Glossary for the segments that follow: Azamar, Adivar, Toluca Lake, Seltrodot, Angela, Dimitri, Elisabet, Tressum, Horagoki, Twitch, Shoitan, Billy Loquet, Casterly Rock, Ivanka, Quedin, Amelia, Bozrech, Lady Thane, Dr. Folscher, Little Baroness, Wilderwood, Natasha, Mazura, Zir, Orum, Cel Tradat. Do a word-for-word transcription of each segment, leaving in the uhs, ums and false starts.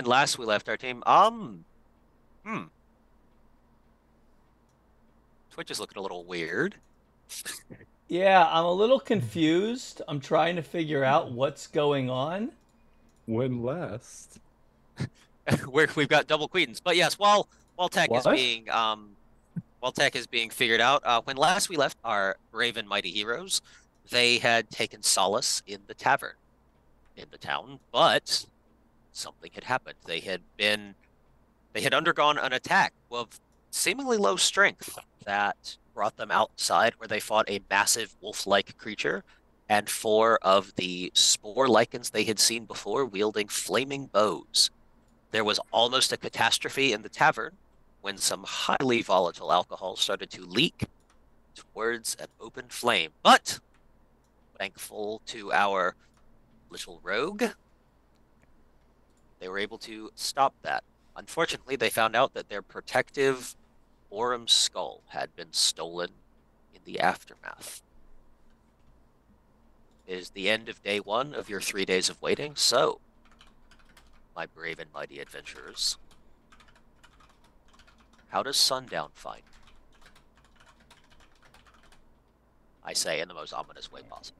when last we left our team. Um, hmm. Twitch is looking a little weird. Yeah, I'm a little confused. I'm trying to figure out what's going on. When last? Where we've got double quetins, but yes, while while tech what? is being um, while tech is being figured out, uh, when last we left our brave and mighty heroes, they had taken solace in the tavern in the town, but something had happened. They had been they had undergone an attack of seemingly low strength that brought them outside, where they fought a massive wolf-like creature and four of the spore lichens they had seen before, wielding flaming bows. There was almost a catastrophe in the tavern when some highly volatile alcohol started to leak towards an open flame. But, thankful to our little rogue, they were able to stop that. Unfortunately, they found out that their protective Orum skull had been stolen in the aftermath. It is the end of day one of your three days of waiting, so... my brave and mighty adventurers. How does sundown find? I say in the most ominous way possible.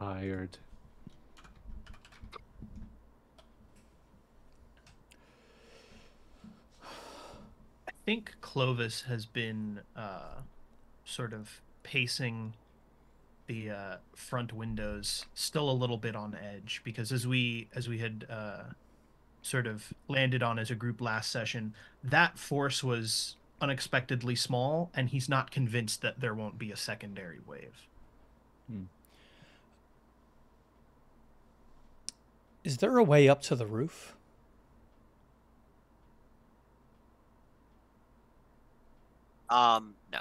Tired. I think Clovis has been uh, sort of pacing the uh, front windows, still a little bit on edge, because as we as we had uh, sort of landed on as a group last session, that force was unexpectedly small, and he's not convinced that there won't be a secondary wave. Hmm. Is there a way up to the roof? Um, no.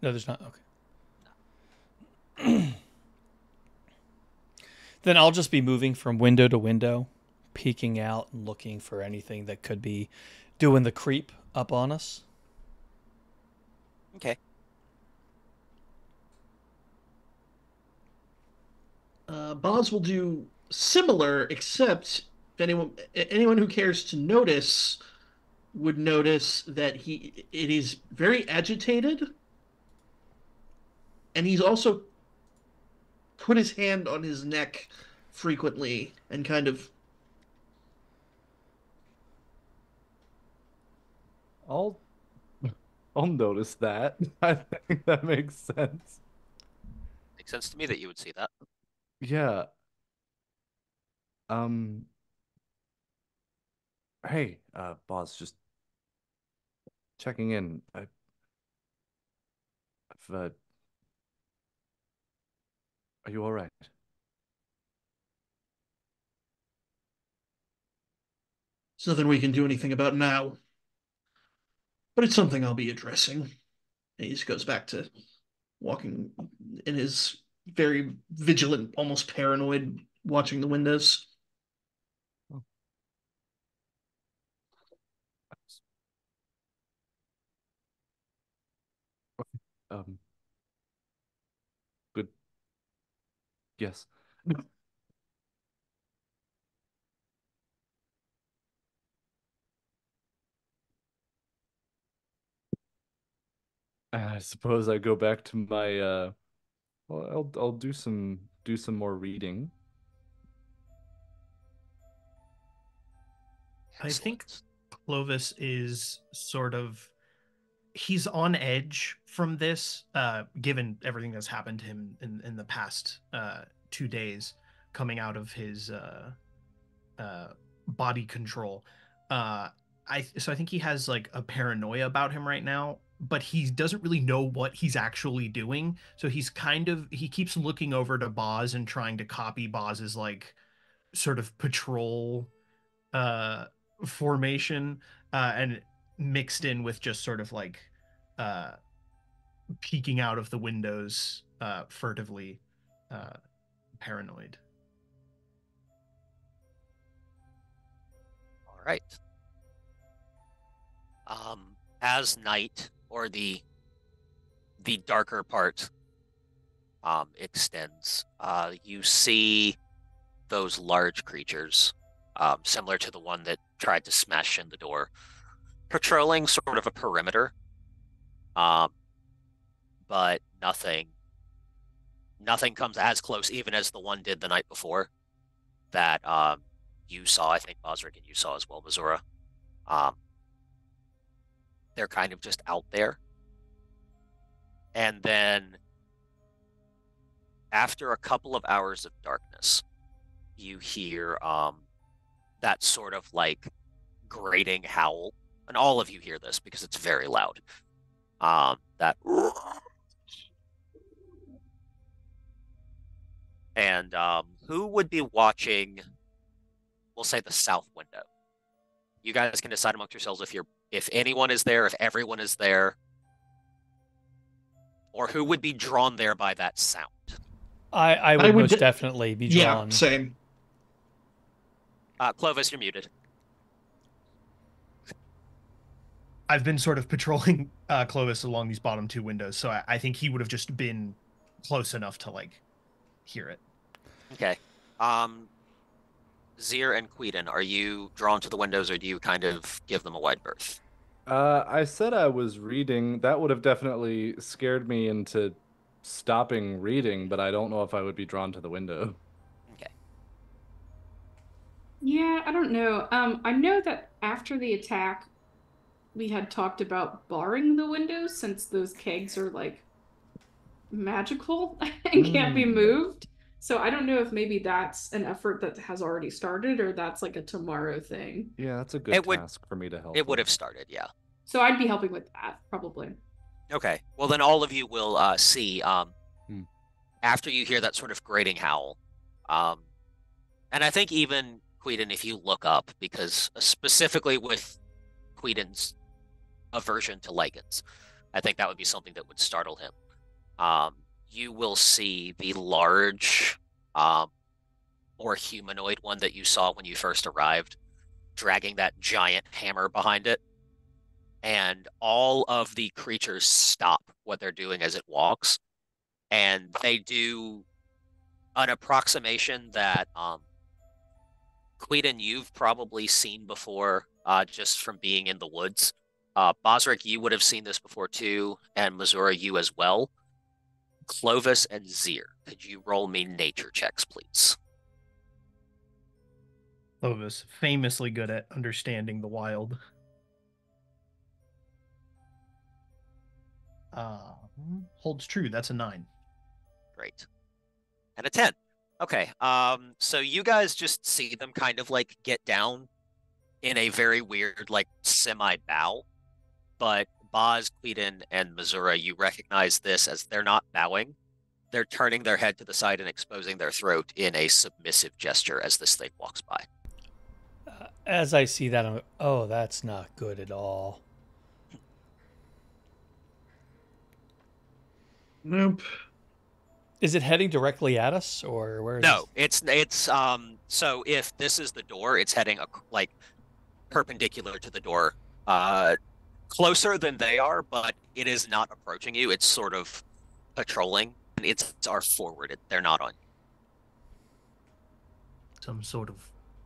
No, there's not. Okay. Then I'll just be moving from window to window, peeking out and looking for anything that could be doing the creep up on us. Okay. Uh, Boz will do similar, except if anyone anyone who cares to notice would notice that he it is very agitated, and he's also put his hand on his neck frequently and kind of... I'll, I'll notice that. I think that makes sense. Makes sense to me that you would see that. Yeah. Um. Hey, uh, boss, just checking in. I, I've, uh, Are you all right? There's nothing we can do anything about now, but it's something I'll be addressing. And he just goes back to walking in his very vigilant, almost paranoid, watching the windows. Oh. Okay. Um. Yes. I suppose I go back to my uh well I'll I'll do some do some more reading. I think Clovis is sort of he's on edge from this, uh, given everything that's happened to him in, in the past uh, two days coming out of his uh, uh, body control. Uh, I So I think he has like a paranoia about him right now, but he doesn't really know what he's actually doing. So he's kind of, he keeps looking over to Boz and trying to copy Boz's like sort of patrol uh, formation uh, and mixed in with just sort of like uh, peeking out of the windows uh, furtively, uh, paranoid. All right. Um, as night, or the the darker part um, extends, uh, you see those large creatures, um, similar to the one that tried to smash in the door, patrolling sort of a perimeter, um, but nothing, nothing comes as close even as the one did the night before that um, you saw, I think, Bozrech, and you saw as well, Mazura. Um, they're kind of just out there. And then after a couple of hours of darkness, you hear um, that sort of like grating howl. And all of you hear this because it's very loud. Um, that... And um, who would be watching, we'll say, the south window? You guys can decide amongst yourselves if you're, if anyone is there, if everyone is there, or who would be drawn there by that sound. I, I would, I would most de definitely be drawn. Yeah, same. Uh, Clovis, you're muted. I've been sort of patrolling uh, Clovis along these bottom two windows, so I, I think he would have just been close enough to, like, hear it. Okay. Um, Zir and Quedin, are you drawn to the windows, or do you kind of give them a wide berth? Uh, I said I was reading. That would have definitely scared me into stopping reading, but I don't know if I would be drawn to the window. Okay. Yeah, I don't know. Um, I know that after the attack, we had talked about barring the windows since those kegs are, like, magical and can't be moved. So I don't know if maybe that's an effort that has already started or that's like a tomorrow thing. Yeah, that's a good it task would, for me to help. It with. would have started, yeah. So I'd be helping with that, probably. Okay. Well, then all of you will uh, see, um, hmm. after you hear that sort of grating howl, um, and I think even, Quedin, if you look up, because specifically with Quedin's aversion to lichens, I think that would be something that would startle him. Um, you will see the large um, or humanoid one that you saw when you first arrived, dragging that giant hammer behind it. And all of the creatures stop what they're doing as it walks. And they do an approximation that, um, Quedin, you've probably seen before, uh, just from being in the woods. Uh, Bozrech, you would have seen this before too, and Mazura, you as well. Clovis and Zir, could you roll me nature checks, please? Clovis, famously good at understanding the wild. Uh, holds true. That's a nine. Great. And a ten. Okay. Um, so you guys just see them kind of like get down in a very weird like semi-bow, but Boz, Quedin, and Mazura, you recognize this as they're not bowing. They're turning their head to the side and exposing their throat in a submissive gesture as this thing walks by. Uh, as I see that, I'm like, oh, that's not good at all. Nope. Is it heading directly at us, or where is it? No, it's, it's, um, so if this is the door, it's heading, like, perpendicular to the door, uh, closer than they are, but it is not approaching you. It's sort of patrolling. It's, it's are forwarded. They're not on you. Some sort of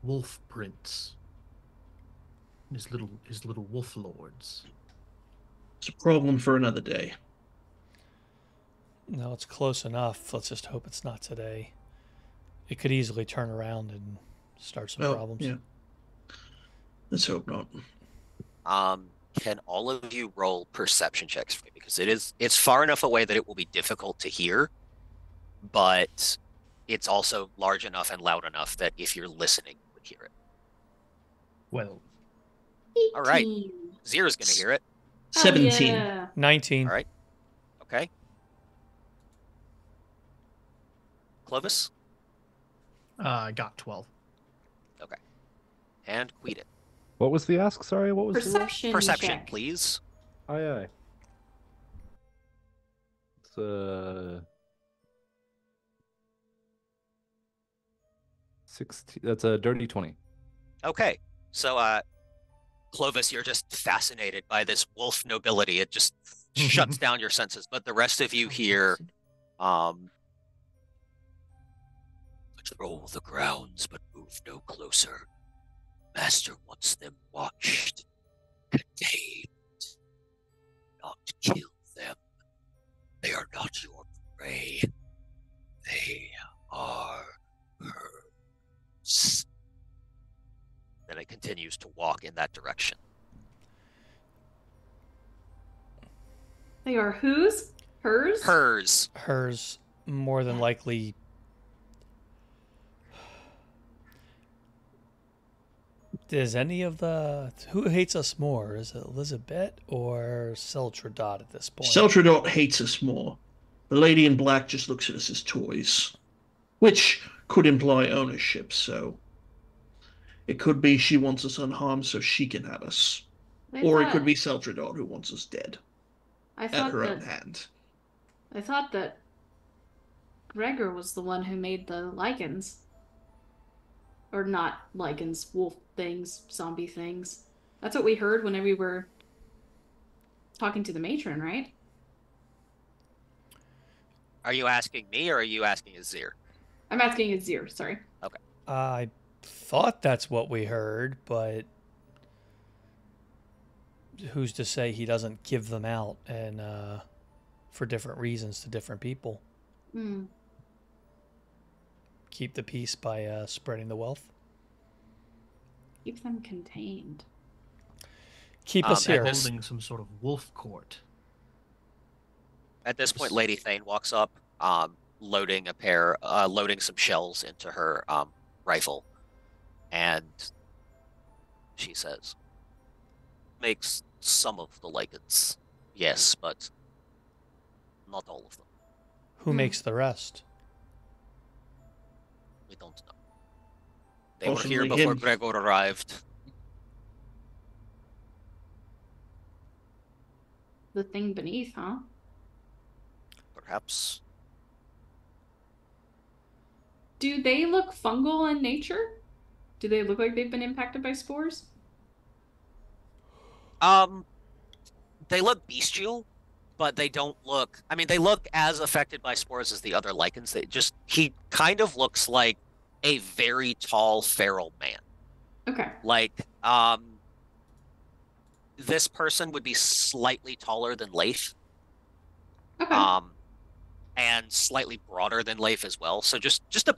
wolf prince. His little his little wolf lords. It's a problem for another day. No, it's close enough. Let's just hope it's not today. It could easily turn around and start some well, problems. Yeah. Let's hope not. Um. Can all of you roll perception checks for me? Because it is, it's far enough away that it will be difficult to hear, but it's also large enough and loud enough that if you're listening, you would hear it. Well. eighteen. All right. Zero's going to hear it. seventeen. Oh, yeah. nineteen. All right. Okay. Clovis? I uh, got twelve. Okay. And Quedin. What was the ask? Sorry, what was perception the Perception, check. Please. Aye, aye. It's, uh... sixteen, that's a dirty twenty. Okay. So, uh, Clovis, you're just fascinated by this wolf nobility. It just shuts down your senses. But the rest of you here, um, patrol the grounds but move no closer. Master wants them watched, contained, not kill them. They are not your prey. They are hers. Then it continues to walk in that direction. They are whose? Hers? Hers. Hers, more than likely. Does any of the... Who hates us more? Is it Elisabet or Seltrodot at this point? Seltrodot hates us more. The lady in black just looks at us as toys, which could imply ownership, so... It could be she wants us unharmed so she can have us. I or thought... it could be Seltrodot who wants us dead. I thought at her that... own hand. I thought that Gregor was the one who made the lichens. Or not lichens, wolf things, zombie things. That's what we heard whenever we were talking to the matron, right? Are you asking me, or are you asking Azir? I'm asking Azir, sorry. Okay. Uh, I thought that's what we heard, but who's to say he doesn't give them out and uh, for different reasons to different people? Mm. Keep the peace by uh, spreading the wealth. Keep them contained. Keep um, us here. This... Holding some sort of wolf court. At this point, Lady Thane walks up, um, loading a pair, uh, loading some shells into her um, rifle, and she says, "Makes some of the lichens, yes, but not all of them." Who hmm. makes the rest? We don't know. They Possibly were here before him. Gregor arrived. The thing beneath, huh? Perhaps. Do they look fungal in nature? Do they look like they've been impacted by spores? Um, they look bestial, but they don't look... I mean, they look as affected by spores as the other lichens. They just... He kind of looks like a very tall feral man. Okay. Like, um... this person would be slightly taller than Leif. Okay. Um, and slightly broader than Leif as well. So just, just a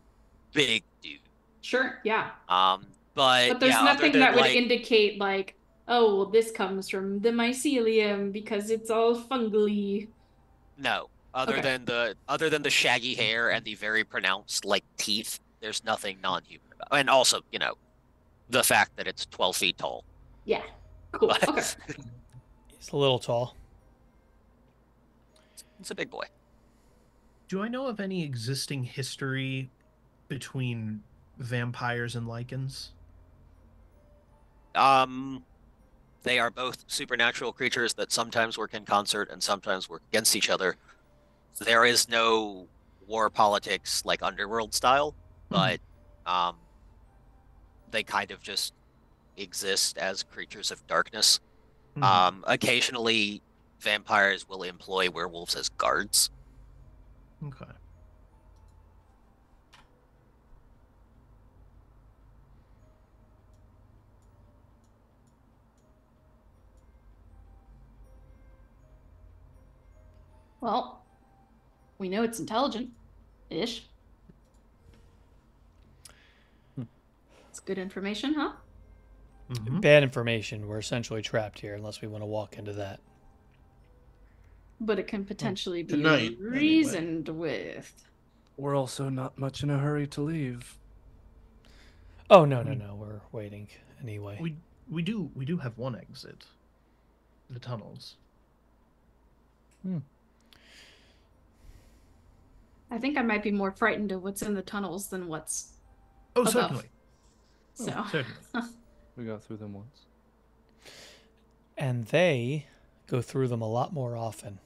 big dude. Sure, yeah. Um, but... But there's yeah, nothing that would like, indicate, like... Oh, well, this comes from the mycelium because it's all fungally. No, other okay. than the other than the shaggy hair and the very pronounced like teeth, there's nothing non-human. And also, you know, the fact that it's twelve feet tall. Yeah, cool. But... Okay, it's a little tall. It's a big boy. Do I know of any existing history between vampires and lichens? Um. They are both supernatural creatures that sometimes work in concert and sometimes work against each other. There is no war politics like Underworld style, but um, they kind of just exist as creatures of darkness. Mm-hmm. Um, occasionally, vampires will employ werewolves as guards. Okay. Well, we know it's intelligent-ish. Hmm. It's good information, huh? Mm-hmm. Bad information. We're essentially trapped here unless we want to walk into that. But it can potentially well, tonight, be reasoned anyway. with. We're also not much in a hurry to leave. Oh, no, no, no. We're waiting anyway. We, we, do, we do have one exit. The tunnels. Hmm. I think I might be more frightened of what's in the tunnels than what's Oh, above. certainly. So. Oh, certainly. We got through them once. And they go through them a lot more often.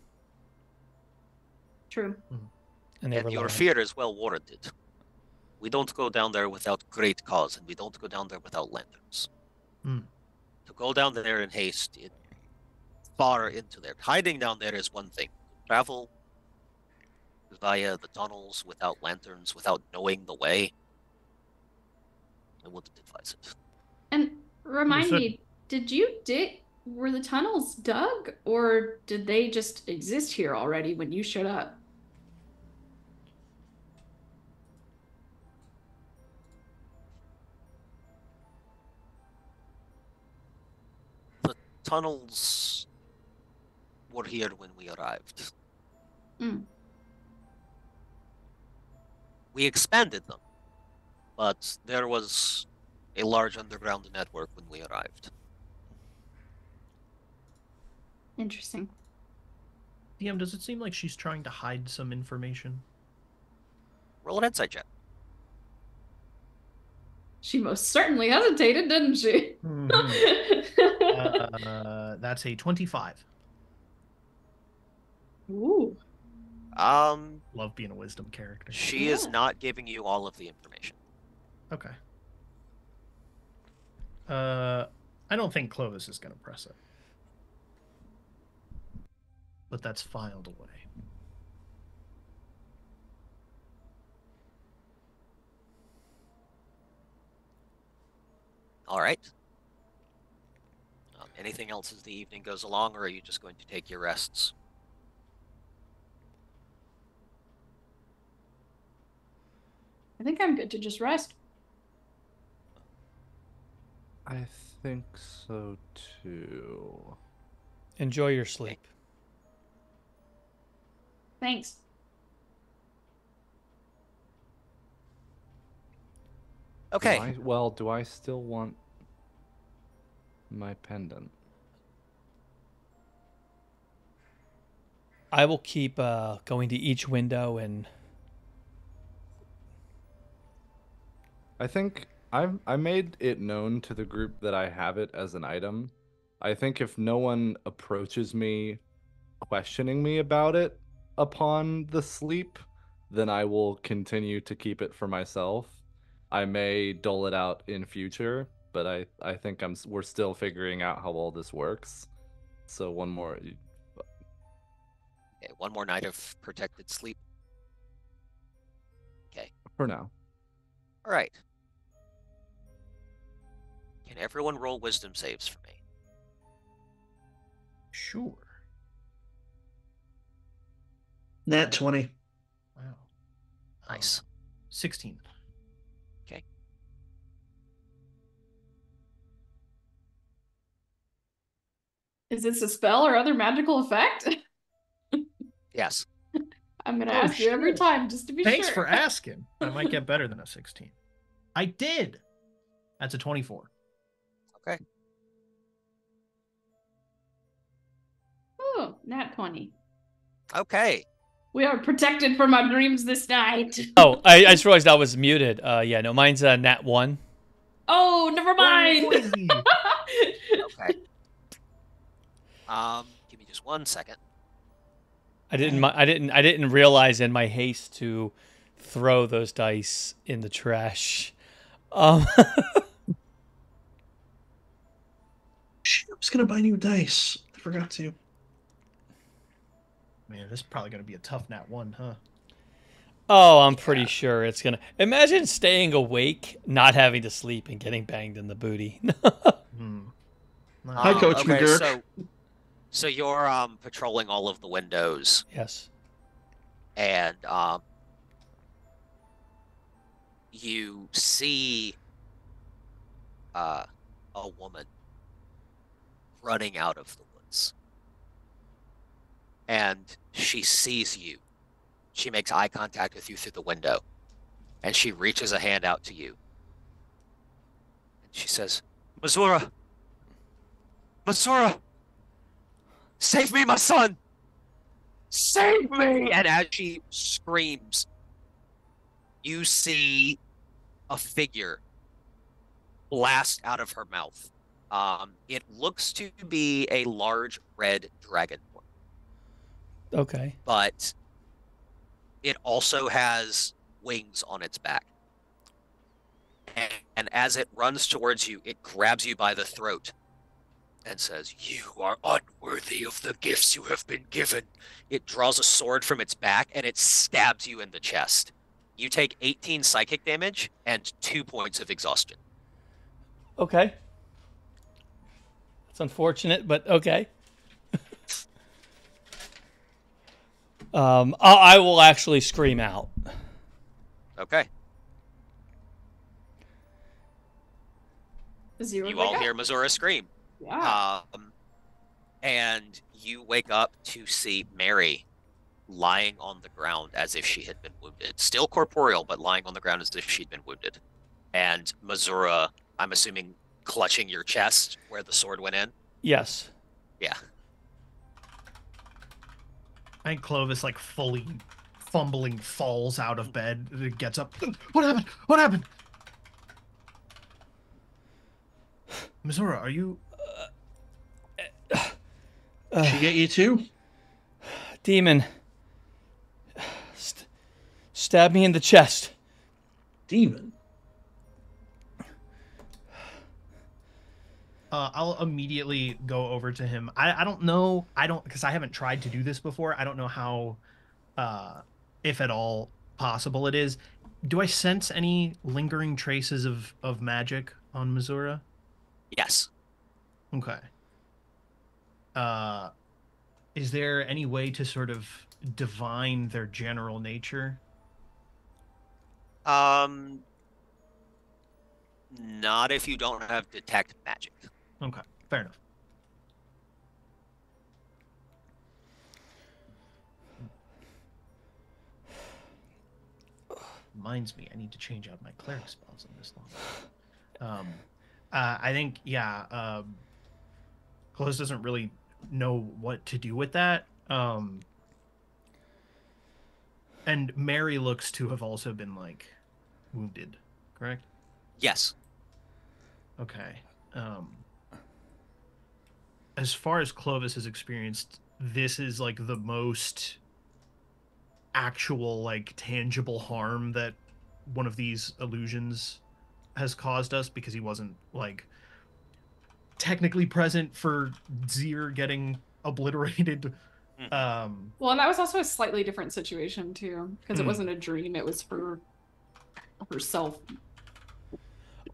True. Mm-hmm. And, they and your fear is well warranted. We don't go down there without great cause, and we don't go down there without lanterns. Mm. To go down there in haste, it, far into there. Hiding down there is one thing. Travel... via the tunnels, without lanterns, without knowing the way, I wouldn't advise it. And remind me, did you dig? Were the tunnels dug, or did they just exist here already when you showed up? The tunnels were here when we arrived. Mm. We expanded them, but there was a large underground network when we arrived. Interesting. D M, does it seem like she's trying to hide some information? Roll an insight check. She most certainly hesitated, didn't she? Mm-hmm. uh, that's a twenty-five. Ooh. Um, Love being a wisdom character. She yeah. is not giving you all of the information. Okay. Uh, I don't think Clovis is going to press it. But that's filed away. All right. Um, anything else as the evening goes along, or are you just going to take your rests? I think I'm good to just rest. I think so, too. Enjoy your sleep. Okay. Thanks. Okay. Do I, well, do I still want my pendant? I will keep uh, going to each window and... I think I've, I made it known to the group that I have it as an item. I think if no one approaches me questioning me about it, upon the sleep, then I will continue to keep it for myself. I may dole it out in future, but I I think I'm we're still figuring out how all this works. So one more, okay, one more night of protected sleep. Okay, for now. All right. Can everyone roll wisdom saves for me? Sure. Nat twenty. Wow. Nice. Um, sixteen. Okay. Is this a spell or other magical effect? Yes. I'm going to oh, ask sure. you every time just to be Thanks sure. Thanks for asking. I might get better than a sixteen. I did. That's a twenty-four. Okay. Oh, Nat twenty. Okay. We are protected from our dreams this night. Oh, I, I just realized I was muted. Uh, yeah, no, mine's uh, nat one. Oh, never mind. Okay. Um, give me just one second. I didn't. I didn't. I didn't realize in my haste to throw those dice in the trash. Um. Shit, I was gonna buy new dice. I forgot to. Man, this is probably going to be a tough nat one, huh? Oh, I'm pretty yeah. sure it's going to... Imagine staying awake, not having to sleep, and getting banged in the booty. hmm. nice. Hi, Coach okay, McGurk. So, so you're um, patrolling all of the windows. Yes. And um, you see uh, a woman running out of the woods. And she sees you. She makes eye contact with you through the window. And she reaches a hand out to you. And she says, Mazura! Mazura! Save me, my son! Save me! And as she screams, you see a figure blast out of her mouth. Um, it looks to be a large red dragon. Okay. But it also has wings on its back. And, and as it runs towards you, it grabs you by the throat and says, "You are unworthy of the gifts you have been given." It draws a sword from its back and it stabs you in the chest. You take eighteen psychic damage and two points of exhaustion. Okay. It's unfortunate, but okay. um, I'll, I will actually scream out. Okay. Zero you all up. Hear Mazura scream. Yeah. Um, and you wake up to see Mary lying on the ground as if she had been wounded. Still corporeal, but lying on the ground as if she'd been wounded. And Mazura, I'm assuming, clutching your chest where the sword went in? Yes. Yeah. I think Clovis, like, fully fumbling, falls out of bed, and gets up. What happened? What happened? Mazura, are you... Uh, uh, Did she get you too? Demon. St stab me in the chest. Demon? Uh, I'll immediately go over to him. I, I don't know. I don't... Because I haven't tried to do this before. I don't know how, uh, if at all, possible it is. Do I sense any lingering traces of, of magic on Mazura? Yes. Okay. Uh, is there any way to sort of divine their general nature? Um, not if you don't have detect magic. Okay, fair enough. Reminds me, I need to change out my cleric spells on this one. Um... Uh, I think, yeah, um, Close doesn't really know what to do with that. Um, and Mary looks to have also been, like, wounded, correct? Yes. Okay. Um, as far as Clovis has experienced, this is, like, the most actual, like, tangible harm that one of these illusions has caused us, because he wasn't, like, technically present for Zier getting obliterated. Mm. Um, well, and that was also a slightly different situation, too, because mm. it wasn't a dream. It was for herself.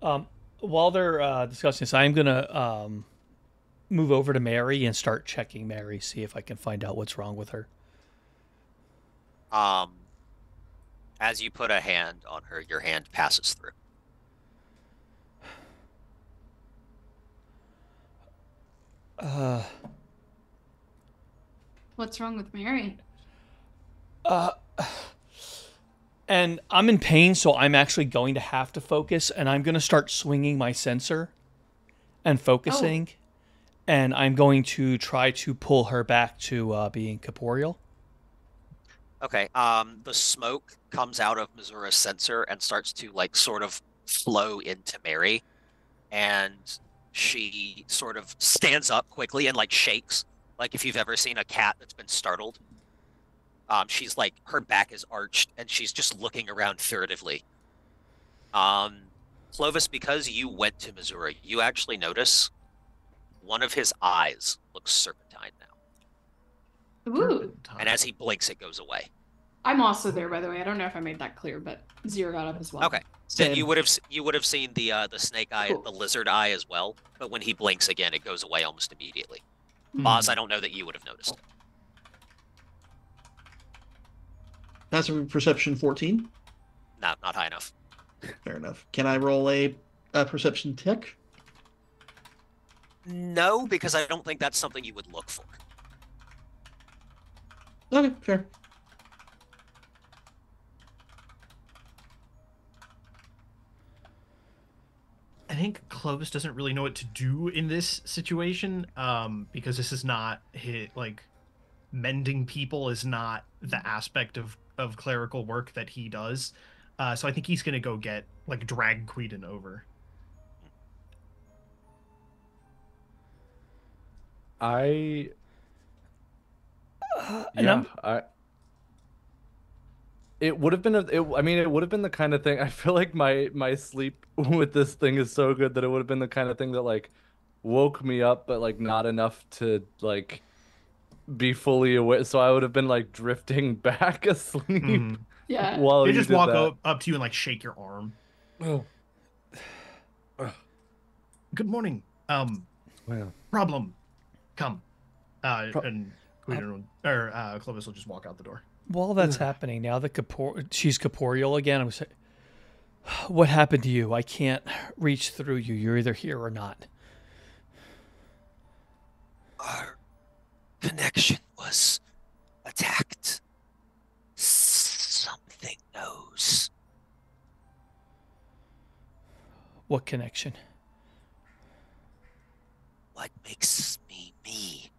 Um, while they're uh, discussing this, I'm going to um, move over to Mary and start checking Mary, see if I can find out what's wrong with her. Um, as you put a hand on her, your hand passes through. Uh, What's wrong with Mary? Uh, and I'm in pain, so I'm actually going to have to focus, and I'm going to start swinging my sensor and focusing, oh. and I'm going to try to pull her back to uh, being corporeal. Okay. Um, the smoke comes out of Missoura's sensor and starts to, like, sort of flow into Mary, and she sort of stands up quickly and, like, shakes. Like, if you've ever seen a cat that's been startled. Um, she's, like, her back is arched, and she's just looking around furtively. Um, Clovis, because you went to Missouri, you actually notice one of his eyes looks serpentine now. Ooh. And as he blinks, it goes away. I'm also there, by the way. I don't know if I made that clear, but Zero got up as well. Okay. So you would have you would have seen the uh, the snake eye, cool. the lizard eye as well. But when he blinks again, it goes away almost immediately. Mm. Oz, I don't know that you would have noticed. That's a perception fourteen. No, not high enough. Fair enough. Can I roll a, a perception tick? No, because I don't think that's something you would look for. Okay, fair. I think Clovis doesn't really know what to do in this situation, um, because this is not his, like, mending people is not the aspect of, of clerical work that he does. Uh, so I think he's going to go get, like, drag Quedin over. I... Uh, yeah, I... It would have been, a, it, I mean, it would have been the kind of thing, I feel like my, my sleep with this thing is so good that it would have been the kind of thing that, like, woke me up, but, like, not enough to, like, be fully aware. So I would have been, like, drifting back asleep. Mm-hmm. Yeah. While they just walk up, up to you and, like, shake your arm. Oh. good morning. Um, well, problem, come. Uh, pro and Queen uh, or uh, Clovis will just walk out the door. While that's Ugh. happening, now that Capor she's corporeal again, I'm saying, what happened to you? I can't reach through you. You're either here or not. Our connection was attacked. Something knows. What connection? What makes me me?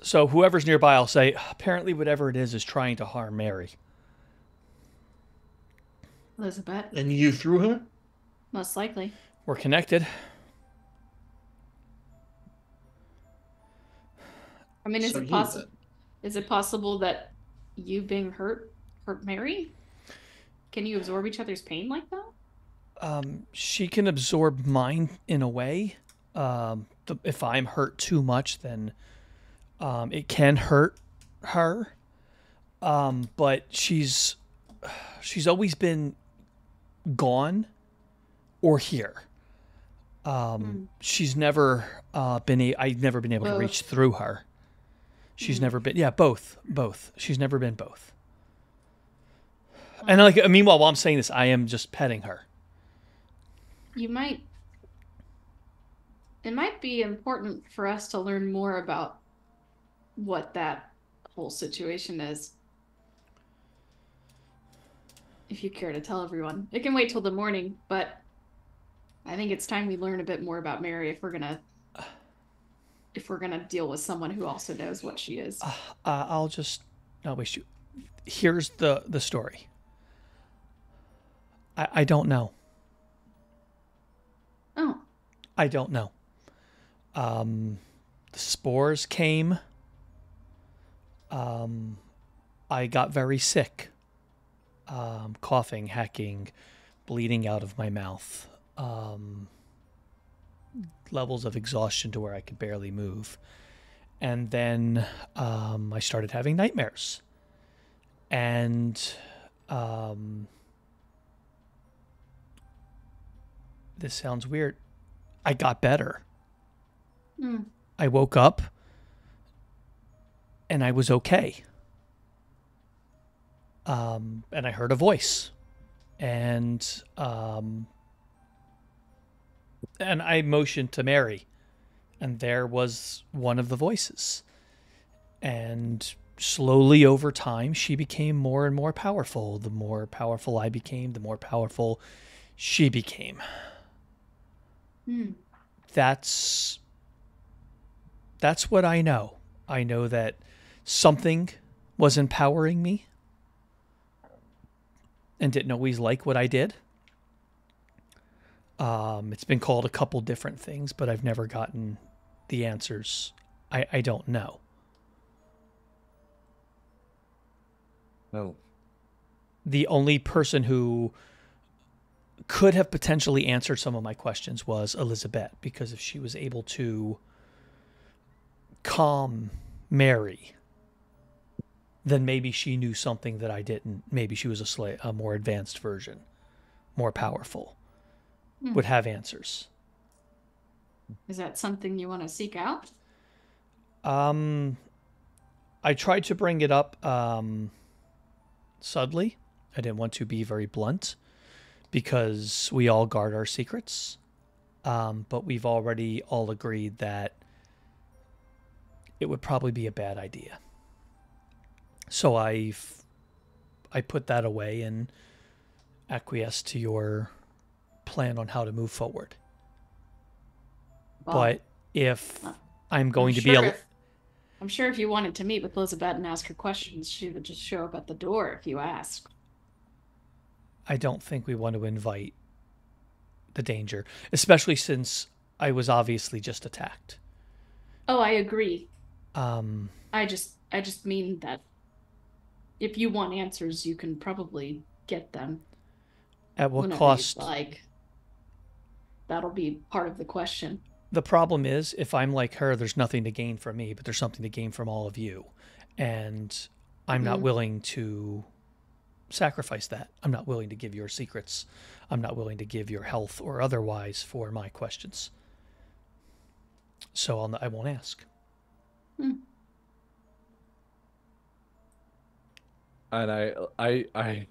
So whoever's nearby, I'll say, apparently whatever it is is trying to harm Mary. Elisabet. And you threw her? Most likely. We're connected. I mean, is so it possible? Is it possible that you being hurt hurt Mary? Can you absorb each other's pain like that? Um, she can absorb mine in a way. Um, the, if I'm hurt too much, then um, it can hurt her. Um, but she's she's always been gone. Or here, um, mm. she's never uh, been. A, I've never been able both. to reach through her. She's mm. never been. Yeah, both, both. She's never been both. Um, and like, meanwhile, while I'm saying this, I am just petting her. You might. It might be important for us to learn more about what that whole situation is. If you care to tell everyone, it can wait till the morning, but. I think it's time we learn a bit more about Mary if we're gonna if we're gonna deal with someone who also knows what she is. Uh, uh, I'll just not waste you. Here's the the story. I I don't know. Oh. I don't know. Um, the spores came. Um, I got very sick. Um, coughing, hacking, bleeding out of my mouth. Um, levels of exhaustion to where I could barely move. And then um, I started having nightmares. And um, this sounds weird. I got better. Mm. I woke up and I was okay. Um, and I heard a voice. And... Um, And I motioned to Mary, and there was one of the voices. And slowly over time, she became more and more powerful. The more powerful I became, the more powerful she became. Mm. That's, that's what I know. I know that something was empowering me and didn't always like what I did. Um, it's been called a couple different things, but I've never gotten the answers. I, I don't know. No. The only person who could have potentially answered some of my questions was Elisabet, because if she was able to calm Mary, then maybe she knew something that I didn't. Maybe she was a, sl a more advanced version, more powerful. Would have answers. Is that something you want to seek out? Um, I tried to bring it up um, subtly. I didn't want to be very blunt because we all guard our secrets. Um, but we've already all agreed that it would probably be a bad idea. So I've, I put that away and acquiesced to your... plan on how to move forward. Well, but if uh, I'm going I'm to sure be a... If, I'm sure if you wanted to meet with Elisabet and ask her questions, she would just show up at the door if you asked. I don't think we want to invite the danger, especially since I was obviously just attacked. Oh, I agree. Um, I just, I just mean that if you want answers, you can probably get them. At what Whenever cost? Like, that'll be part of the question. The problem is, if I'm like her, there's nothing to gain from me, but there's something to gain from all of you. And I'm mm-hmm. not willing to sacrifice that. I'm not willing to give your secrets. I'm not willing to give your health or otherwise for my questions. So I'll, I won't ask. Hmm. And I, I, I,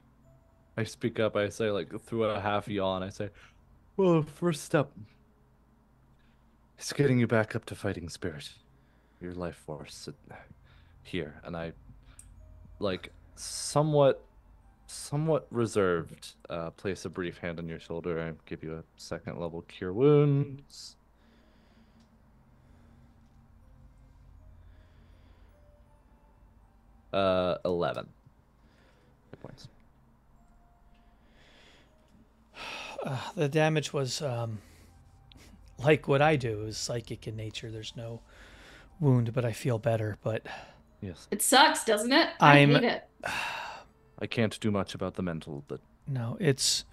I speak up. I say, like, through a half yawn, I say, well, first step is getting you back up to fighting spirit, your life force here. And I, like, somewhat, somewhat reserved, uh, place a brief hand on your shoulder and give you a second level cure wounds. Uh, eleven. Points. Uh, the damage was um, like what I do is psychic in nature. There's no wound, but I feel better. But yes, it sucks, doesn't it? I I'm, hate it. I can't do much about the mental, but no, it's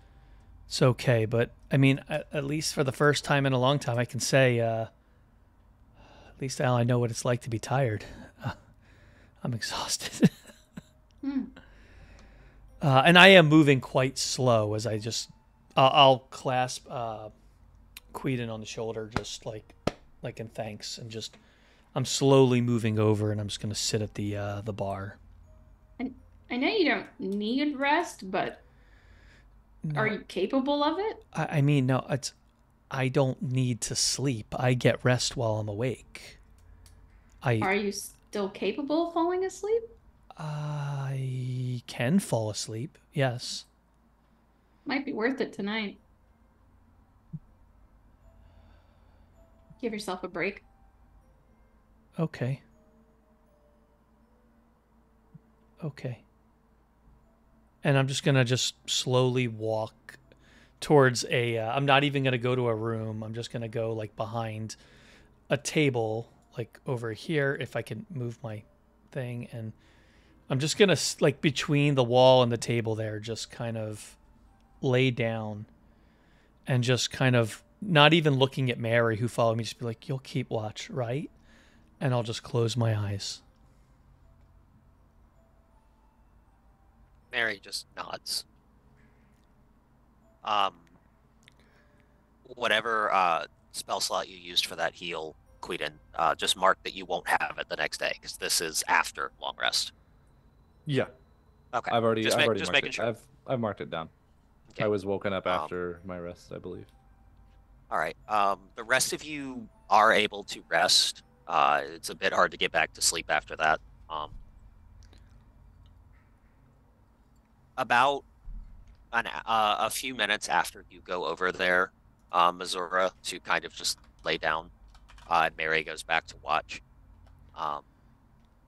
it's okay. But I mean, at, at least for the first time in a long time, I can say, uh, at least now I know what it's like to be tired. Uh, I'm exhausted. Hmm. Uh, and I am moving quite slow as I just, uh, I'll clasp uh, Quedin on the shoulder, just like, like in thanks, and just, I'm slowly moving over, and I'm just gonna sit at the uh, the bar. And I know you don't need rest, but no. Are you capable of it? I, I mean, no, it's, I don't need to sleep. I get rest while I'm awake. I are you still capable of falling asleep? I can fall asleep, yes. Might be worth it tonight. Give yourself a break. Okay. Okay. And I'm just going to just slowly walk towards a... Uh, I'm not even going to go to a room. I'm just going to go like behind a table, like over here, if I can move my thing, and... I'm just going to, like, between the wall and the table there, just kind of lay down and just kind of not even looking at Mary, who followed me, just be like, you'll keep watch, right? And I'll just close my eyes. Mary just nods. Um, whatever uh, spell slot you used for that heal, Quedin, uh, just mark that you won't have it the next day, because this is after long rest. Yeah. Okay. I've already, just I've make, already just marked it. Sure. I've, I've marked it down. Okay. I was woken up after um, my rest, I believe. All right. Um, the rest of you are able to rest. Uh, it's a bit hard to get back to sleep after that. Um, about an, uh, a few minutes after you go over there, uh, Mazura, to kind of just lay down, uh, and Mary goes back to watch. Um,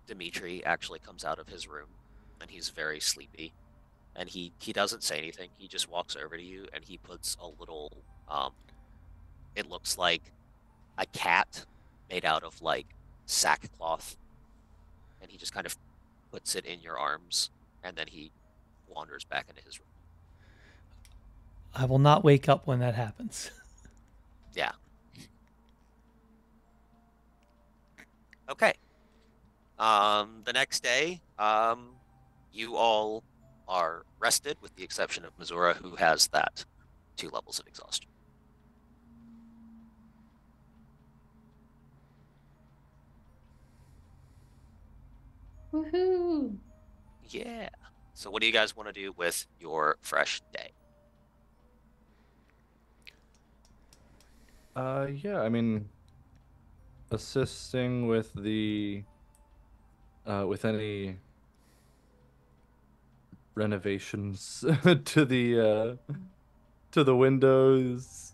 Dimitri actually comes out of his room, and he's very sleepy, and he he doesn't say anything. He just walks over to you, and he puts a little um it looks like a cat made out of like sackcloth, and he just kind of puts it in your arms, and then he wanders back into his room. I will not wake up when that happens. Yeah. Okay. Um, the next day, um, you all are rested, with the exception of Mazura, who has that two levels of exhaustion. Woohoo! Yeah. So, what do you guys want to do with your fresh day? Uh, yeah. I mean, assisting with the. Uh, with any renovations to the uh, to the windows,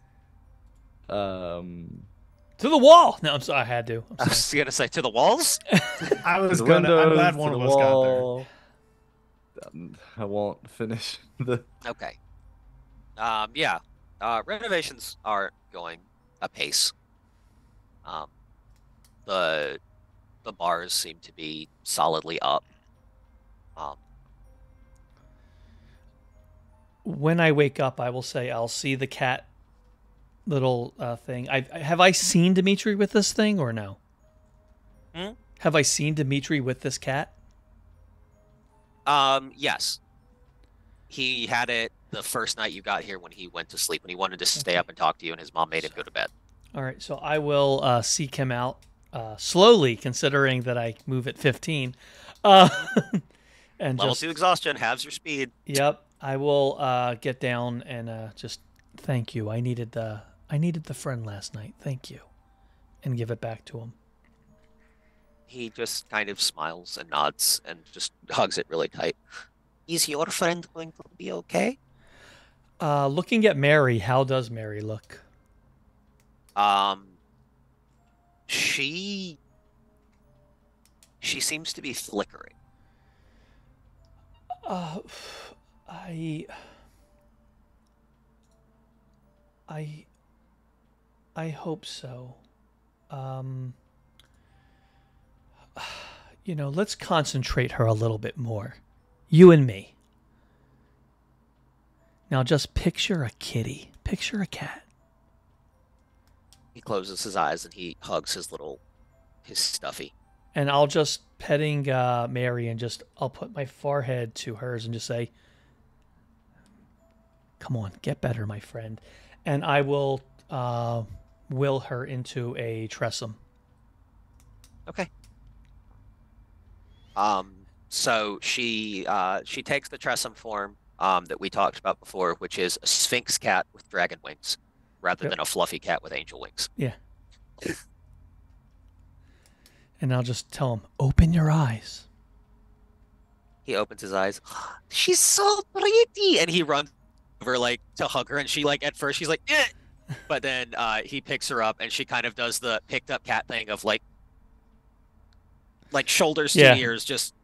um, to the wall. No, I'm sorry, I had to. I'm I was gonna say to the walls. I was to the gonna. Windows, I'm glad one of us wall. Got there. I won't finish the. Okay. Um. Yeah. Uh. Renovations are going apace. Um. The. The bars seem to be solidly up. Um, when I wake up, I will say I'll see the cat little uh, thing. I've, have I seen Dimitri with this thing or no? Hmm? Have I seen Dimitri with this cat? Um, yes. He had it the first night you got here when he went to sleep, when he wanted to stay okay. up and talk to you, and his mom made him go to bed. All right, so I will uh, seek him out uh, slowly, considering that I move at fifteen. Uh, and Level just, two exhaustion, halves your speed. Yep, I will uh, get down and uh, just thank you. I needed the I needed the friend last night. Thank you, and give it back to him. He just kind of smiles and nods and just hugs it really tight. Is your friend going to be okay? Uh, looking at Mary, how does Mary look? Um, she, she seems to be flickering. Uh, I, I, I hope so. Um, you know, let's concentrate her a little bit more. You and me. Now just picture a kitty. Picture a cat. He closes his eyes and he hugs his little, his stuffy. And I'll just, petting uh, Mary, and just, I'll put my forehead to hers and just say, come on, get better, my friend. And I will uh, will her into a Tressum. Okay. Um... So she uh, she takes the Tressum form um, that we talked about before, which is a sphinx cat with dragon wings, rather yep. than a fluffy cat with angel wings. Yeah. And I'll just tell him, open your eyes. He opens his eyes. She's so pretty, and he runs over like to hug her, and she like at first she's like, eh. But then uh, he picks her up, and she kind of does the picked up cat thing of like, like shoulders to yeah. ears, just.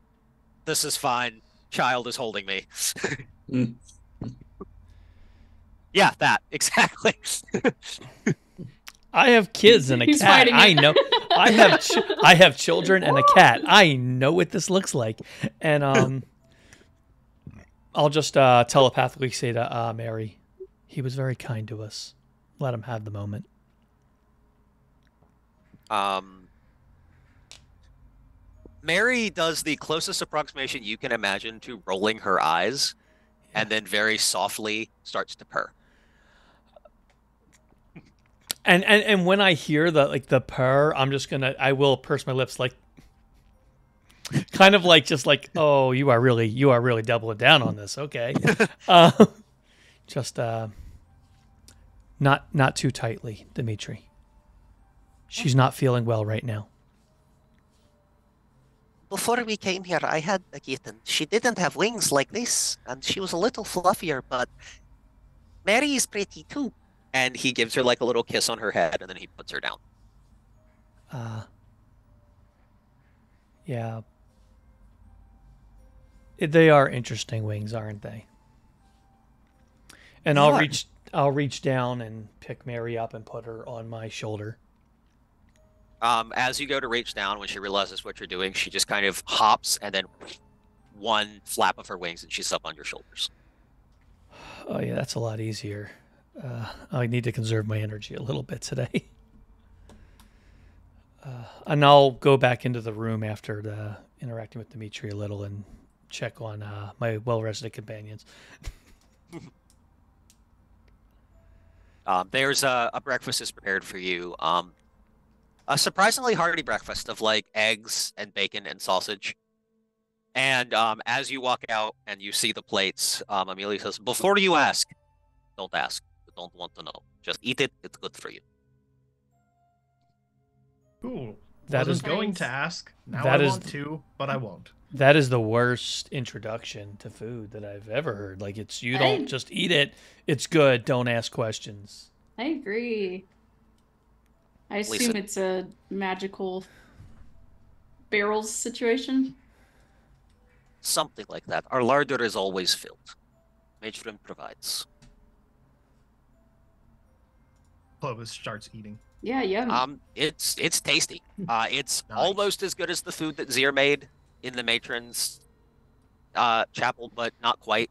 This is fine. Child is holding me. mm. Yeah, that. Exactly. I have kids and a He's cat. I know. I have ch I have children and a cat. I know what this looks like. And um, I'll just uh, telepathically say to uh, Mary, he was very kind to us. Let him have the moment. Um... Mary does the closest approximation you can imagine to rolling her eyes, yeah. and then very softly starts to purr. And and and when I hear the like the purr, I'm just gonna I will purse my lips like, kind of like just like oh you are really you are really doubling down on this okay, uh, just uh, not not too tightly, Dimitri. She's not feeling well right now. Before we came here, I had a kitten. She didn't have wings like this, and she was a little fluffier, but Mary is pretty too. And he gives her like a little kiss on her head, and then he puts her down. Uh, yeah. They are interesting wings, aren't they? And yeah. I'll reach, I'll reach down and pick Mary up and put her on my shoulder. Um, as you go to reach down, when she realizes what you're doing, she just kind of hops and then one flap of her wings and she's up on your shoulders. Oh, yeah, that's a lot easier. Uh, I need to conserve my energy a little bit today. Uh, and I'll go back into the room after the, interacting with Dimitri a little and check on uh, my well-rested companions. um, there's a, a breakfast is prepared for you. Um, A surprisingly hearty breakfast of like eggs and bacon and sausage. And um, as you walk out and you see the plates, um, Amelia says, before you ask, don't ask. You don't want to know. Just eat it. It's good for you. Cool. That is going to ask. Now I want to, but I won't. That is the worst introduction to food that I've ever heard. Like it's, you don't just eat it. It's good. Don't ask questions. I agree. I assume Lisa. It's a magical barrels situation. Something like that. Our larder is always filled. Matron provides. Clovis starts eating. Yeah, yummy. Um, it's it's tasty. Uh, it's nice. Almost as good as the food that Zir made in the matron's uh, chapel, but not quite.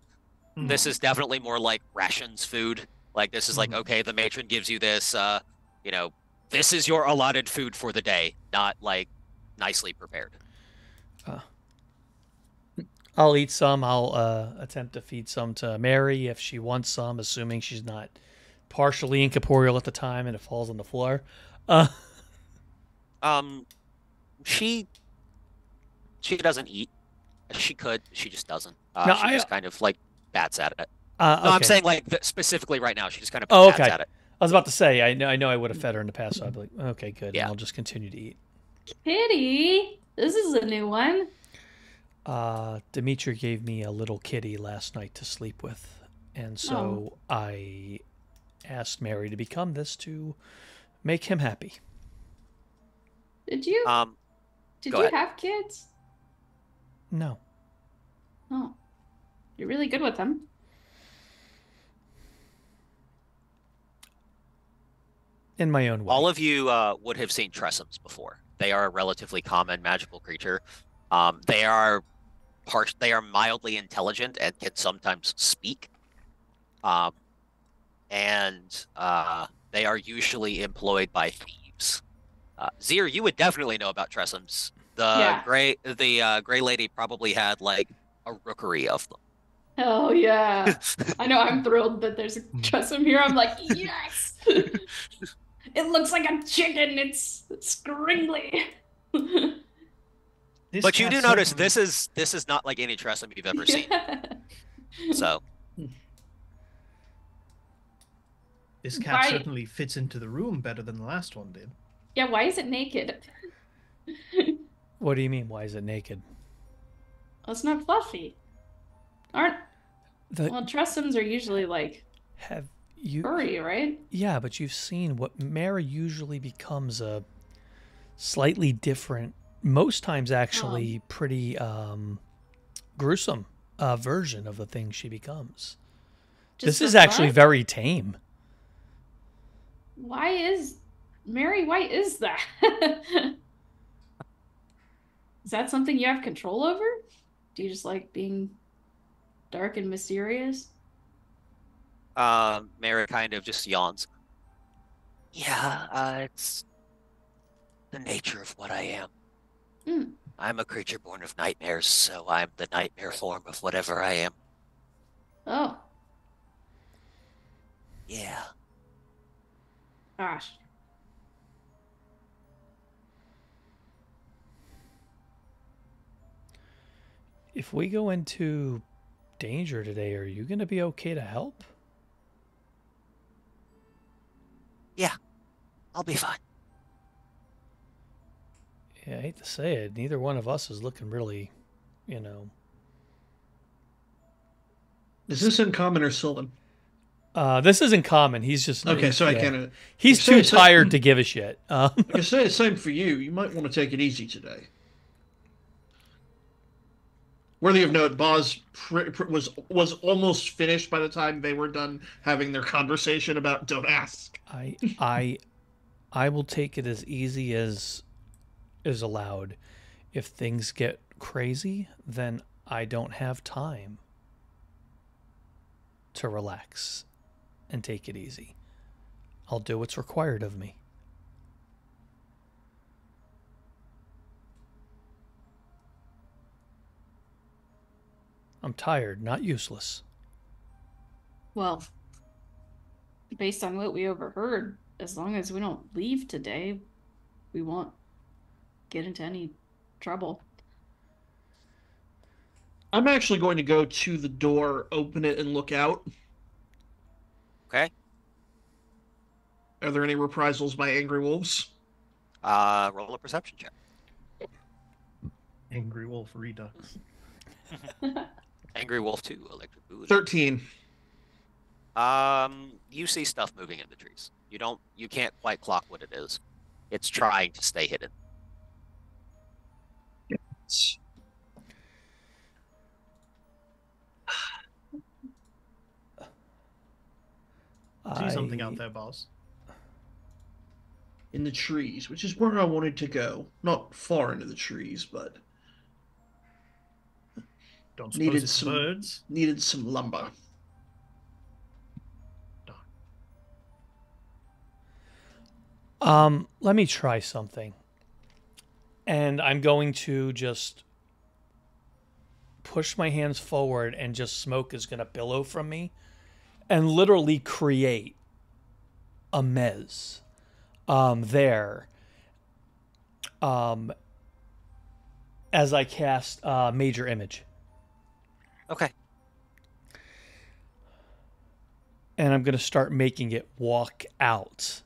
Mm. This is definitely more like rations food. Like this is like mm. okay, the matron gives you this. Uh, you know. This is your allotted food for the day, not like nicely prepared. Uh, I'll eat some. I'll uh, attempt to feed some to Mary if she wants some, assuming she's not partially incorporeal at the time and it falls on the floor. Uh, um, she she doesn't eat. She could. She just doesn't. Uh, no, she I, just kind of like bats at it. Uh, no, okay. I'm saying like specifically right now. She just kind of oh, bats okay. at it. I was about to say. I know. I know. I would have fed her in the past. So I'd be like, okay, good. Yeah. And I'll just continue to eat. Kitty, this is a new one. Uh, Dimitri gave me a little kitty last night to sleep with, and so oh. I asked Mary to become this to make him happy. Did you? Um, did you ahead. have kids? No. Oh, you're really good with them. In my own way. All of you uh, would have seen Tressums before. They are a relatively common magical creature. Um, they are harsh. They are mildly intelligent and can sometimes speak. Um, and uh, they are usually employed by thieves. Uh, Zir, you would definitely know about Tressums. The yeah. gray, the uh, gray lady probably had like a rookery of them. Hell yeah! I know. I'm thrilled that there's a Tressum here. I'm like, yes. It looks like a chicken. It's scringly. This but you do notice so... this is this is not like any Tressum you've ever seen. Yeah. So this cat why... certainly fits into the room better than the last one did. Yeah, why is it naked? What do you mean? Why is it naked? Well, it's not fluffy. Aren't the... well? Tressums are usually like have you furry, right? Yeah, but you've seen what Mara usually becomes a slightly different. Most times actually oh. pretty um, gruesome uh, version of the thing she becomes. Just this is actually very tame. Why is... Mary, why is that? Is that something you have control over? Do you just like being dark and mysterious? Uh, Mary kind of just yawns. Yeah, uh, it's the nature of what I am. Mm. I'm a creature born of nightmares, so I'm the nightmare form of whatever I am. Oh. Yeah. Gosh. If we go into danger today, are you going to be okay to help? Yeah, I'll be fine. Yeah, I hate to say it, neither one of us is looking really, you know. Is this in common or Sylvan? Uh, this isn't common. He's just okay. So yeah. I can't. He's too tired to give a shit. Um, I can say the same for you. You might want to take it easy today. Worthy of note, Boz pr pr was was almost finished by the time they were done having their conversation about "Don't ask." I I I will take it as easy as. is allowed. If things get crazy, then I don't have time to relax and take it easy. I'll do what's required of me. I'm tired, not useless. Well, based on what we overheard, as long as we don't leave today, we won't get into any trouble. I'm actually going to go to the door, open it, and look out. Okay. Are there any reprisals by angry wolves? Uh, roll a perception check. Angry wolf redux. Angry wolf two, electric booty. Thirteen. Um, you see stuff moving in the trees. You don't. You can't quite clock what it is. It's trying to stay hidden. I see something out there, boss. In the trees, which is where I wanted to go. Not far into the trees, but don't needed it's some birds. Needed some lumber. Um, let me try something. And I'm going to just push my hands forward and just smoke is going to billow from me and literally create a mez um, there um, as I cast uh, Major Image. Okay. And I'm going to start making it walk out.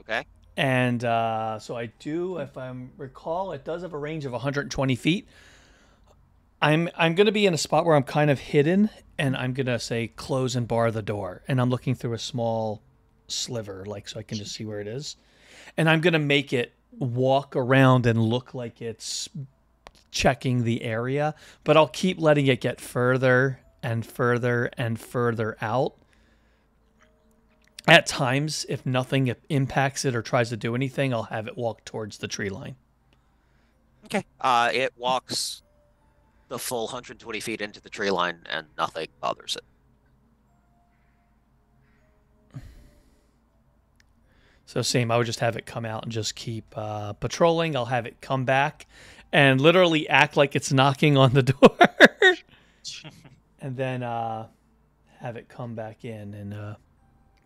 Okay. And uh, so I do, if I recall, it does have a range of one hundred twenty feet. I'm I'm going to be in a spot where I'm kind of hidden, and I'm going to say close and bar the door. And I'm looking through a small sliver, like so I can just see where it is. And I'm going to make it walk around and look like it's checking the area, but I'll keep letting it get further and further and further out. At times, if nothing impacts it or tries to do anything, I'll have it walk towards the tree line. Okay. Uh, it walks the full one hundred twenty feet into the tree line and nothing bothers it. So same, I would just have it come out and just keep uh, patrolling. I'll have it come back and literally act like it's knocking on the door. And then uh, have it come back in. And uh,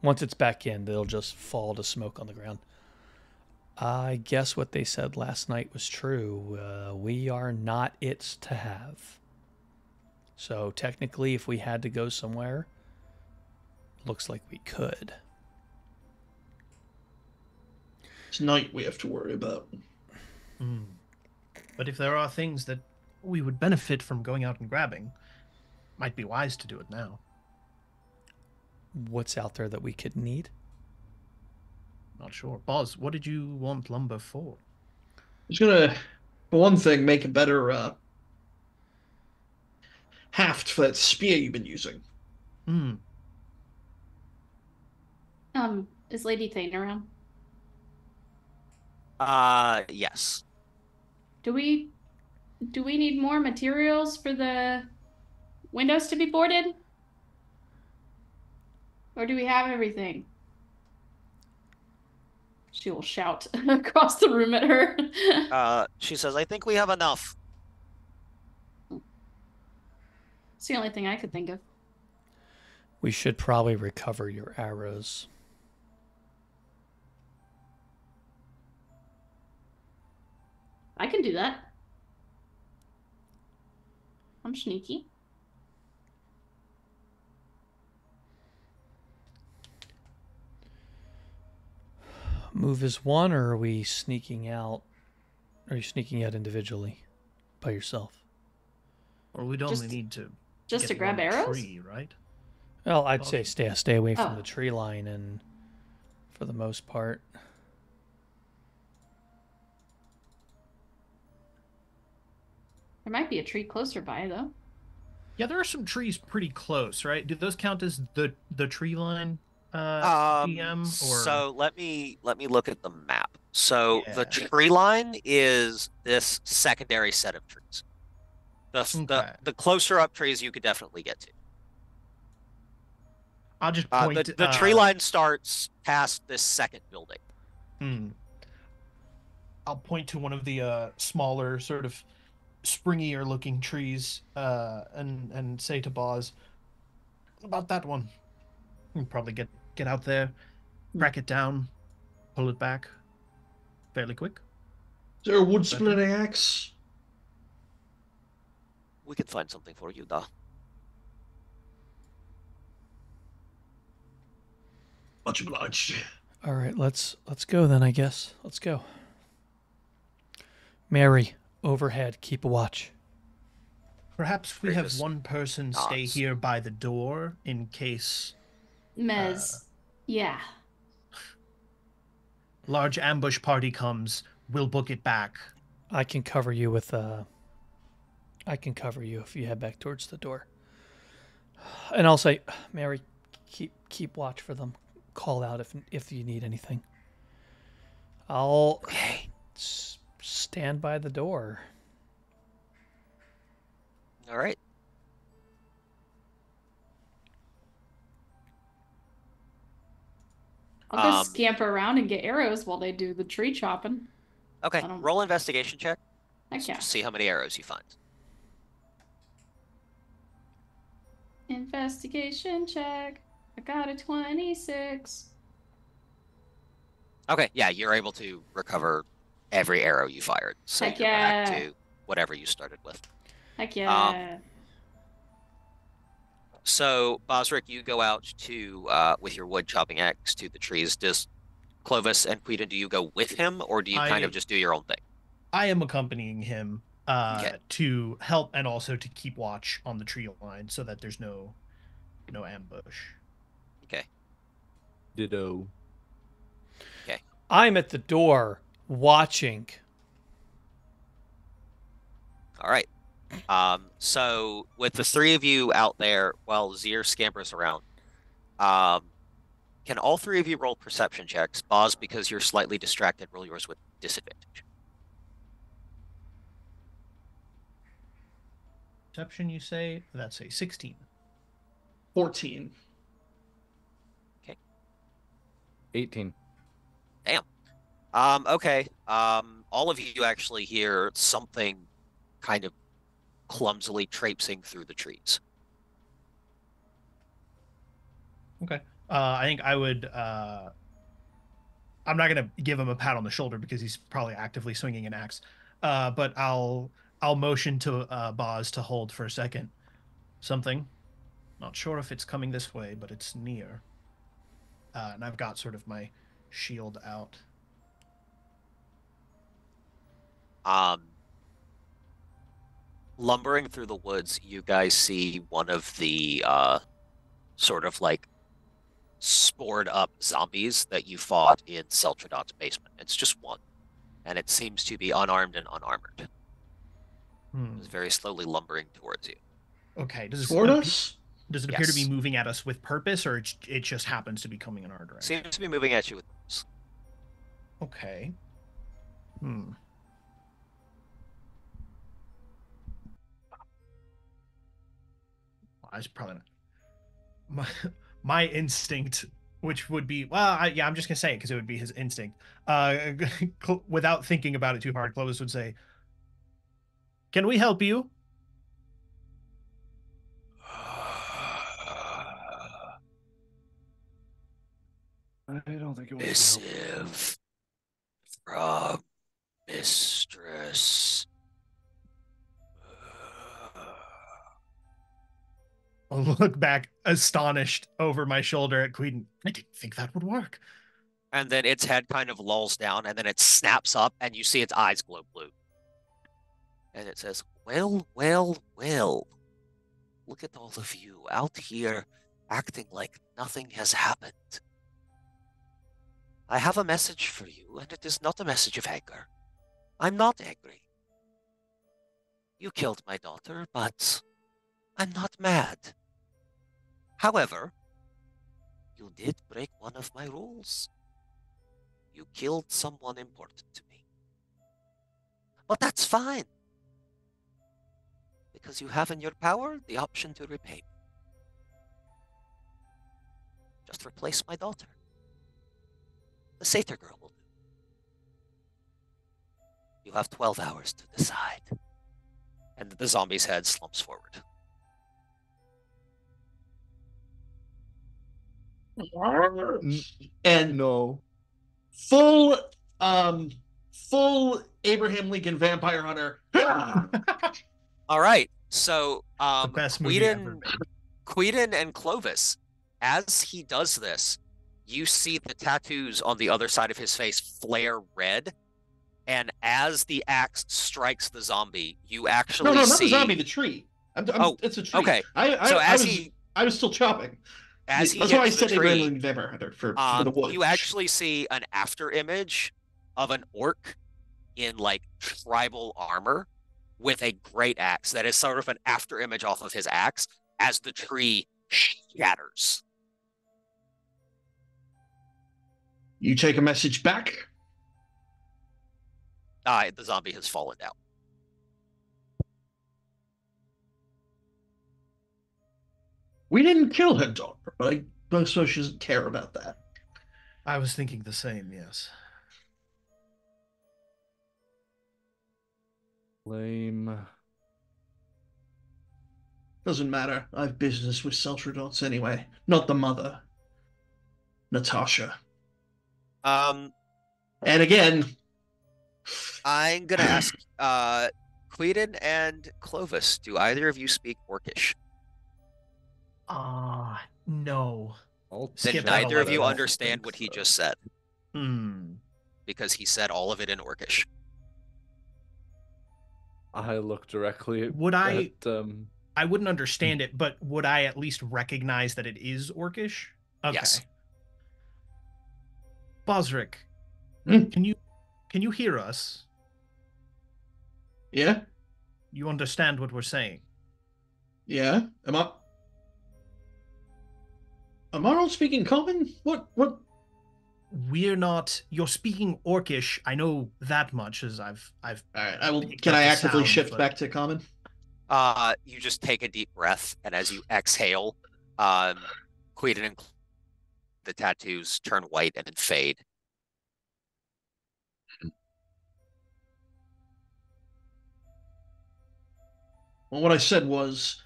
once it's back in, it'll just fall to smoke on the ground. I guess what they said last night was true. Uh, we are not its to have. So technically, if we had to go somewhere, looks like we could. Tonight we have to worry about. Mm. But if there are things that we would benefit from going out and grabbing, might be wise to do it now. What's out there that we could need? Not sure. Boz, what did you want lumber for? I was going to, for one thing, make a better uh, haft for that spear you've been using. Hmm. Um, is Lady Thane around? Uh, yes. Do we, do we need more materials for the windows to be boarded? Or do we have everything? She will shout across the room at her. uh, she says, I think we have enough. It's the only thing I could think of. We should probably recover your arrows. I can do that. I'm sneaky. Move is one, or are we sneaking out? Are you sneaking out individually by yourself? Or we'd only need to just to grab arrows? Tree, right? Well, I'd oh. say stay stay away from oh. the tree line, and for the most part. There might be a tree closer by, though. Yeah, there are some trees pretty close, right? Do those count as the the tree line? Uh, um, D M, or... So let me let me look at the map. So yeah. The tree line is this secondary set of trees. The, okay. the the closer up trees you could definitely get to. I'll just point. Uh, the the uh... tree line starts past this second building. Hmm. I'll point to one of the uh, smaller sort of springier looking trees uh and and say to Boz about that one. We'll probably get get out there, rack it down, pull it back fairly quick. Is there a wood splitting axe? We can find something for you, da. Much obliged. All right, let's let's go then, I guess. Let's go. Mary, overhead, keep a watch. Perhaps we Greatest. have one person Nods. stay here by the door in case... Mez. Uh, yeah. Large ambush party comes. We'll book it back. I can cover you with... Uh, I can cover you if you head back towards the door. And I'll say, Mary, keep keep watch for them. Call out if, if you need anything. I'll... Okay. Stand by the door. All right. I'll go um, scamper around and get arrows while they do the tree chopping. Okay, roll investigation check. Okay. See how many arrows you find. Investigation check. I got a twenty-six. Okay, yeah, you're able to recover every arrow you fired. So Heck you're yeah. back to whatever you started with. Heck yeah. Um, so, Bozrech, you go out to, uh, with your wood chopping axe to the trees. Does Clovis and Quedin, do you go with him, or do you I, kind of just do your own thing? I am accompanying him uh, okay. to help and also to keep watch on the tree line so that there's no no ambush. Okay. Ditto. Okay. I'm at the door watching. All right. Um, so with the three of you out there, while Zir scampers around, um, can all three of you roll perception checks? Boz, because you're slightly distracted, roll yours with disadvantage. Perception, you say? That's a sixteen. fourteen. Okay. eighteen. Damn. Um, okay. Um, all of you actually hear something kind of clumsily traipsing through the trees. Okay. Uh, I think I would, uh, I'm not going to give him a pat on the shoulder because he's probably actively swinging an axe, uh, but I'll, I'll motion to uh, Boz to hold for a second. Something. Not sure if it's coming this way, but it's near. Uh, and I've got sort of my shield out. Um, lumbering through the woods, you guys see one of the uh, sort of like spored up zombies that you fought in Seltrodot's basement. It's just one, and it seems to be unarmed and unarmored. Hmm. It's very slowly lumbering towards you. Okay. Does it, toward us? Does it appear yes. to be moving at us with purpose, or it, it just happens to be coming in our direction? Seems to be moving at you with purpose. Okay. Hmm. I should probably not. My, my instinct, which would be, well, I, yeah, I'm just going to say it because it would be his instinct. Uh, without thinking about it too hard, Clovis would say, "Can we help you?" I don't think it was. Missive from Mistress. I'll look back, astonished, over my shoulder at Quedin. I didn't think that would work. And then its head kind of lolls down, and then it snaps up, and you see its eyes glow blue. And it says, "Well, well, well. Look at all of you out here acting like nothing has happened. I have a message for you, and it is not a message of anger. I'm not angry. You killed my daughter, but I'm not mad. However, you did break one of my rules. You killed someone important to me. But that's fine, because you have in your power the option to repay me. Just replace my daughter. The satyr girl will do. You have twelve hours to decide." And the zombie's head slumps forward. And no, full, um, full Abraham Lincoln Vampire Hunter. All right, so um, Quedin, Quedin and Clovis, as he does this, you see the tattoos on the other side of his face flare red, and as the axe strikes the zombie, you actually no, no, not see the zombie, the tree. I'm, I'm, oh, it's a tree. Okay. I, I, so I, as was, he, I was still chopping. As he That's why I said tree, for, for um, the wood. You actually see an after image of an orc in like tribal armor with a great axe that is sort of an after image off of his axe as the tree shatters. You take a message back? Ah, the zombie has fallen down. We didn't kill her daughter, but I guess so she doesn't care about that. I was thinking the same, yes. Lame. Doesn't matter. I've business with Seltrodot anyway. Not the mother. Natasha. Um. And again. I'm gonna ask, uh, Cleedon and Clovis, do either of you speak Orcish? Ah, uh, no. Then neither of you understand what he just said. Hmm. Because he said all of it in Orcish. I look directly at... Would I... At, um... I wouldn't understand it, but would I at least recognize that it is Orcish? Okay. Yes. Bozrech, mm. can you can you hear us? Yeah. You understand what we're saying? Yeah. Am I? Am I all speaking common? What? What? We're not. You're speaking Orcish. I know that much, as I've I've. All right. I will. Can I actively sound, shift but... back to common? Uh, you just take a deep breath, and as you exhale, um, Queen and the tattoos turn white and then fade. Well, what I said was,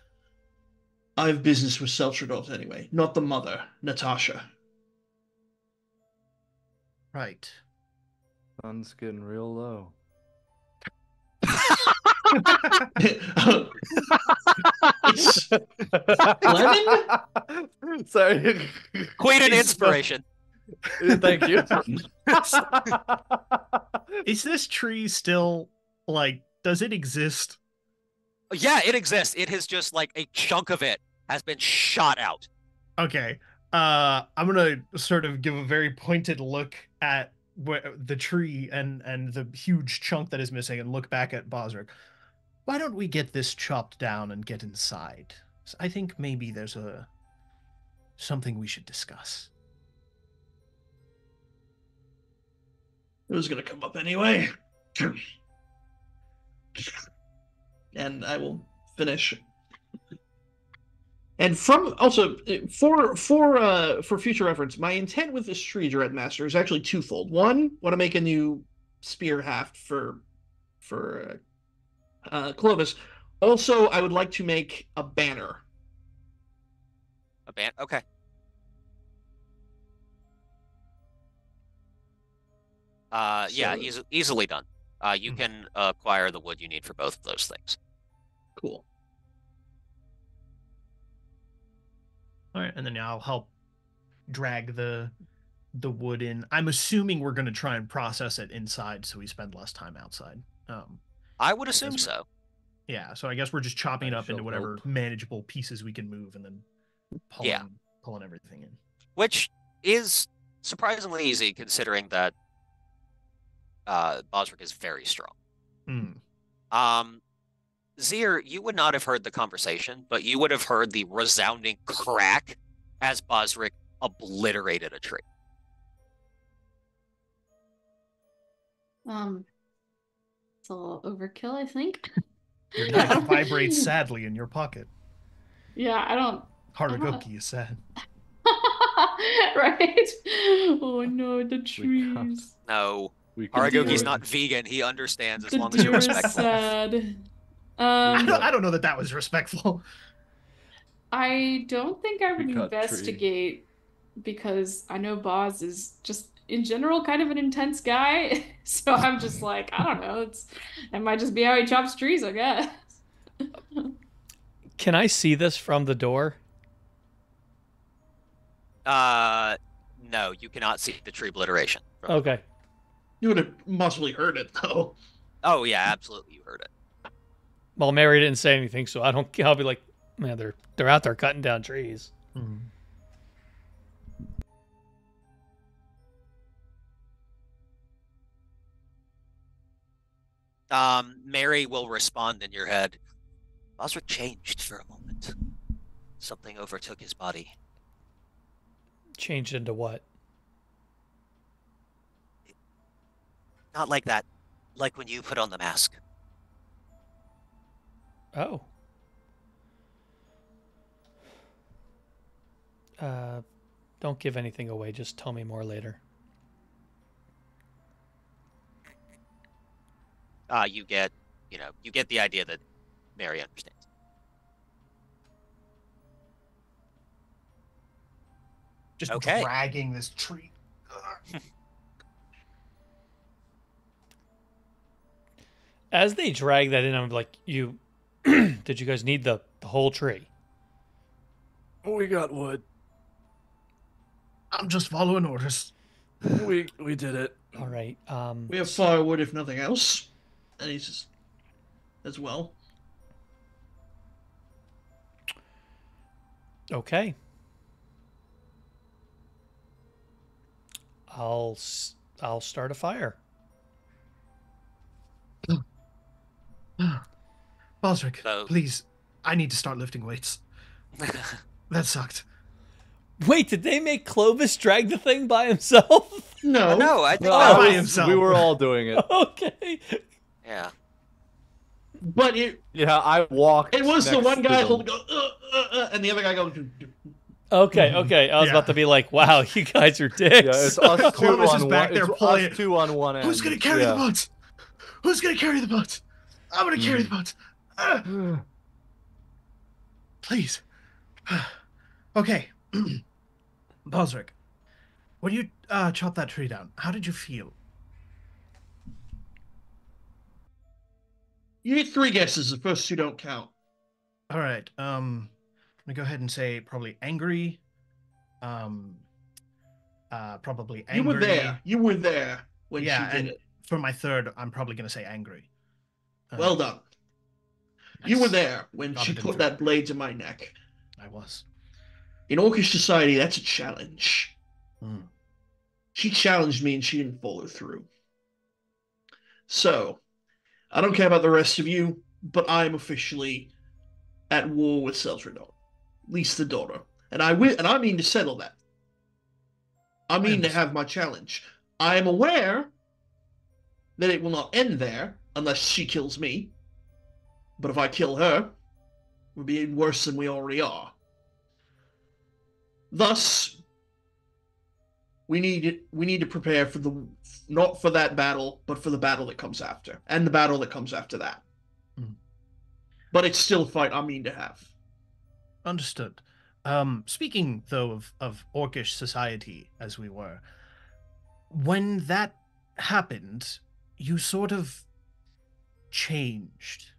I have business with Seltrodot anyway, not the mother, Natasha. Right. Sun's getting real low. It's... Lemon? Sorry. Quite an inspiration. Thank you. Is this tree still, like, does it exist? Yeah, it exists. It has just, like, a chunk of it has been shot out. Okay. Uh, I'm going to sort of give a very pointed look at the tree and, and the huge chunk that is missing and look back at Bozrech. Why don't we get this chopped down and get inside? So I think maybe there's a something we should discuss. It was going to come up anyway. And I will finish. And from also for for uh, for future reference, my intent with this tree, Dreadmaster, is actually twofold. One, want to make a new spear haft for for. Uh, Uh, Clovis. Also, I would like to make a banner. A banner? Okay. Uh, so, yeah, easy, easily done. Uh, you mm-hmm. can uh, acquire the wood you need for both of those things. Cool. All right, and then I'll help drag the the wood in. I'm assuming we're going to try and process it inside, so we spend less time outside. Um. I would assume I so. Yeah, so I guess we're just chopping it up into whatever hope. manageable pieces we can move and then pulling, yeah. pulling everything in. Which is surprisingly easy, considering that uh, Bozrech is very strong. Mm. Um, Zir, you would not have heard the conversation, but you would have heard the resounding crack as Bozrech obliterated a tree. Um... It's a little overkill, I think. Your knife vibrates sadly in your pocket. Yeah, I don't... Horagoki is sad. Right? Oh no, the trees. No. Horagoki's not vegan. He understands as the long as you're respectful. Sad. Um, I, don't, I don't know that that was respectful. I don't think I would investigate tree. because I know Boz is just... in general, kind of an intense guy, so I'm just like, I don't know, it's, that might just be how he chops trees, I guess. Can I see this from the door? Uh, no, you cannot see the tree obliteration. Okay. You would have mostly heard it, though. Oh, yeah, absolutely, you heard it. Well, Mary didn't say anything, so I don't, I'll be like, man, they're, they're out there cutting down trees. Mm-hmm. Um, Mary will respond in your head. Bozrech changed for a moment. Something overtook his body. Changed into what? Not like that. Like when you put on the mask. Oh. Uh, don't give anything away. Just tell me more later. Uh, you get you know, you get the idea that Mary understands. Just okay. dragging this tree. As they drag that in, I'm like, you, did you guys need the, the whole tree? We got wood. I'm just following orders. We we did it. All right. Um, we have firewood, if nothing else. And he's just, as well. Okay. I'll I'll start a fire. Bozrech, so, please, I need to start lifting weights. That sucked. Wait, did they make Clovis drag the thing by himself? No, uh, no, I think no, by himself. We were all doing it. Okay. Yeah. But it. Yeah, I walked. It was the one guy who go, uh, uh, uh, and the other guy going. Okay, okay. I was yeah. about to be like, "Wow, you guys are dicks." Yeah, it's us two Clovis on is back one. There it's pulling us two on one end. Who's gonna carry yeah. the boats? Who's gonna carry the boats? I'm gonna carry the boats. Uh, please. Okay, Bozrech, when you uh, chop that tree down, how did you feel? You get three guesses. The first two don't count. All right. Um, I'm gonna go ahead and say probably angry. Um, uh, probably angry. You were there. You were there when yeah, she did it. For my third, I'm probably gonna say angry. Uh, well done. Nice. You were there when God, she put that blade to my neck. I was. In Orcish society, that's a challenge. Mm. She challenged me and she didn't follow through. So, I don't care about the rest of you, but I'm officially at war with Seltrodot. At least the daughter. And I will, and I mean to settle that. I mean I to have my challenge. I am aware that it will not end there unless she kills me. But if I kill her, we'll be worse than we already are. Thus, we need we need to prepare for the not for that battle, but for the battle that comes after, and the battle that comes after that. Mm. But it's still a fight I mean to have. Understood. Um, speaking though of of Orcish society as we were, when that happened, you sort of changed.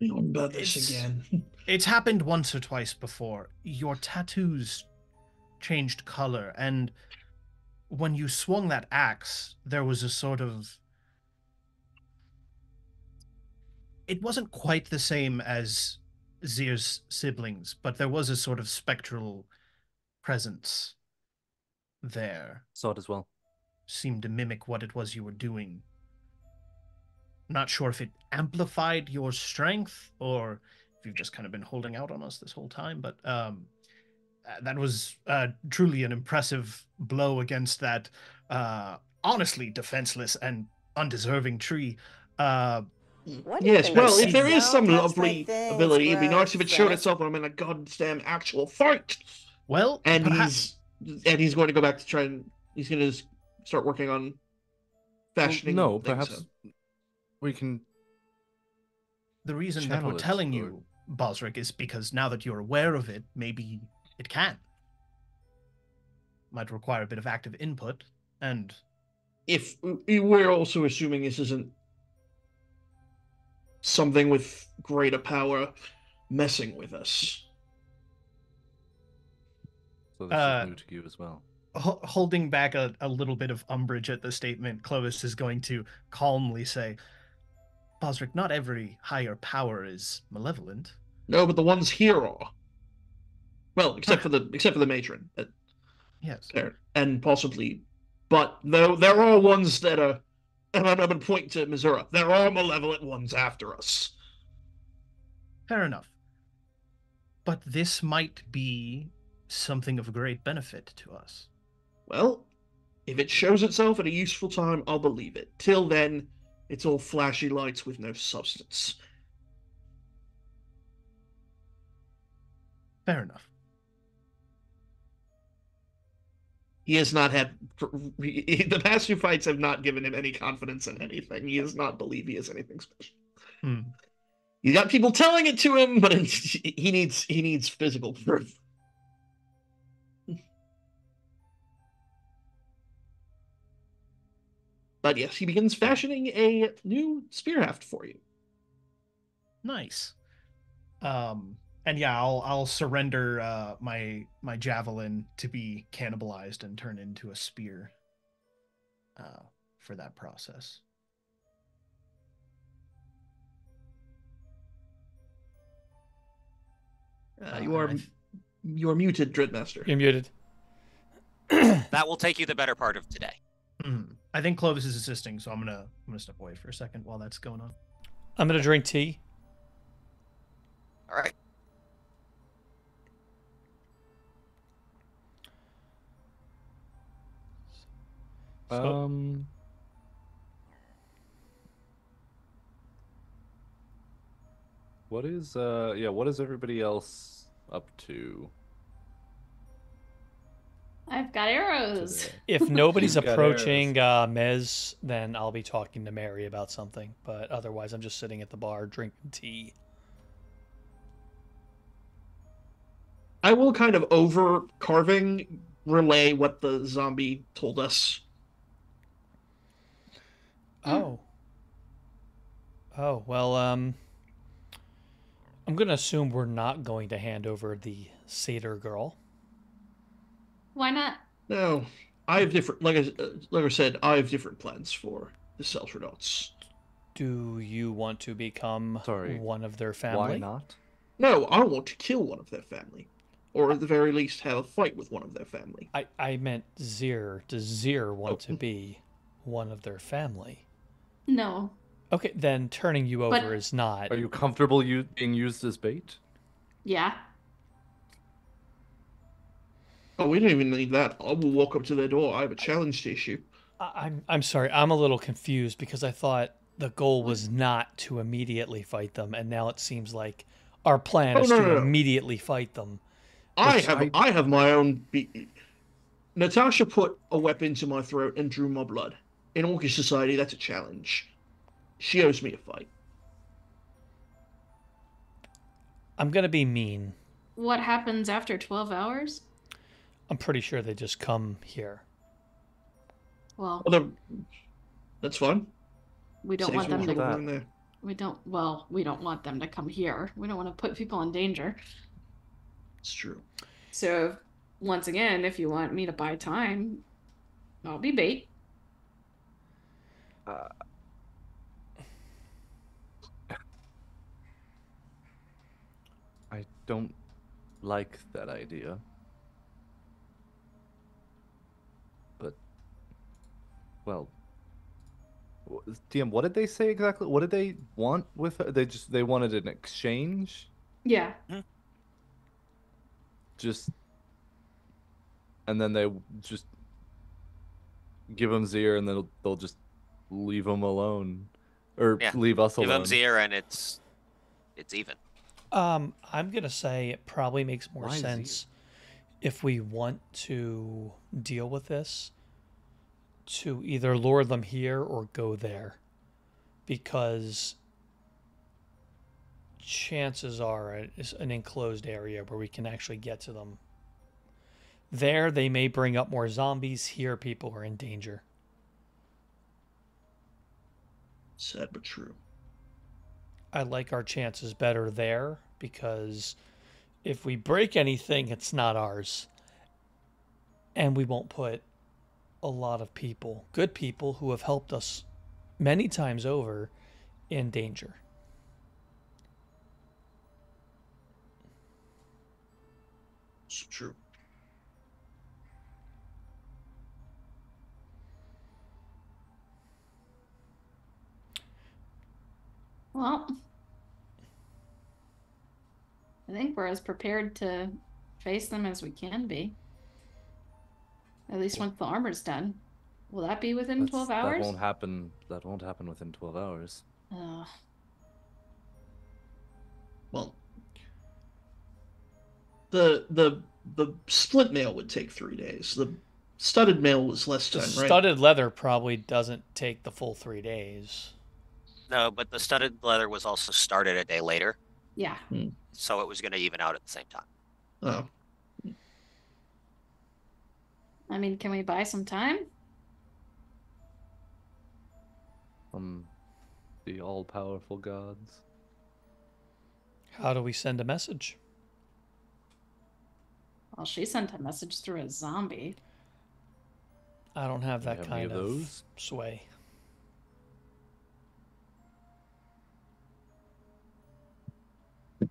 Don't about this again. It's happened once or twice before. Your tattoos changed color, and when you swung that axe, there was a sort of... It wasn't quite the same as Zyr's siblings, but there was a sort of spectral presence there. Saw it as well. Seemed to mimic what it was you were doing. Not sure if it amplified your strength or... You've just kind of been holding out on us this whole time, but um, that was uh, truly an impressive blow against that uh, honestly defenseless and undeserving tree. Uh, yes, well, if there is some lovely ability, it'd be nice if it showed itself when I'm in a goddamn actual fight. Well, and he's and he's going to go back to try and he's going to start working on fashioning. Well, no, perhaps so. We can. The reason that we're telling or... you. Bozrech is because now that you're aware of it, maybe it can. Might require a bit of active input, and if we're also assuming this isn't something with greater power messing with us. So this uh, is new to you as well. Ho holding back a, a little bit of umbrage at the statement, Clovis is going to calmly say, Bozrech, not every higher power is malevolent. No, but the ones here are. Well, except for the except for the matron. Uh, yes. There, and possibly, but though there are ones that are, and I'm going to point to Missouri. There are malevolent ones after us. Fair enough. But this might be something of great benefit to us. Well, if it shows itself at a useful time, I'll believe it. Till then. It's all flashy lights with no substance. Fair enough. He has not had... The past few fights have not given him any confidence in anything. He does not believe he is anything special. Hmm. He's got people telling it to him, but it's, he needs he needs physical proof. But yes, he begins fashioning a new spear haft for you. Nice. Um, and yeah, I'll I'll surrender uh, my my javelin to be cannibalized and turn into a spear uh, for that process. Uh, you are you are muted, Dreadmaster. You're muted. That will take you the better part of today. Mm. I think Clovis is assisting, so I'm gonna I'm gonna step away for a second while that's going on. I'm gonna drink tea. All right. Um. What is uh yeah? What is everybody else up to? I've got arrows. If nobody's approaching uh, Mez, then I'll be talking to Mary about something. But otherwise, I'm just sitting at the bar drinking tea. I will kind of over carving relay what the zombie told us. Oh. Oh, well, um, I'm going to assume we're not going to hand over the satyr girl. Why not? No, I have different. Like I, like I said, I have different plans for the Seltrodots. Do you want to become Sorry. one of their family? Why not? No, I want to kill one of their family, or at the very least have a fight with one of their family. I I meant Zir. Does Zir want oh. to be one of their family? No. Okay, then turning you over but... is not. Are you comfortable you being used as bait? Yeah. Oh, we don't even need that. I will walk up to their door. I have a challenge to issue. I'm I'm sorry. I'm a little confused because I thought the goal was not to immediately fight them, and now it seems like our plan oh, is no, to no, no. immediately fight them. I have I... I have my own. Be Natasha put a weapon to my throat and drew my blood. In Orcish society, that's a challenge. She owes me a fight. I'm gonna be mean. What happens after twelve hours? I'm pretty sure they just come here. Well, well that's fine. We don't want them to come there. We don't. Well, we don't want them to come here. We don't want to put people in danger. It's true. So, once again, if you want me to buy time, I'll be bait. Uh, I don't like that idea. Well, D M, what did they say exactly? What did they want with her? They just, they wanted an exchange? Yeah. Just, and then they just give them Zir and then they'll, they'll just leave them alone. Or yeah. leave us alone. Give them Zir and it's, it's even. Um, I'm going to say it probably makes more Why sense if we want to deal with this. To either lure them here or go there, because chances are it's an enclosed area where we can actually get to them. There, they may bring up more zombies. Here, people are in danger. Sad but true. I like our chances better there, because if we break anything, it's not ours. And we won't put a lot of people, good people who have helped us many times over, in danger. It's true. Well, I think we're as prepared to face them as we can be. At least once the armor's done. Will that be within That's, twelve hours? That won't happen. That won't happen within twelve hours. Uh. Well, the the the split mail would take three days. The studded mail was less time, right? Studded leather probably doesn't take the full three days. No, but the studded leather was also started a day later. Yeah. Hmm. So it was going to even out at the same time. Oh. I mean, can we buy some time? Um, the all-powerful gods. How do we send a message? Well, she sent a message through a zombie. I don't have that kind of sway. What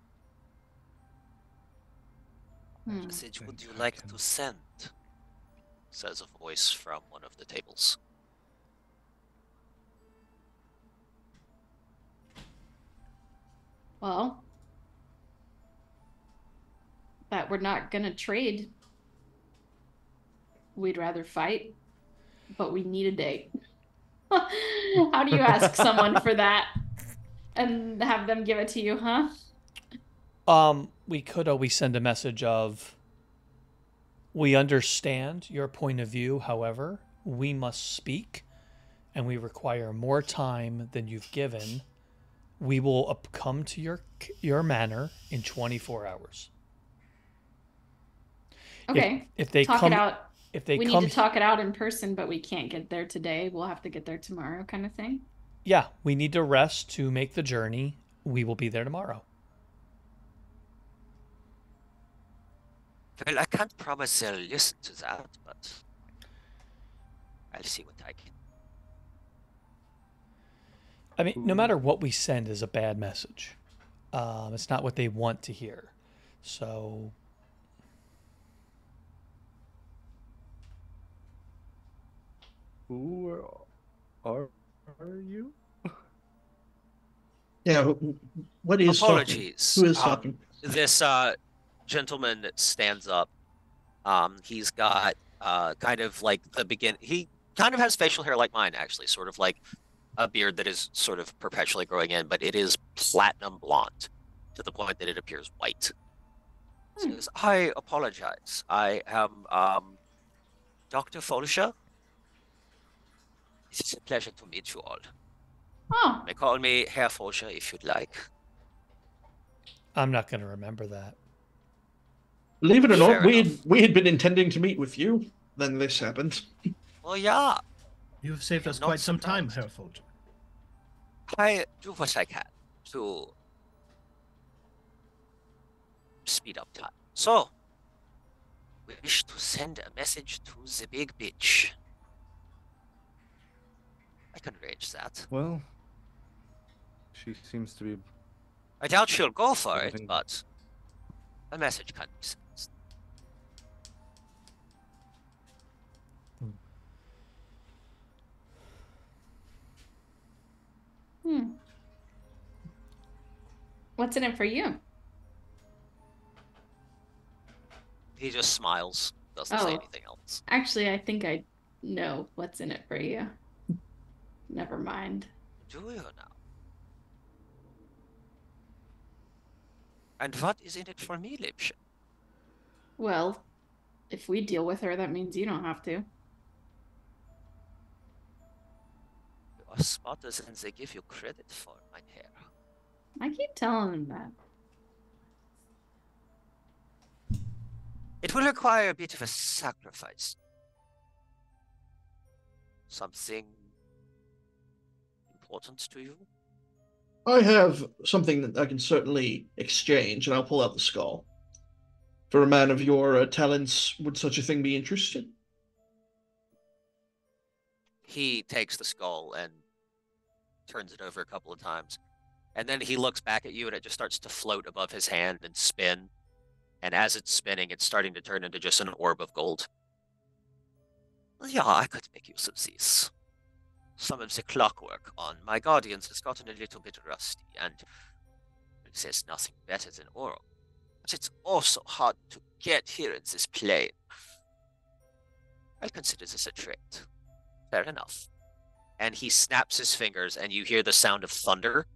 hmm. message would you like to send? Says a voice from one of the tables. Well, that we're not gonna trade. We'd rather fight, but we need a date. How do you ask someone for that and have them give it to you, huh? Um, we could always send a message of, we understand your point of view, however, we must speak, and we require more time than you've given. We will up come to your your manor in twenty-four hours. Okay. If, if they talk come, it out. If they we come, need to talk it out in person, but we can't get there today. We'll have to get there tomorrow, kind of thing. Yeah, we need to rest to make the journey. We will be there tomorrow. Well, I can't promise they'll listen to that, but I'll see what I can. I mean, Ooh. no matter what we send is a bad message. Um, it's not what they want to hear. So... Who are, are you? Yeah, what is... Apologies. Who is um, this... Uh, gentleman that stands up, um he's got uh kind of like the begin he kind of has facial hair like mine, actually, sort of like a beard that is sort of perpetually growing in, but it is platinum blonde to the point that it appears white. hmm. Says, I apologize, I am um Doctor Folscher. It is a pleasure to meet you all. Oh. They call me Herr Folscher if you'd like. I'm not going to remember that. Believe it or not, we had, we had been intending to meet with you. Then this happened. Well, yeah. You have saved us quite some time, Herr Folscher. I do what I can to speed up time. So, we wish to send a message to the big bitch. I can arrange that. Well, she seems to be... I doubt she'll go for it, but a message can be sent. Hmm. What's in it for you? He just smiles, doesn't oh. say anything else. Actually, I think I know what's in it for you. Never mind. Do you know? And what is in it for me, Lipsch? Well, if we deal with her, that means you don't have to. You are smarter than they give you credit for, my hair. I keep telling them that. It will require a bit of a sacrifice. Something important to you? I have something that I can certainly exchange, and I'll pull out the skull. For a man of your uh, talents, would such a thing be interesting? He takes the skull and turns it over a couple of times. And then he looks back at you, and it just starts to float above his hand and spin. And as it's spinning, it's starting to turn into just an orb of gold. Yeah, I could make use of these. Some of the clockwork on my guardians has gotten a little bit rusty, and there's nothing better than oral. But it's also hard to get here in this plane. I consider this a trade. Fair enough. And he snaps his fingers, and you hear the sound of thunder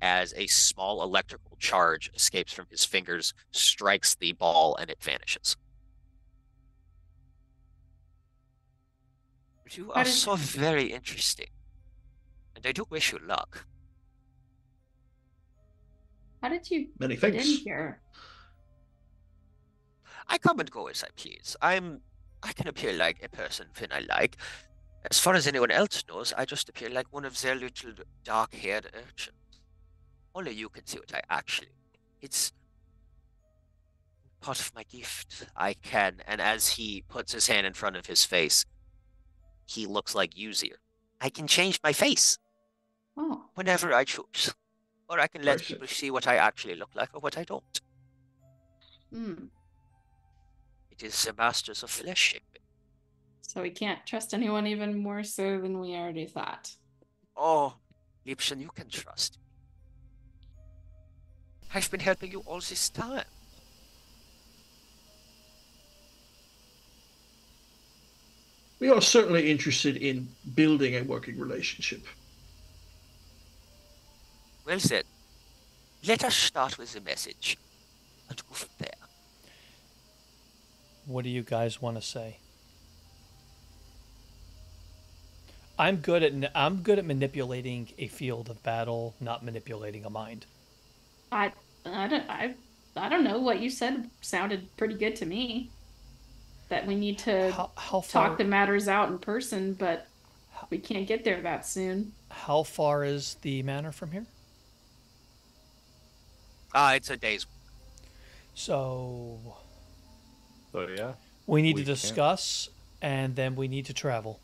as a small electrical charge escapes from his fingers, strikes the ball, and it vanishes. You are so very interesting, and I do wish you luck. How did you Many get thanks. in here? I come and go as I please. I'm, I can appear like a person when I like. As far as anyone else knows, I just appear like one of their little dark-haired urchins. Only you can see what I actually. It's part of my gift. I can. And as he puts his hand in front of his face, he looks like Uzier. I can change my face oh. whenever I choose. Or I can let Perfect. people see what I actually look like or what I don't. Mm. It is the masters of flesh shaping. So we can't trust anyone even more so than we already thought. Oh, Liebchen, you can trust me. I've been helping you all this time. We are certainly interested in building a working relationship. Well said. Let us start with the message and go from there. What do you guys want to say? I'm good at I'm good at manipulating a field of battle, not manipulating a mind. I I don't I I don't know. What you said sounded pretty good to me. That we need to how, how far, talk the matters out in person, but we can't get there that soon. How far is the manor from here? Ah, uh, it's a day's work. So. So yeah. We need we to discuss, can. and then we need to travel.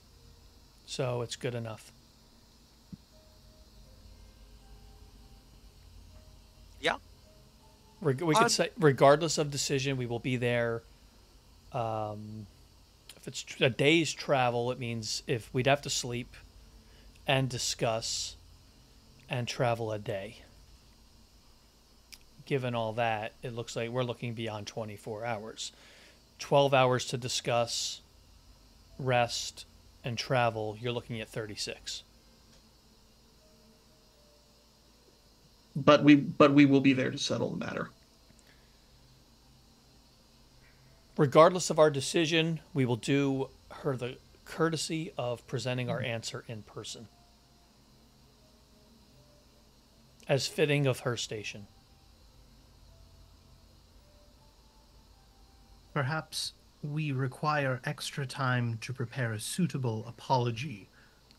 So it's good enough. Yeah. We, we uh, could say, regardless of decision, we will be there. Um, if it's a day's travel, it means if we'd have to sleep and discuss and travel a day. Given all that, it looks like we're looking beyond twenty-four hours. twelve hours to discuss, rest, and travel, you're looking at thirty-six. But we, but we will be there to settle the matter. Regardless of our decision, we will do her the courtesy of presenting our answer in person. As fitting of her station. Perhaps we require extra time to prepare a suitable apology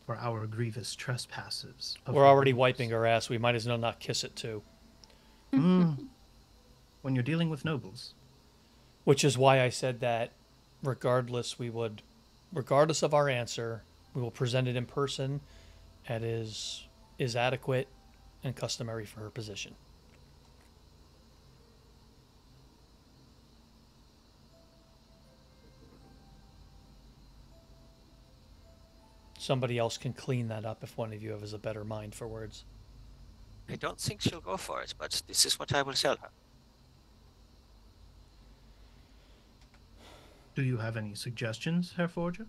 for our grievous trespasses. We're already wiping her ass. We might as well not kiss it, too. Mm. When you're dealing with nobles. Which is why I said that regardless we would regardless of our answer, we will present it in person and is is adequate and customary for her position. Somebody else can clean that up if one of you has a better mind for words. I don't think she'll go for it, but this is what I will tell her. Do you have any suggestions, Herr Forger?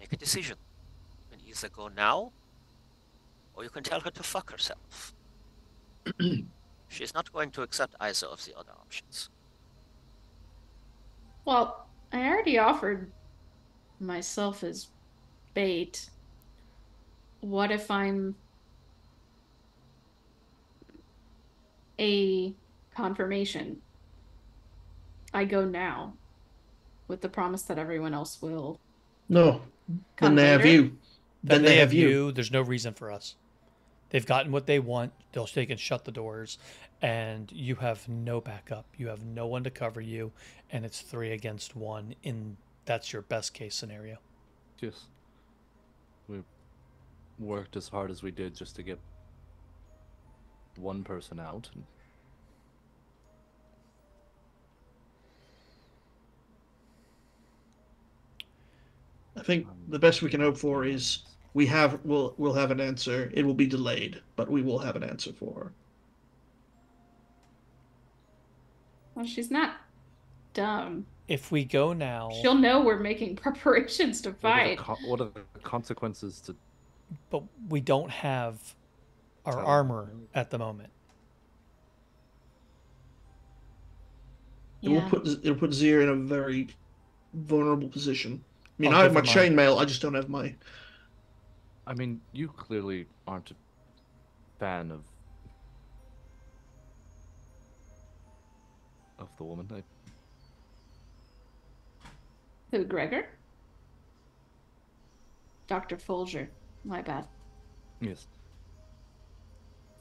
Make a decision. You can either go now, or you can tell her to fuck herself. She's not going to accept either of the other options. Well, I already offered myself as bait. What if I'm a confirmation? I go now, with the promise that everyone else will. No, then they have you. Then, then they, they have you. you. There's no reason for us. They've gotten what they want. They'll they can shut the doors, and you have no backup. You have no one to cover you, and it's three against one. In that's your best case scenario. Yes, we worked as hard as we did just to get one person out. And I think the best we can hope for is we have we'll we'll have an answer. It will be delayed, but we will have an answer for her. Well, she's not dumb. If we go now, she'll know we're making preparations to fight. What are the, what are the consequences to? But we don't have our armor at the moment. Yeah. It will put it will put Zier in a very vulnerable position. I mean, oh, I have my chainmail, I just don't have my... I mean, you clearly aren't a fan of of the woman. I... Who, Gregor? Doctor Folscher. My bad. Yes.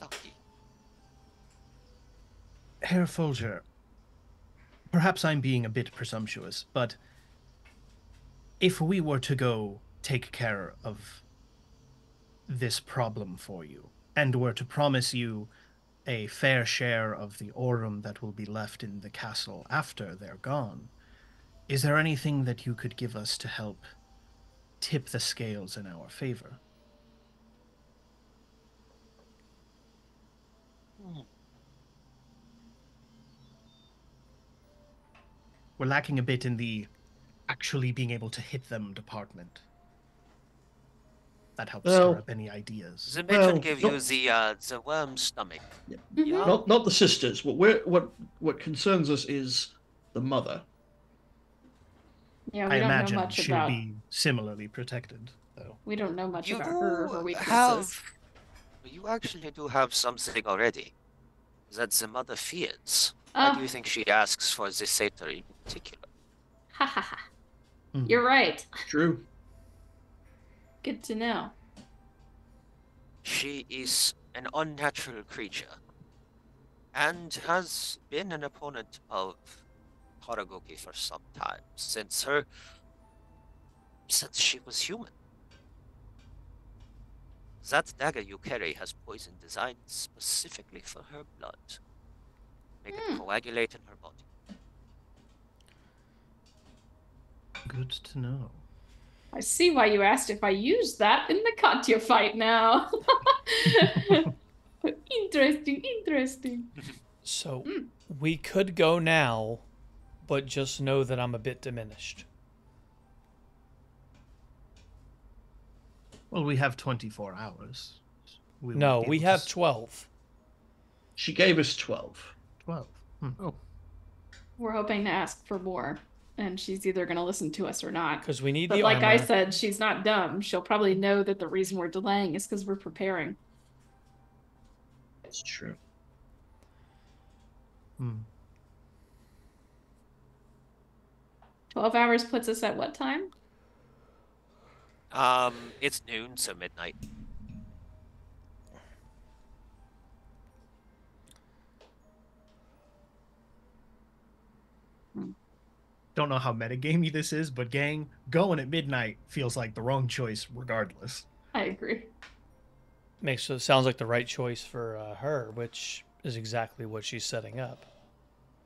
Okay. Herr Folscher, perhaps I'm being a bit presumptuous, but if we were to go take care of this problem for you, and were to promise you a fair share of the orum that will be left in the castle after they're gone, is there anything that you could give us to help tip the scales in our favor? Hmm. We're lacking a bit in the actually being able to hit them department. That helps well, stir up any ideas. The matron well, gave not, you the uh, the worm stomach. Yeah. Mm-hmm. yeah. Not not the sisters. What we're, what what concerns us is the mother. Yeah, we I don't imagine know much she'll about... be similarly protected, though. We don't know much you about her. Or weaknesses. Have, you actually do have something already that the mother fears. Uh, Why do you think she asks for this satyr in particular? Ha ha ha! Mm. You're right. True. Good to know. She is an unnatural creature, and has been an opponent of Horagoki for some time, since her... since she was human. That dagger you carry has poison designed specifically for her blood. Make mm. it coagulate in her body. Good to know. I see why you asked if I used that in the Katya fight now. Interesting, interesting. So, mm. we could go now, but just know that I'm a bit diminished. Well, we have twenty-four hours. We no, we have twelve. She gave us twelve. twelve. Hmm. Oh. We're hoping to ask for more. And she's either going to listen to us or not. Because we need but the like armor. I said, she's not dumb. She'll probably know that the reason we're delaying is because we're preparing. That's true. Hmm. twelve hours puts us at what time? Um, it's noon, so midnight. Hmm. Don't know how metagamey this is, but gang, going at midnight feels like the wrong choice regardless. I agree. Makes it sounds like the right choice for uh, her, which is exactly what she's setting up.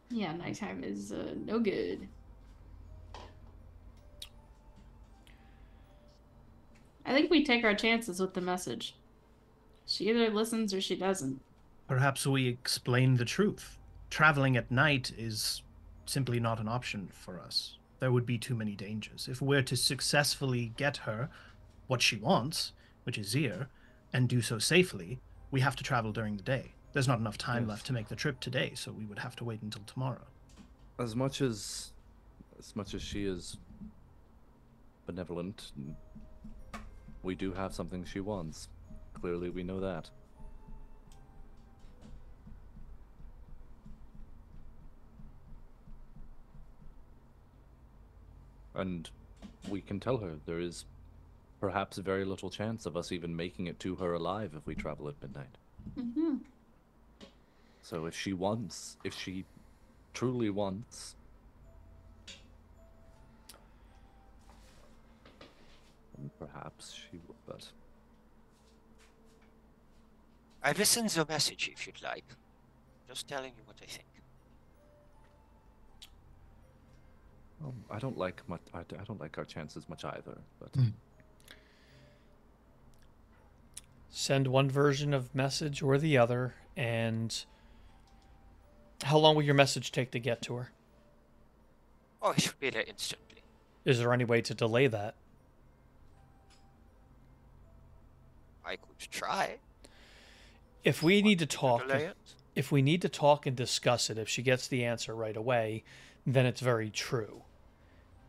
Yeah, nighttime is uh, no good. I think we take our chances with the message. She either listens or she doesn't. Perhaps we explain the truth. Traveling at night is... simply not an option for us. There would be too many dangers. If we're to successfully get her what she wants, which is Zir, and do so safely, we have to travel during the day. There's not enough time yes. left to make the trip today, so we would have to wait until tomorrow. As much as, as much as she is benevolent, we do have something she wants. Clearly we know that. And we can tell her there is perhaps very little chance of us even making it to her alive if we travel at midnight. Mm-hmm. So if she wants, if she truly wants, then perhaps she will, but... I listened to your message if you'd like. Just telling you what I think. Um, I don't like much. I, I don't like our chances much either. But mm. send one version of message or the other. And how long will your message take to get to her? Oh, it should be there instantly. Is there any way to delay that? I could try. If we need to talk, if we need to talk and discuss it, if she gets the answer right away, then it's very true.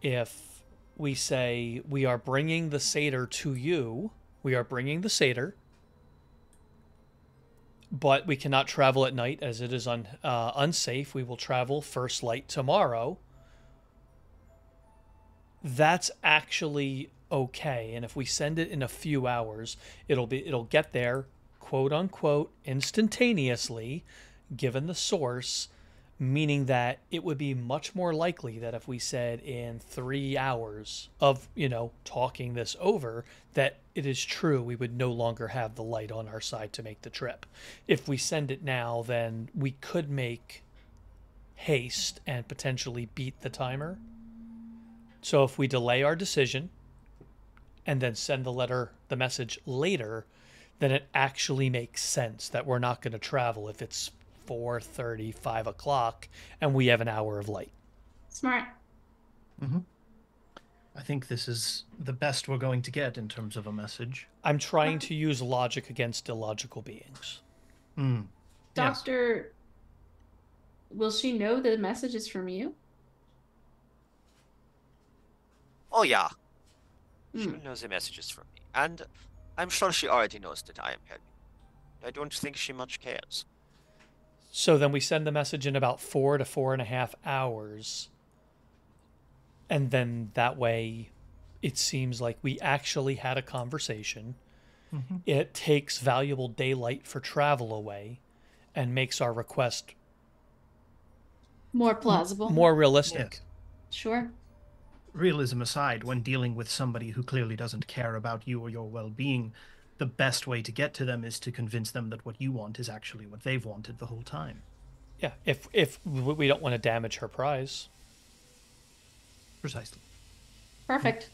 If we say, we are bringing the satyr to you, we are bringing the satyr, but we cannot travel at night as it is un, uh, unsafe. We will travel first light tomorrow. That's actually okay. And if we send it in a few hours, it'll be it'll get there, quote unquote, instantaneously, given the source, meaning that it would be much more likely that if we said in three hours of, you know, talking this over, that it is true, we would no longer have the light on our side to make the trip. If we send it now, then we could make haste and potentially beat the timer. So if we delay our decision and then send the letter, the message later, then it actually makes sense that we're not going to travel if it's four thirty, five o'clock, and we have an hour of light. Smart. Mm-hmm. I think this is the best we're going to get in terms of a message. I'm trying to use logic against illogical beings. Mm. Doctor, yes. Will she know the message is from you? Oh, yeah. Mm. She knows the message is from me. And I'm sure she already knows that I am helping. I don't think she much cares. So then we send the message in about four to four and a half hours. And then that way, it seems like we actually had a conversation. Mm-hmm. It takes valuable daylight for travel away and makes our request more plausible, more realistic. Yes. Sure. Realism aside, when dealing with somebody who clearly doesn't care about you or your well-being, the best way to get to them is to convince them that what you want is actually what they've wanted the whole time. Yeah, if if we don't want to damage her prize. Precisely. Perfect.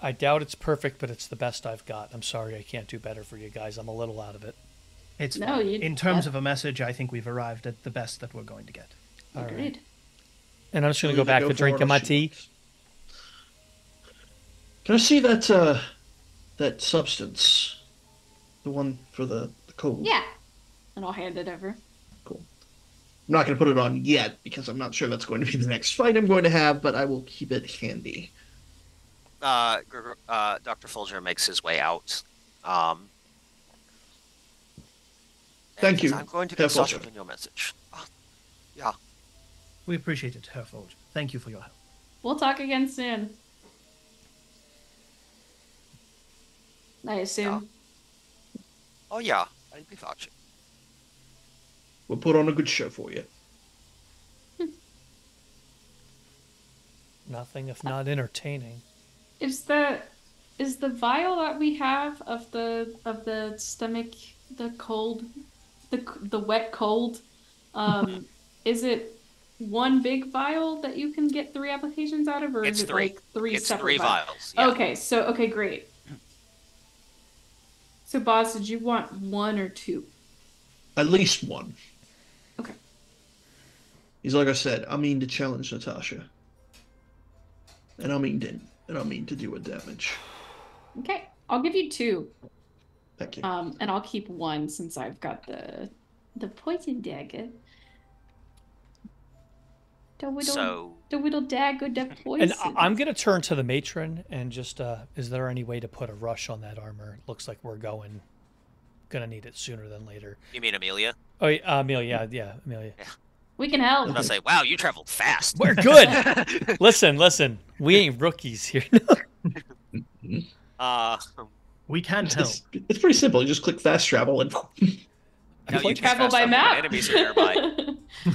I doubt it's perfect, but it's the best I've got. I'm sorry I can't do better for you guys. I'm a little out of it. It's no, you, in terms yeah. of a message, I think we've arrived at the best that we're going to get. All Agreed. Right. And I'm just going to go back go to drinking my tea. Can I see that... Uh... that substance, the one for the, the cold? Yeah, and I'll hand it over. Cool. I'm not going to put it on yet because I'm not sure that's going to be the next fight I'm going to have, but I will keep it handy. Uh, uh, Doctor Folscher makes his way out. Um, Thank you, I'm going to be Folscher. In your message. Uh, yeah. We appreciate it, Herr Folscher. Thank you for your help. We'll talk again soon. I assume. Yeah. Oh yeah, I'll be watching. We'll put on a good show for you. Nothing if not entertaining. Is the is the vial that we have of the of the stomach the cold the the wet cold? Um, is it one big vial that you can get three applications out of, or it's is it three. like three it's separate three vials? vials yeah. Okay, so okay, great. So, Boz, did you want one or two? At least one. Okay. He's like I said, I mean to challenge Natasha. And I mean to, and I mean to do a damage. Okay, I'll give you two. Thank you. Um, and I'll keep one since I've got the the poison dagger. The whittle, so... the whittle dagger, the poison. And I'm going to turn to the matron and just, uh, is there any way to put a rush on that armor? It looks like we're going, going to need it sooner than later. You mean Amelia? Oh, yeah, uh, Amelia, yeah, yeah, Amelia. Yeah. We can help. I'm going to say, wow, you traveled fast. We're good. listen, listen, we ain't rookies here. uh, we can help. It's, it's pretty simple. You just click fast travel and... No, you travel by map. Enemies are nearby.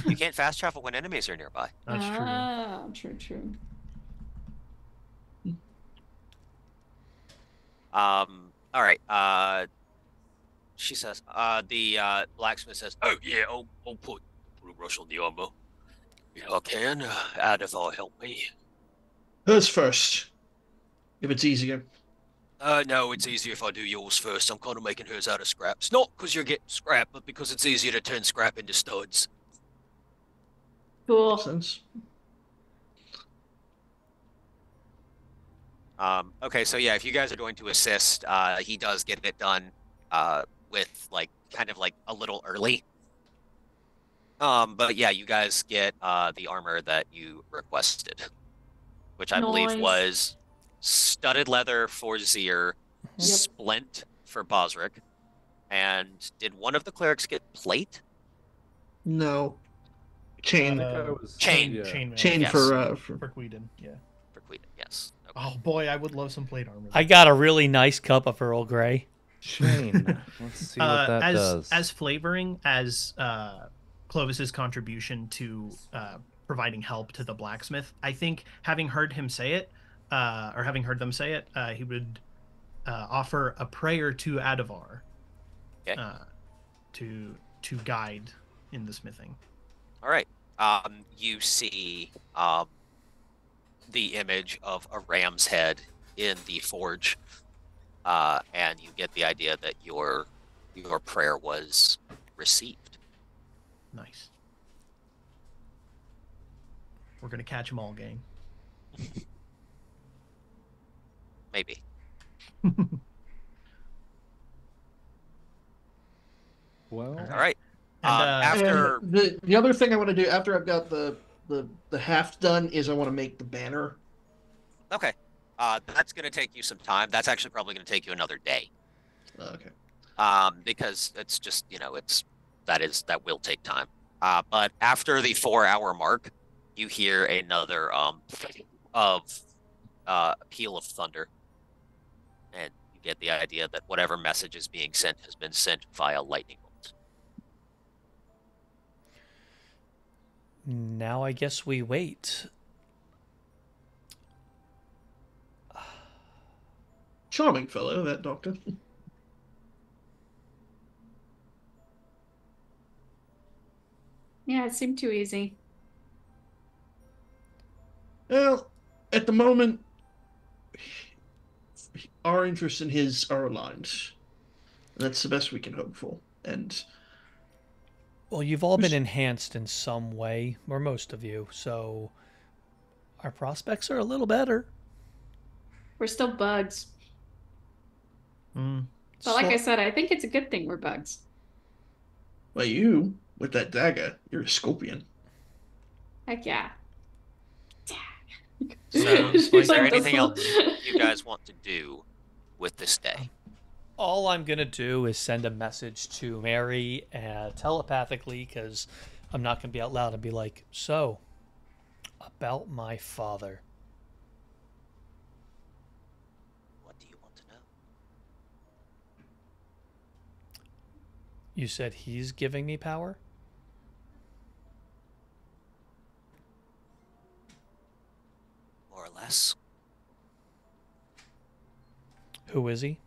You can't fast travel when enemies are nearby. That's true. Ah, true, true. Um. All right. Uh, she says. Uh, the uh, blacksmith says, "Oh yeah, I'll, I'll put blue brush on the armor. Yeah, I can. Uh, Adivar, help me. Hers first, if it's easier." Uh, no, it's easier if I do yours first. I'm kind of making hers out of scraps. Not because you're getting scrap, but because it's easier to turn scrap into studs. Cool. Makes sense. Um, okay, so yeah, if you guys are going to assist, uh, he does get it done uh, with, like, kind of, like, a little early. Um, but yeah, you guys get uh, the armor that you requested, which I nice. believe was... studded leather for Zier, yep. splint for Bozrech, And did one of the clerics get plate? No. Chain. Uh, was, chain. Yeah. Chain, Chain yes. for, uh, for... for Queedon, yeah. For Queedon, yes. Okay. Oh, boy, I would love some plate armor. I got a really nice cup of Earl Grey. Chain. Let's see what uh, that as, does. As flavoring, as uh, Clovis's contribution to uh, providing help to the blacksmith, I think having heard him say it, uh, or having heard them say it, uh, he would uh, offer a prayer to Adivar. Okay. Uh, to to guide in the smithing. All right. Um, you see um, the image of a ram's head in the forge, uh, and you get the idea that your your prayer was received. Nice. We're gonna catch them all, gang. Maybe. Well, all right. Uh, uh, after the, the other thing I want to do after I've got the the the half done is I want to make the banner. Okay, uh, that's going to take you some time. That's actually probably going to take you another day. Uh, okay. Um, because it's just you know it's that is that will take time. Uh, but after the four hour mark, you hear another um of uh peal of thunder, and you get the idea that whatever message is being sent has been sent via lightning. Now I guess we wait. Charming fellow, that doctor. Yeah, it seemed too easy. Well, at the moment, our interests and his are aligned. That's the best we can hope for. And... well, you've all been enhanced in some way, or most of you, so our prospects are a little better. We're still bugs. Mm. But so, like I said, I think it's a good thing we're bugs. Well, you, with that dagger, you're a scorpion. Heck yeah. Dag. So, is there like anything else you guys want to do with this day? All I'm going to do is send a message to Mary uh, telepathically, because I'm not going to be out loud and be like, so, about my father. What do you want to know? You said he's giving me power? More or less. Who is he?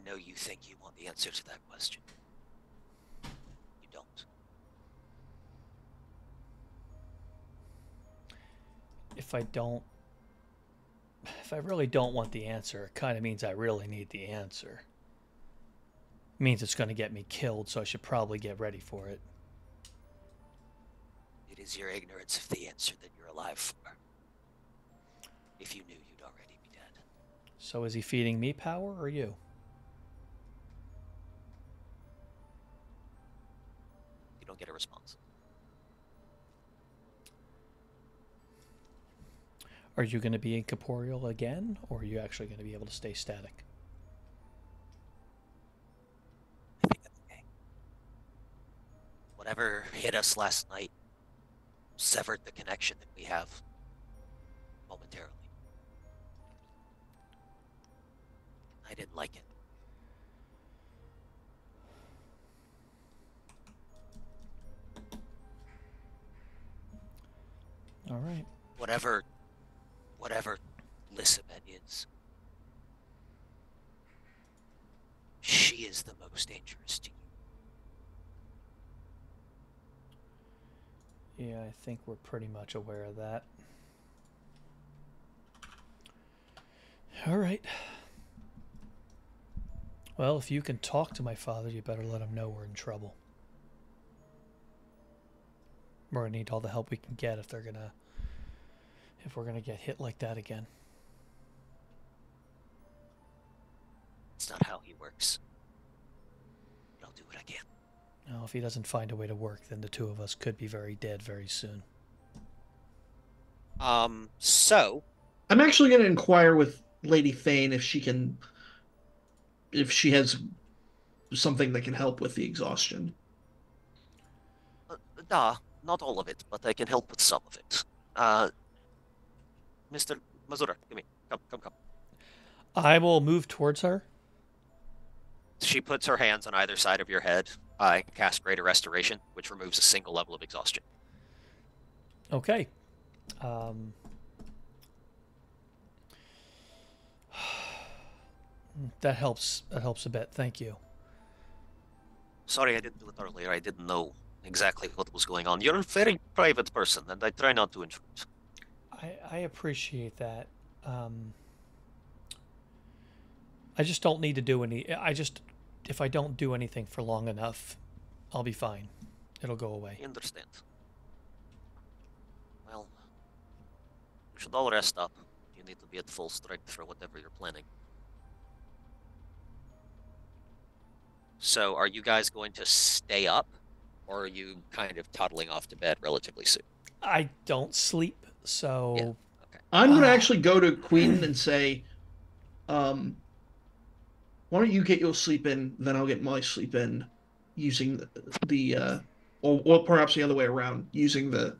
I know you think you want the answer to that question. You don't. If I don't... if I really don't want the answer, it kind of means I really need the answer. It means it's going to get me killed, so I should probably get ready for it. It is your ignorance of the answer that you're alive for. If you knew, you'd already be dead. So is he feeding me power, or you? Get a response. Are you going to be incorporeal again, or are you actually going to be able to stay static? I think that's okay. Whatever hit us last night severed the connection that we have momentarily. I didn't like it. All right. Whatever, whatever Elisabet is, she is the most dangerous to you. Yeah, I think we're pretty much aware of that. All right. Well, if you can talk to my father, you better let him know we're in trouble. We're gonna need all the help we can get if they're gonna, if we're gonna get hit like that again. It's not how he works. But I'll do what I can. No, if he doesn't find a way to work, then the two of us could be very dead very soon. Um. So, I'm actually going to inquire with Lady Thane if she can, if she has something that can help with the exhaustion. Uh, nah, not all of it, but I can help with some of it. Uh, Mister Mazura, come here. Come, come, come. I will move towards her. She puts her hands on either side of your head. I cast Greater Restoration, which removes a single level of exhaustion. Okay. Um... That helps. That helps a bit. Thank you. Sorry, I didn't do it earlier. I didn't know exactly what was going on. You're a very private person, and I try not to intrude. I, I appreciate that. Um, I just don't need to do any... I just... If I don't do anything for long enough, I'll be fine. It'll go away. I understand. Well, you should all rest up. You need to be at full strength for whatever you're planning. So, are you guys going to stay up, or are you kind of toddling off to bed relatively soon? I don't sleep, so... Yeah. Okay. I'm going to uh, actually go to Queen and say, um, why don't you get your sleep in, then I'll get my sleep in, using the... the uh, or, or perhaps the other way around, using the...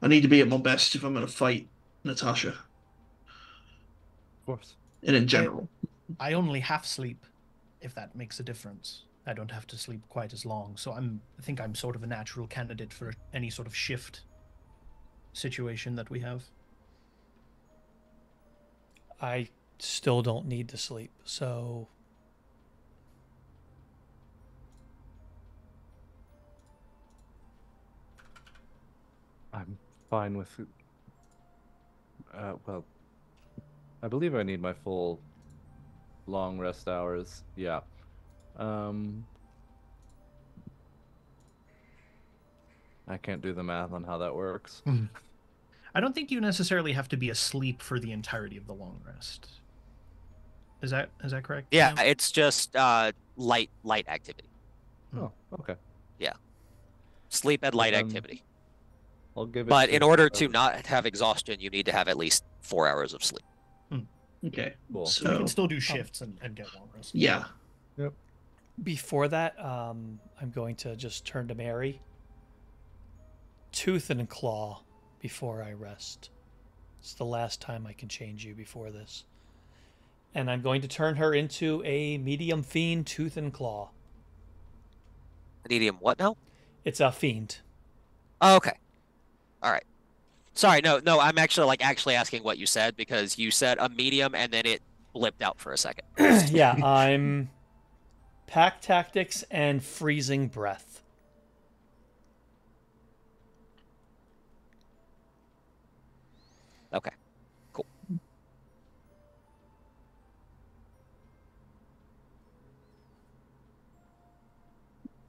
I need to be at my best if I'm going to fight Natasha. Of course. And in general. I, I only half sleep. If that makes a difference. I don't have to sleep quite as long, so I'm, I think I'm sort of a natural candidate for any sort of shift situation that we have. I still don't need to sleep, so... I'm fine with... Uh, well, I believe I need my full... long rest hours, yeah. Um, I can't do the math on how that works. I don't think you necessarily have to be asleep for the entirety of the long rest. Is that is that correct? Yeah, now? It's just uh, light light activity. Oh, okay. Yeah, sleep and light um, activity. I'll give it. But in order hours. to not have exhaustion, you need to have at least four hours of sleep. Okay, cool. So we can still do shifts um, and, and get long rest. Yeah. Yep. Before that, um, I'm going to just turn to Mary. Tooth and claw before I rest. It's the last time I can change you before this. And I'm going to turn her into a medium fiend, tooth and claw. Medium what now? It's a fiend. Oh, okay. All right. Sorry, no, no, I'm actually like actually asking what you said, because you said a medium and then it blipped out for a second. Yeah, I'm pack tactics and freezing breath. Okay, cool.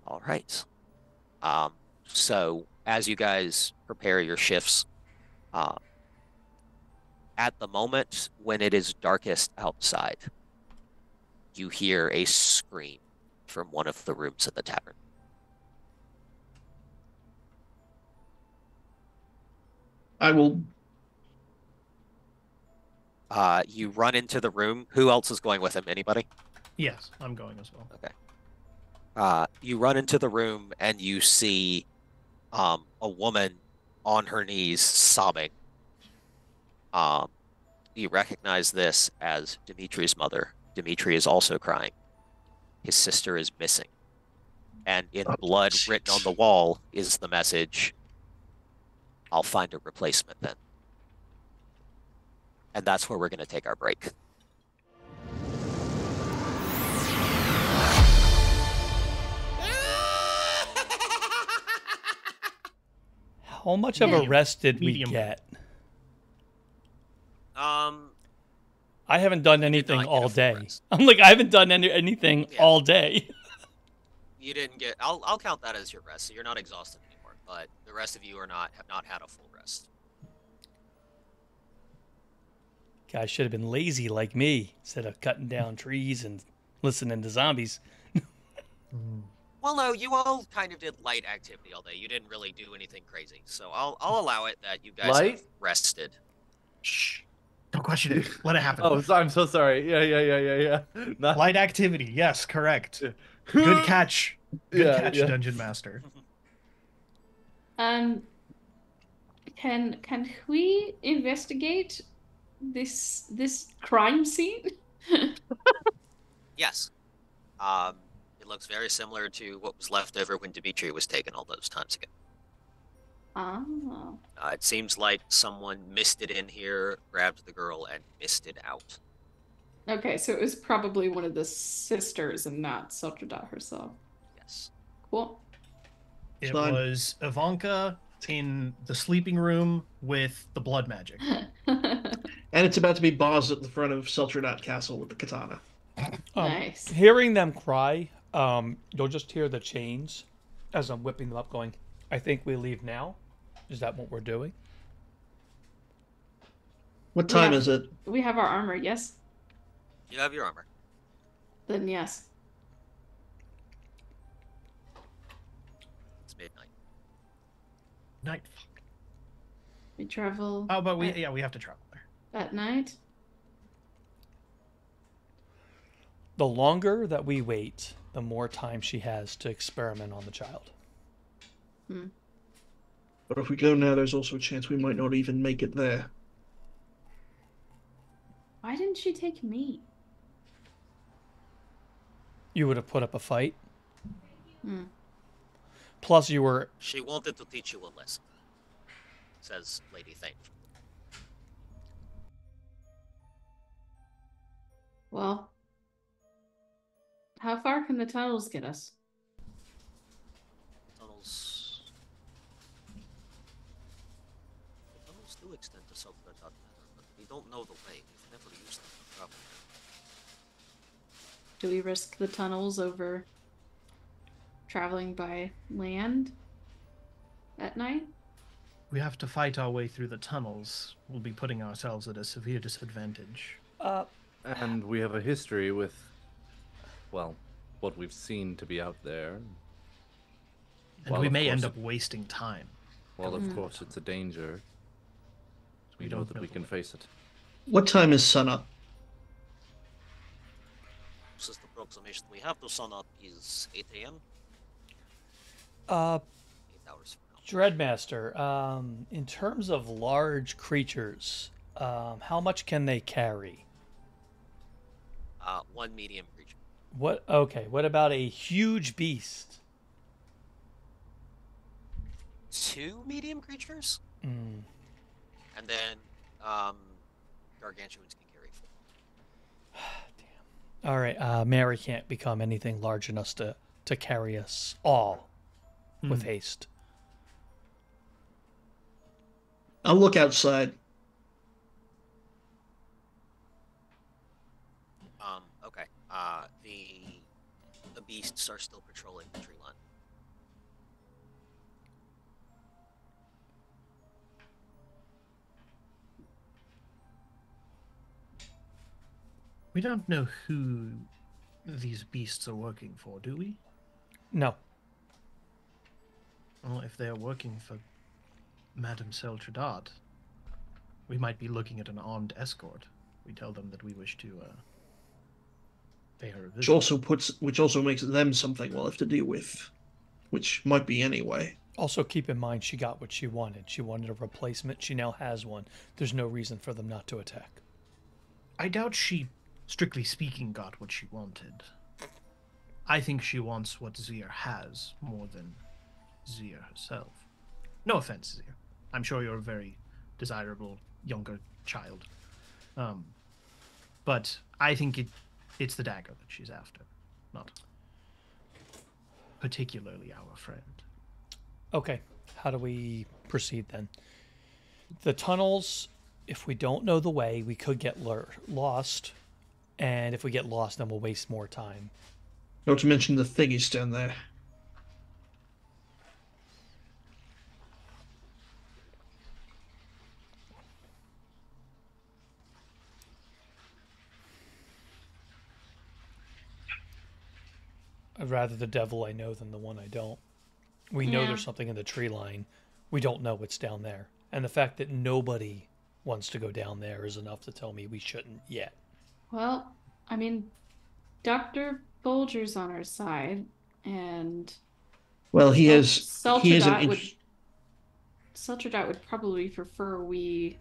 All right. Um, so as you guys prepare your shifts, Uh, at the moment when it is darkest outside, you hear a scream from one of the rooms in the tavern. I will. Uh, you run into the room. Who else is going with him? Anybody? Yes, I'm going as well. Okay. Uh, you run into the room and you see um, a woman on her knees, sobbing. Um, you recognize this as Dimitri's mother. Dimitri is also crying. His sister is missing. And in oh, blood geez. written on the wall is the message, "I'll find a replacement then." And that's where we're going to take our break. How much of a rest did we get? Um, I haven't done anything all day. I'm like, I haven't done any anything yeah. all day. You didn't get. I'll I'll count that as your rest. So you're not exhausted anymore. But the rest of you are not have not had a full rest. Guys should have been lazy like me instead of cutting down trees and listening to zombies. mm. Well, no, you all kind of did light activity all day. You didn't really do anything crazy. So I'll, I'll allow it that you guys have rested. Shh. Don't question it. Let it happen. Oh, I'm so sorry. Yeah, yeah, yeah, yeah, yeah. Not... Light activity. Yes, correct. Good catch. Good yeah, catch, yeah. Dungeon Master. Um, can can we investigate this this crime scene? Yes. Um, it looks very similar to what was left over when Dimitri was taken all those times ago. Oh. Uh, it seems like someone missed it in here, grabbed the girl, and missed it out. Okay, so it was probably one of the sisters and not Seltrodot herself. Yes. Cool. It Fun. was Ivanka in the sleeping room with the blood magic. And it's about to be Boz at the front of Seltrodot Castle with the katana. Um, nice. Hearing them cry, um, you'll just hear the chains as I'm whipping them up going, I think we leave now. Is that what we're doing? What time yeah. is it? We have our armor, yes? You have your armor. Then yes. It's midnight. Night. Fuck. We travel. Oh, but we, at, yeah, we have to travel there. At night? The longer that we wait, the more time she has to experiment on the child. Hmm. But if we go now, there's also a chance we might not even make it there. Why didn't she take me? You would have put up a fight. Hmm. Plus, you were... She wanted to teach you a lesson, says Lady Thane. Well, how far can the tunnels get us? Tunnels... extent to something that doesn't matter, but we don't know the way. We've never used them, probably. Do we risk the tunnels over traveling by land at night? We have to fight our way through the tunnels. We'll be putting ourselves at a severe disadvantage. Uh, and we have a history with, well, what we've seen to be out there. And while we may end up it, wasting time. Well, of mm. course, it's a danger. We, we know don't that know we can way. face it. What time is sunup? This is the approximation we have to sunup is eight A M Uh, eight hours from now. Dreadmaster, um, in terms of large creatures, um, how much can they carry? Uh, one medium creature. What? Okay. What about a huge beast? Two medium creatures. Hmm. And then, um, gargantuans can carry food. Damn. All right, uh, Mary can't become anything large enough to, to carry us all mm. with haste. I'll look outside. Um, okay. Uh, the, the beasts are still patrolling the tree line. We don't know who these beasts are working for, do we? No. Well, if they are working for Madame Cel Tradat, we might be looking at an armed escort. We tell them that we wish to uh, pay her a visit. Which also, puts, which also makes them something we'll have to deal with, which might be anyway. Also, keep in mind she got what she wanted. She wanted a replacement. She now has one. There's no reason for them not to attack. I doubt she... strictly speaking, got what she wanted. I think she wants what Zir has more than Zir herself. No offense, Zir. I'm sure you're a very desirable younger child. Um, but I think it, it's the dagger that she's after, not particularly our friend. Okay, how do we proceed then? The tunnels, if we don't know the way, we could get lost. And if we get lost, then we'll waste more time. Not to mention the thingies down there. I'd rather the devil I know than the one I don't. We yeah. know there's something in the tree line. We don't know what's down there. And the fact that nobody wants to go down there is enough to tell me we shouldn't yet. Well, I mean, Doctor Folscher's on our side, and... Well, he is... Cel Tradat would... Cel Tradat would probably prefer we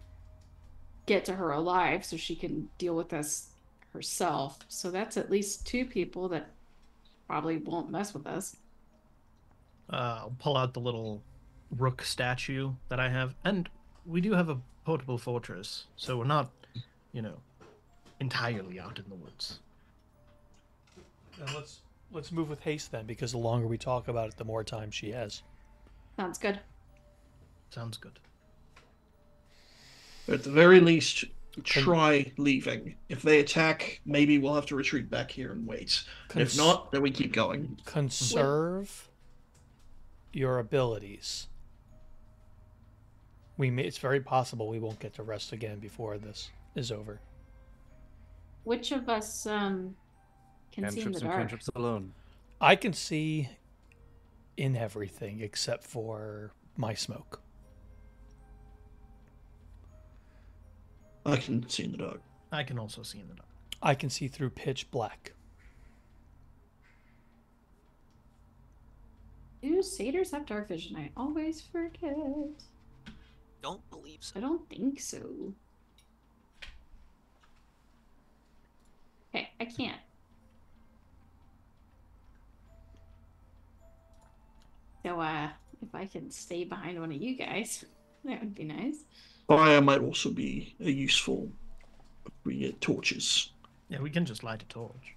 get to her alive so she can deal with us herself. So that's at least two people that probably won't mess with us. Uh, I'll pull out the little rook statue that I have. And we do have a portable fortress, so we're not, you know, entirely out in the woods. And let's let's move with haste then, because the longer we talk about it, the more time she has. Sounds good. Sounds good. At the very least, try leaving. If they attack, maybe we'll have to retreat back here and wait. Cons if not, then we keep going. Conserve your abilities. We may, it's very possible we won't get to rest again before this is over. Which of us um, can cantrips see in the dark? And cantrips alone. I can see in everything except for my smoke. I can see in the dark. I can also see in the dark. I can see through pitch black. Do satyrs have dark vision? I always forget. Don't believe so. I don't think so. Okay, I can't. So, uh, if I can stay behind one of you guys, that would be nice. Fire might also be a useful. If we get torches. Yeah, we can just light a torch.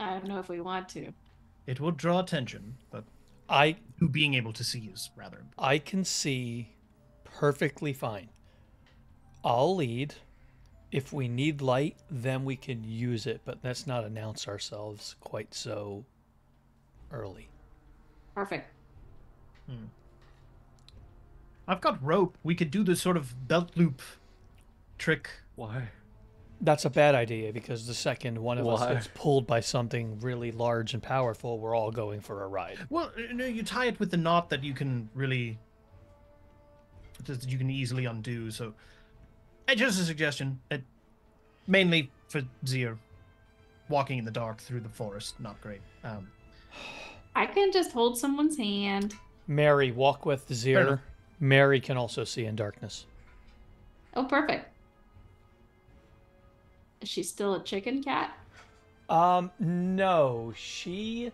I don't know if we want to. It will draw attention, but I being able to see is rather important. I can see perfectly fine. I'll lead. If we need light, then we can use it, but let's not announce ourselves quite so early. Perfect. Hmm. I've got rope. We could do this sort of belt loop trick. Why? That's a bad idea, because the second one of Why? us gets pulled by something really large and powerful, we're all going for a ride. Well, no, you tie it with the knot that you can really... that you can easily undo, so... Just a suggestion. It, mainly for Zir. Walking in the dark through the forest, not great. Um, I can just hold someone's hand. Mary, walk with Zir. Mary can also see in darkness. Oh, perfect. Is she still a chicken cat? Um, no. She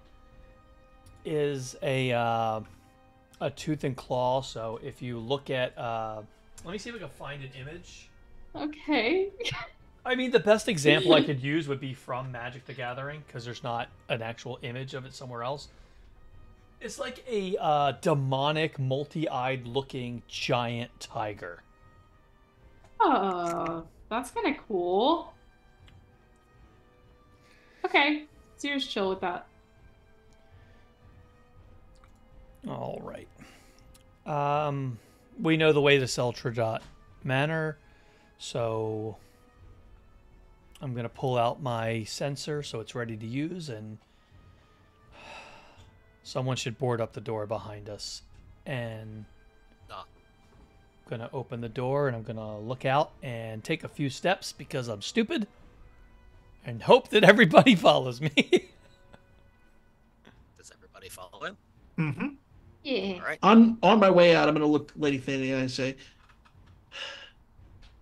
is a, uh, a tooth and claw, so if you look at... Uh, let me see if I can find an image. Okay. I mean, the best example I could use would be from Magic the Gathering, because there's not an actual image of it somewhere else. It's like a uh, demonic, multi-eyed looking giant tiger. Oh, that's kind of cool. Okay, Zir's chill with that. All right. Um, we know the way to Cel Tradat Manor, so I'm going to pull out my sensor so it's ready to use, and someone should board up the door behind us. And I'm going to open the door, and I'm going to look out and take a few steps because I'm stupid and hope that everybody follows me. Does everybody follow him? Mm-hmm. Yeah. All right. On on my way out, I'm gonna look Lady Thane in the eye and say,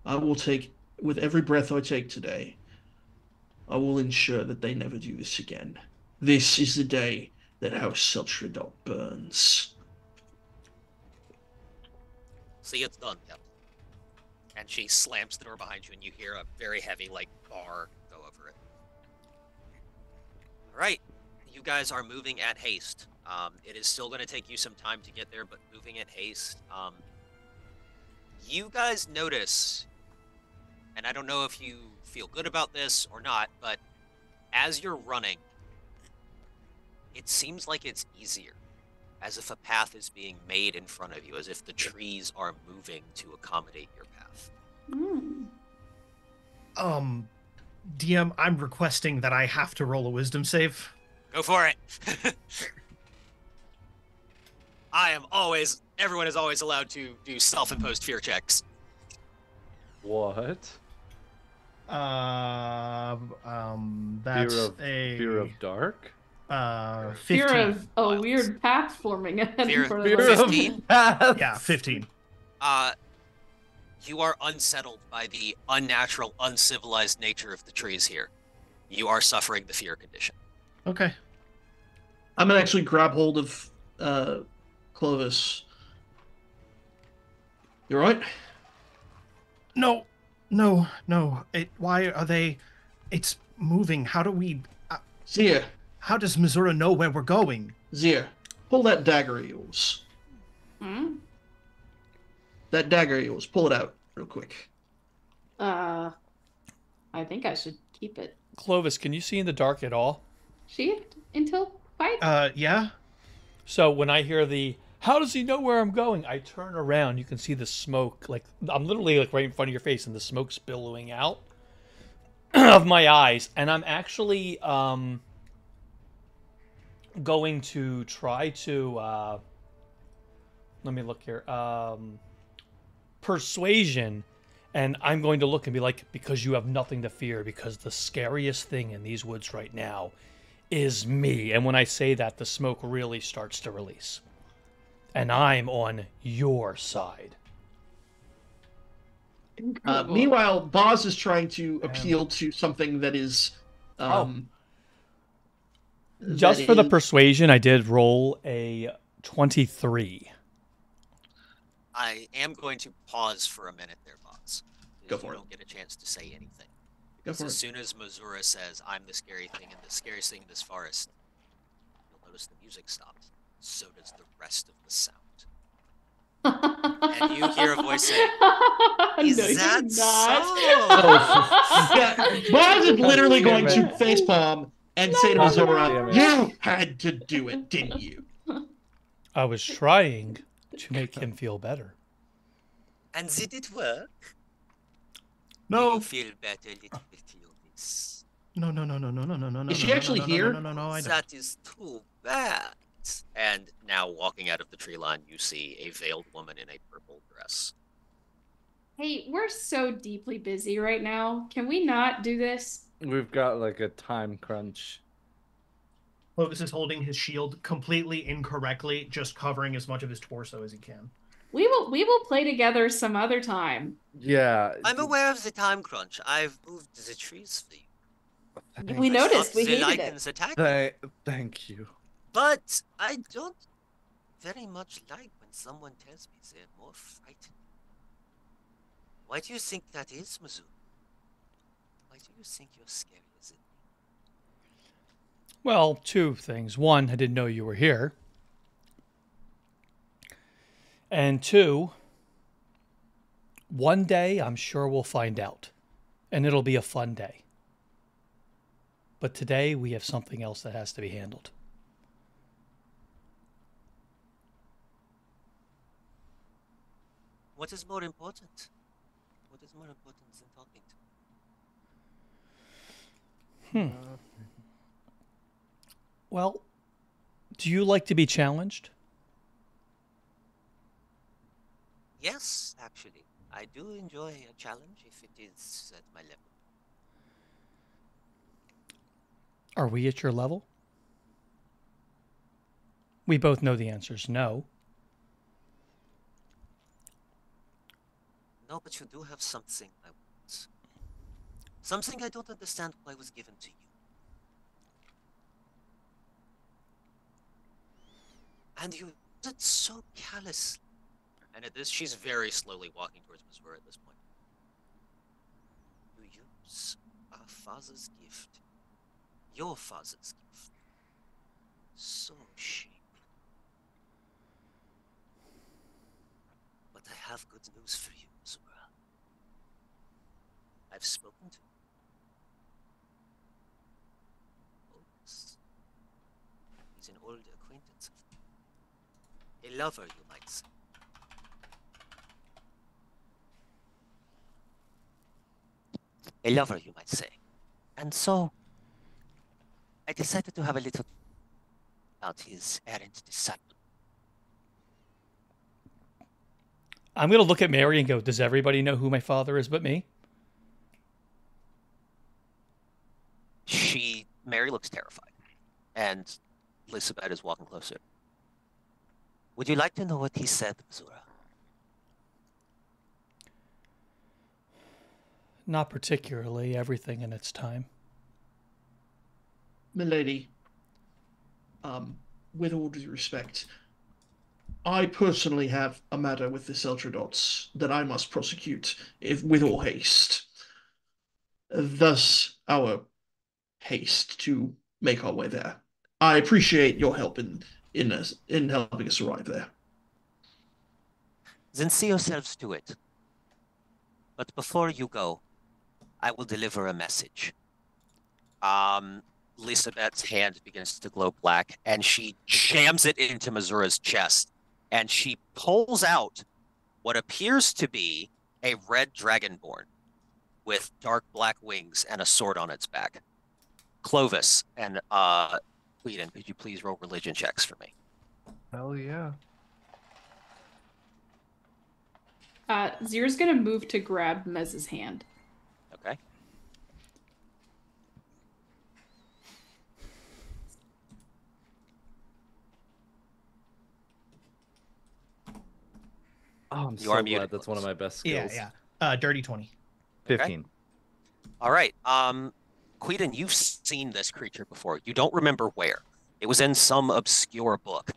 "I will take with every breath I take today. I will ensure that they never do this again. This is the day that House Cel Tradat burns." See, it's done. Yep. And she slams the door behind you, and you hear a very heavy, like, bar go over it. All right, you guys are moving at haste. Um, it is still going to take you some time to get there, but moving at haste. Um, you guys notice, and I don't know if you feel good about this or not, but as you're running, it seems like it's easier, as if a path is being made in front of you, as if the trees are moving to accommodate your path. Mm. Um, D M, I'm requesting that I have to roll a wisdom save. Go for it. I am always, everyone is always allowed to do self-imposed fear checks. What? Uh, um, that's fear of, a... Fear of dark? Uh, fifteen. Fear of a violence. Weird path forming ahead in front of us. fifteen? Yeah, fifteen. Uh, you are unsettled by the unnatural, uncivilized nature of the trees here. You are suffering the fear condition. Okay. I'm gonna actually grab hold of uh, Clovis. You alright? No, no, no. It, why are they... It's moving. How do we... Uh, Zia. How does Missouri know where we're going? Zia, pull that dagger of yours. Hmm? That dagger of yours. Pull it out real quick. Uh, I think I should keep it. Clovis, can you see in the dark at all? See until fight? Uh, yeah. So when I hear the... How does he know where I'm going? I turn around. You can see the smoke. Like I'm literally like right in front of your face, and the smoke's billowing out of my eyes. And I'm actually um, going to try to... Uh, let me look here. Um, persuasion. And I'm going to look and be like, because you have nothing to fear, because the scariest thing in these woods right now is me. And when I say that, the smoke really starts to release. And I'm on your side. Uh, meanwhile, Boz is trying to appeal um, to something that is... Um, oh. Just that for is... the persuasion, I did roll a twenty-three. I am going to pause for a minute there, Boz. Go for it. You don't get a chance to say anything. Because as soon as Mazura says, I'm the scary thing and the scariest thing in this forest, you'll notice the music stops. So does the rest of the sound. And you hear a voice say, is no, that not. So? Boz is literally going to facepalm and no, say to Mazora, you had to do it, didn't you? I was trying to make him feel better. And did it work? No. You feel better, little bit. No, no, no, no, no, no, no, no. Is she no, actually no, no, here? No, no, no, no, no, that is too bad. And now, walking out of the tree line, you see a veiled woman in a purple dress. Hey, we're so deeply busy right now. Can we not do this? We've got, like, a time crunch. Clovis is holding his shield completely incorrectly, just covering as much of his torso as he can. We will, we will play together some other time. Yeah. I'm aware of the time crunch. I've moved the trees for you. Thank we you. Noticed. We hated it. Th thank you. But I don't very much like when someone tells me they're more frightened. Why do you think that is, Mizu? Why do you think you're scary as it? Well, two things. One, I didn't know you were here. And two, one day I'm sure we'll find out. And it'll be a fun day. But today we have something else that has to be handled. What is more important? What is more important than talking to me? Hmm. Well, do you like to be challenged? Yes, actually. I do enjoy a challenge if it is at my level. Are we at your level? We both know the answer's no. No, but you do have something I want. Something I don't understand why was given to you. And you did it so callously. And at this, she's very slowly walking towards Missouri at this point. You use our father's gift. Your father's gift. So shameful. But I have good news for you. I've spoken to him. He's an old acquaintance of mine. A lover, you might say. A lover, you might say. And so, I decided to have a little about his errant disciple. I'm going to look at Mary and go, does everybody know who my father is but me? She, Mary looks terrified. And Elisabet is walking closer. Would you like to know what he said, Zura? Not particularly. Everything in its time. Milady, um, with all due respect, I personally have a matter with the Seltrodots that I must prosecute if, with all haste. Thus, our haste to make our way there. I appreciate your help in in us, in helping us arrive there. Then see yourselves to it. But before you go, I will deliver a message. Um, Elisabet's hand begins to glow black, and she jams it into Mazura's chest, and she pulls out what appears to be a red dragonborn with dark black wings and a sword on its back. Clovis and uh, Cleedon, could you please roll religion checks for me? Hell yeah. Uh, Zir's going to move to grab Mez's hand. Okay. Oh, I'm you so glad muted. That's one of my best skills. Yeah, yeah. Uh, dirty twenty. fifteen. Okay. All right. Um, Quedin, you've seen this creature before. You don't remember where. It was in some obscure book.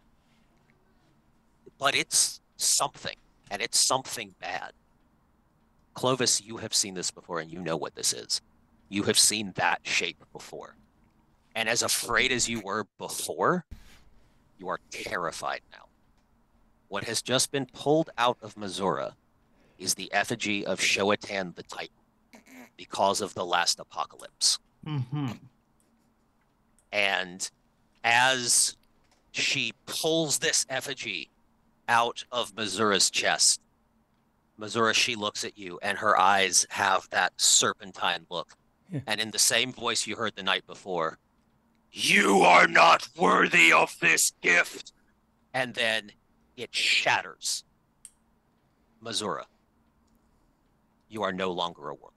But it's something. And it's something bad. Clovis, you have seen this before, and you know what this is. You have seen that shape before. And as afraid as you were before, you are terrified now. What has just been pulled out of Mazura is the effigy of Shoitan the Titan because of the last apocalypse. Mm-hmm. And as she pulls this effigy out of Mazura's chest. Mazura, she looks at you, and her eyes have that serpentine look. Yeah. And in the same voice you heard the night before, you are not worthy of this gift. And then it shatters. Mazura, you are no longer a warlock.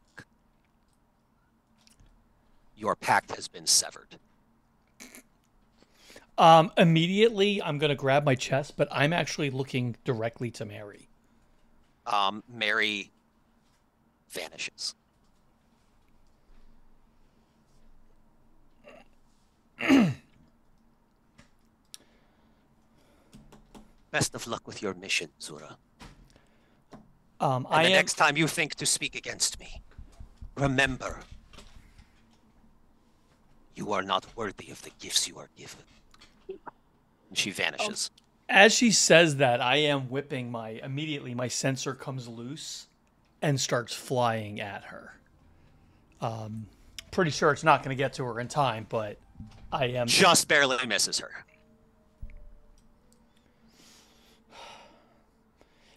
Your pact has been severed. Um, immediately, I'm going to grab my chest, but I'm actually looking directly to Mary. Um, Mary vanishes. Best of luck with your mission, Zura. Um, and I the am... next time you think to speak against me, remember, you are not worthy of the gifts you are given. And she vanishes. Um, as she says that, I am whipping my... Immediately, my censer comes loose and starts flying at her. Um, pretty sure it's not going to get to her in time, but I am... Just barely misses her.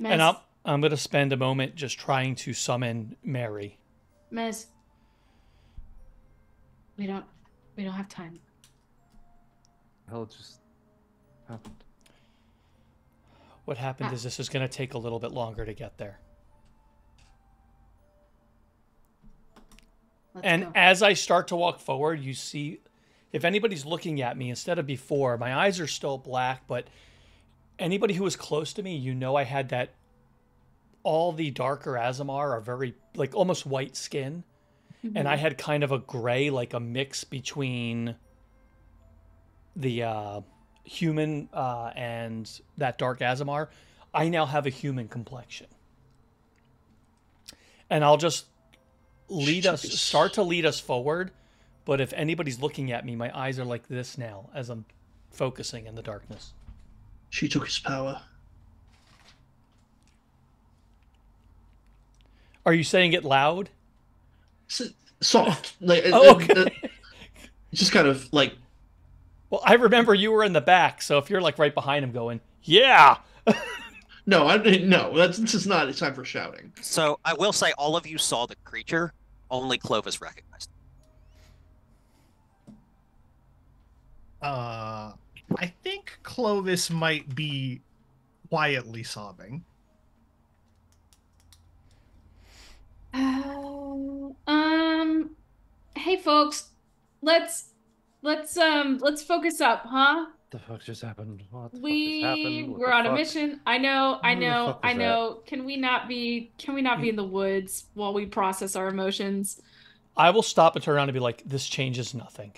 Mez. And I'm, I'm going to spend a moment just trying to summon Mary. Mez. We don't... We don't have time. Hell just happened. What happened ah. is this is going to take a little bit longer to get there. Let's and go. As I start to walk forward, you see, if anybody's looking at me, instead of before, my eyes are still black, but anybody who was close to me, you know I had that, all the darker Azamar are very, like almost white skin. Mm-hmm. And I had kind of a gray, like a mix between... the uh, human uh, and that dark Azamar, I now have a human complexion. And I'll just lead Jeez. us, start to lead us forward. But if anybody's looking at me, my eyes are like this now as I'm focusing in the darkness. She took his power. Are you saying it loud? S soft. Like, oh, okay. uh, uh, just kind of like... Well, I remember you were in the back, so if you're like right behind him, going, yeah. no, I no, that's this is not. It's time for shouting. So I will say, all of you saw the creature. Only Clovis recognized it. Uh, I think Clovis might be quietly sobbing. Oh, um, hey folks, let's let's um let's focus up, huh? The fuck just happened? What the we fuck just happened? What we're on fuck? a mission. I know, I know, I know. That? Can we not be? Can we not be in the woods while we process our emotions? I will stop and turn around and be like, "This changes nothing.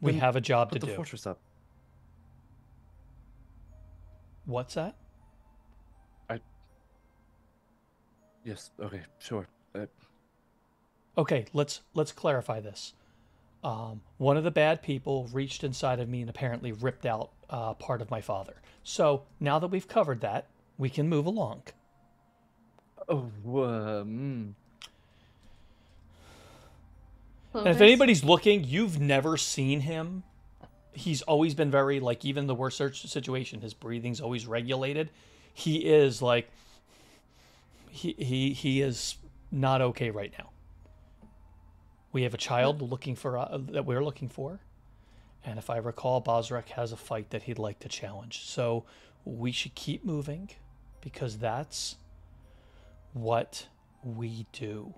We then have a job to the do." Put the fortress up. What's that? I. Yes. Okay. Sure. I... Okay. Let's let's clarify this. Um, one of the bad people reached inside of me and apparently ripped out uh, part of my father. So now that we've covered that, we can move along. Oh, um... and if anybody's looking, you've never seen him. He's always been very, like, even the worst situation, his breathing's always regulated. He is like, he he he is not okay right now. We have a child looking for uh, that we're looking for, and if I recall, Bozrech has a fight that he'd like to challenge. So we should keep moving, because that's what we do.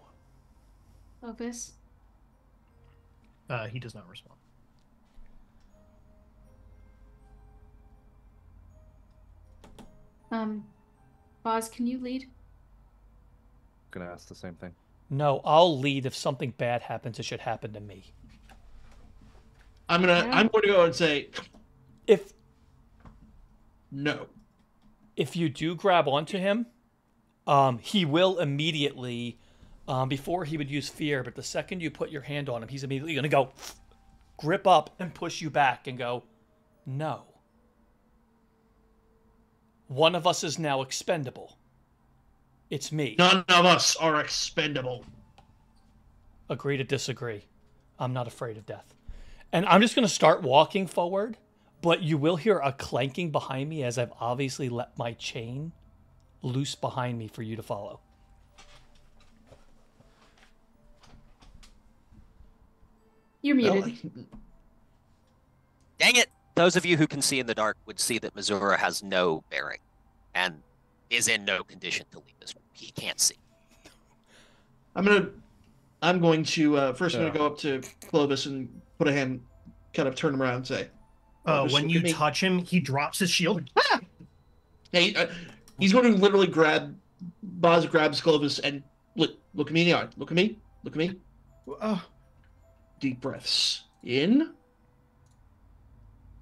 Focus. Uh, he does not respond. Um, Boz, can you lead? Gonna ask the same thing. No, I'll lead. If something bad happens, it should happen to me. I'm gonna. Yeah. I'm going to go and say, if no, if you do grab onto him, um, he will immediately. Um, before he would use fear, but the second you put your hand on him, he's immediately gonna go grip up and push you back and go, no. One of us is now expendable. It's me. None of us are expendable. Agree to disagree. I'm not afraid of death. And I'm just gonna start walking forward, but you will hear a clanking behind me as I've obviously let my chain loose behind me for you to follow. You're muted. Dang it! Those of you who can see in the dark would see that Missouri has no bearing and is in no condition to leave this room. He can't see. I'm gonna, I'm going to uh, first. Yeah. I'm gonna go up to Clovis and put a hand, kind of turn him around and say, "Oh, uh, when you touch him, he drops his shield." Ah! Yeah, he, uh, he's going to literally grab. Boz grabs Clovis and look, look at me in the eye. Look at me. Look at me. Oh. Deep breaths in,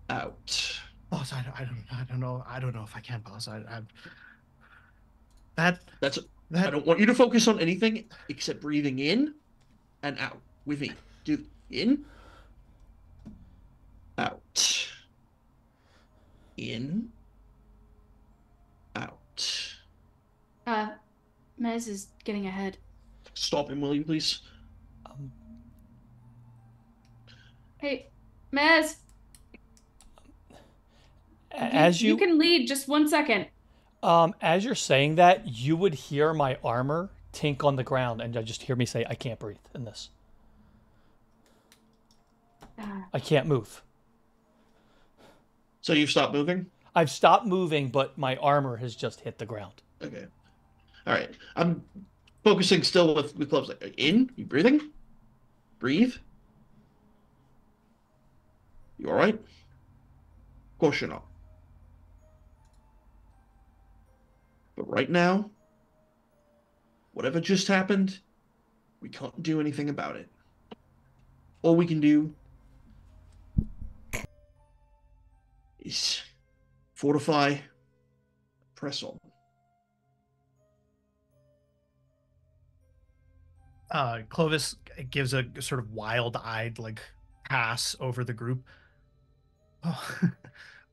out. Boss, I don't, I don't, I don't know. I don't know if I can, boss. I, I that that's. That, I don't want you to focus on anything except breathing in, and out with me. Do in, out, in, out. Uh, Mez is getting ahead. Stop him, will you, please? Um. Hey, Mez. As you, you can lead, just one second. Um, as you're saying that, you would hear my armor tink on the ground, and just hear me say, "I can't breathe in this. Uh, I can't move." So you've stopped moving? I've stopped moving, but my armor has just hit the ground. Okay. All right. I'm focusing still with with gloves. In, you breathing? Breathe. You all right? Of course you're not. But right now, whatever just happened, we can't do anything about it. All we can do is fortify, press on. Uh, Clovis gives a sort of wild-eyed, like, pass over the group. Oh,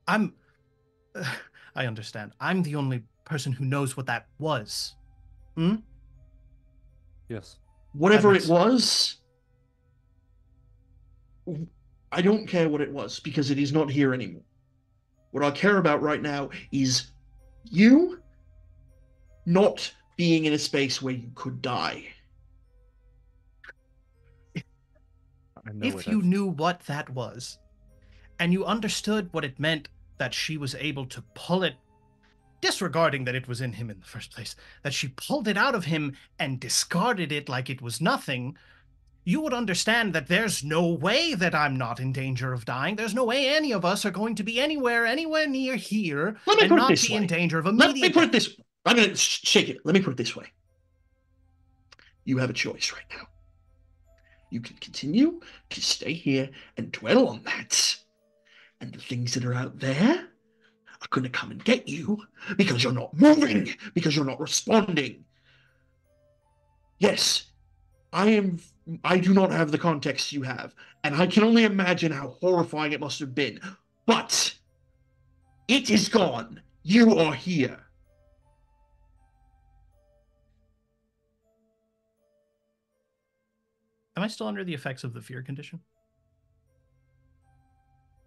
I'm, uh, I understand. I'm the only person who knows what that was. Hmm? Yes. Whatever makes... it was, I don't care what it was, because it is not here anymore. What I care about right now is you not being in a space where you could die. I know if you is. knew what that was, and you understood what it meant that she was able to pull it disregarding that it was in him in the first place, that she pulled it out of him and discarded it like it was nothing, you would understand that there's no way that I'm not in danger of dying. There's no way any of us are going to be anywhere, anywhere near here Let me and put not it this be way. in danger of immediate... Let me put it this way. I'm going to shake it. Let me put it this way. You have a choice right now. You can continue to stay here and dwell on that. And the things that are out there are going to come and get you because you're not moving, because you're not responding. Yes, I am... I do not have the context you have, and I can only imagine how horrifying it must have been. But it is gone. You are here. Am I still under the effects of the fear condition?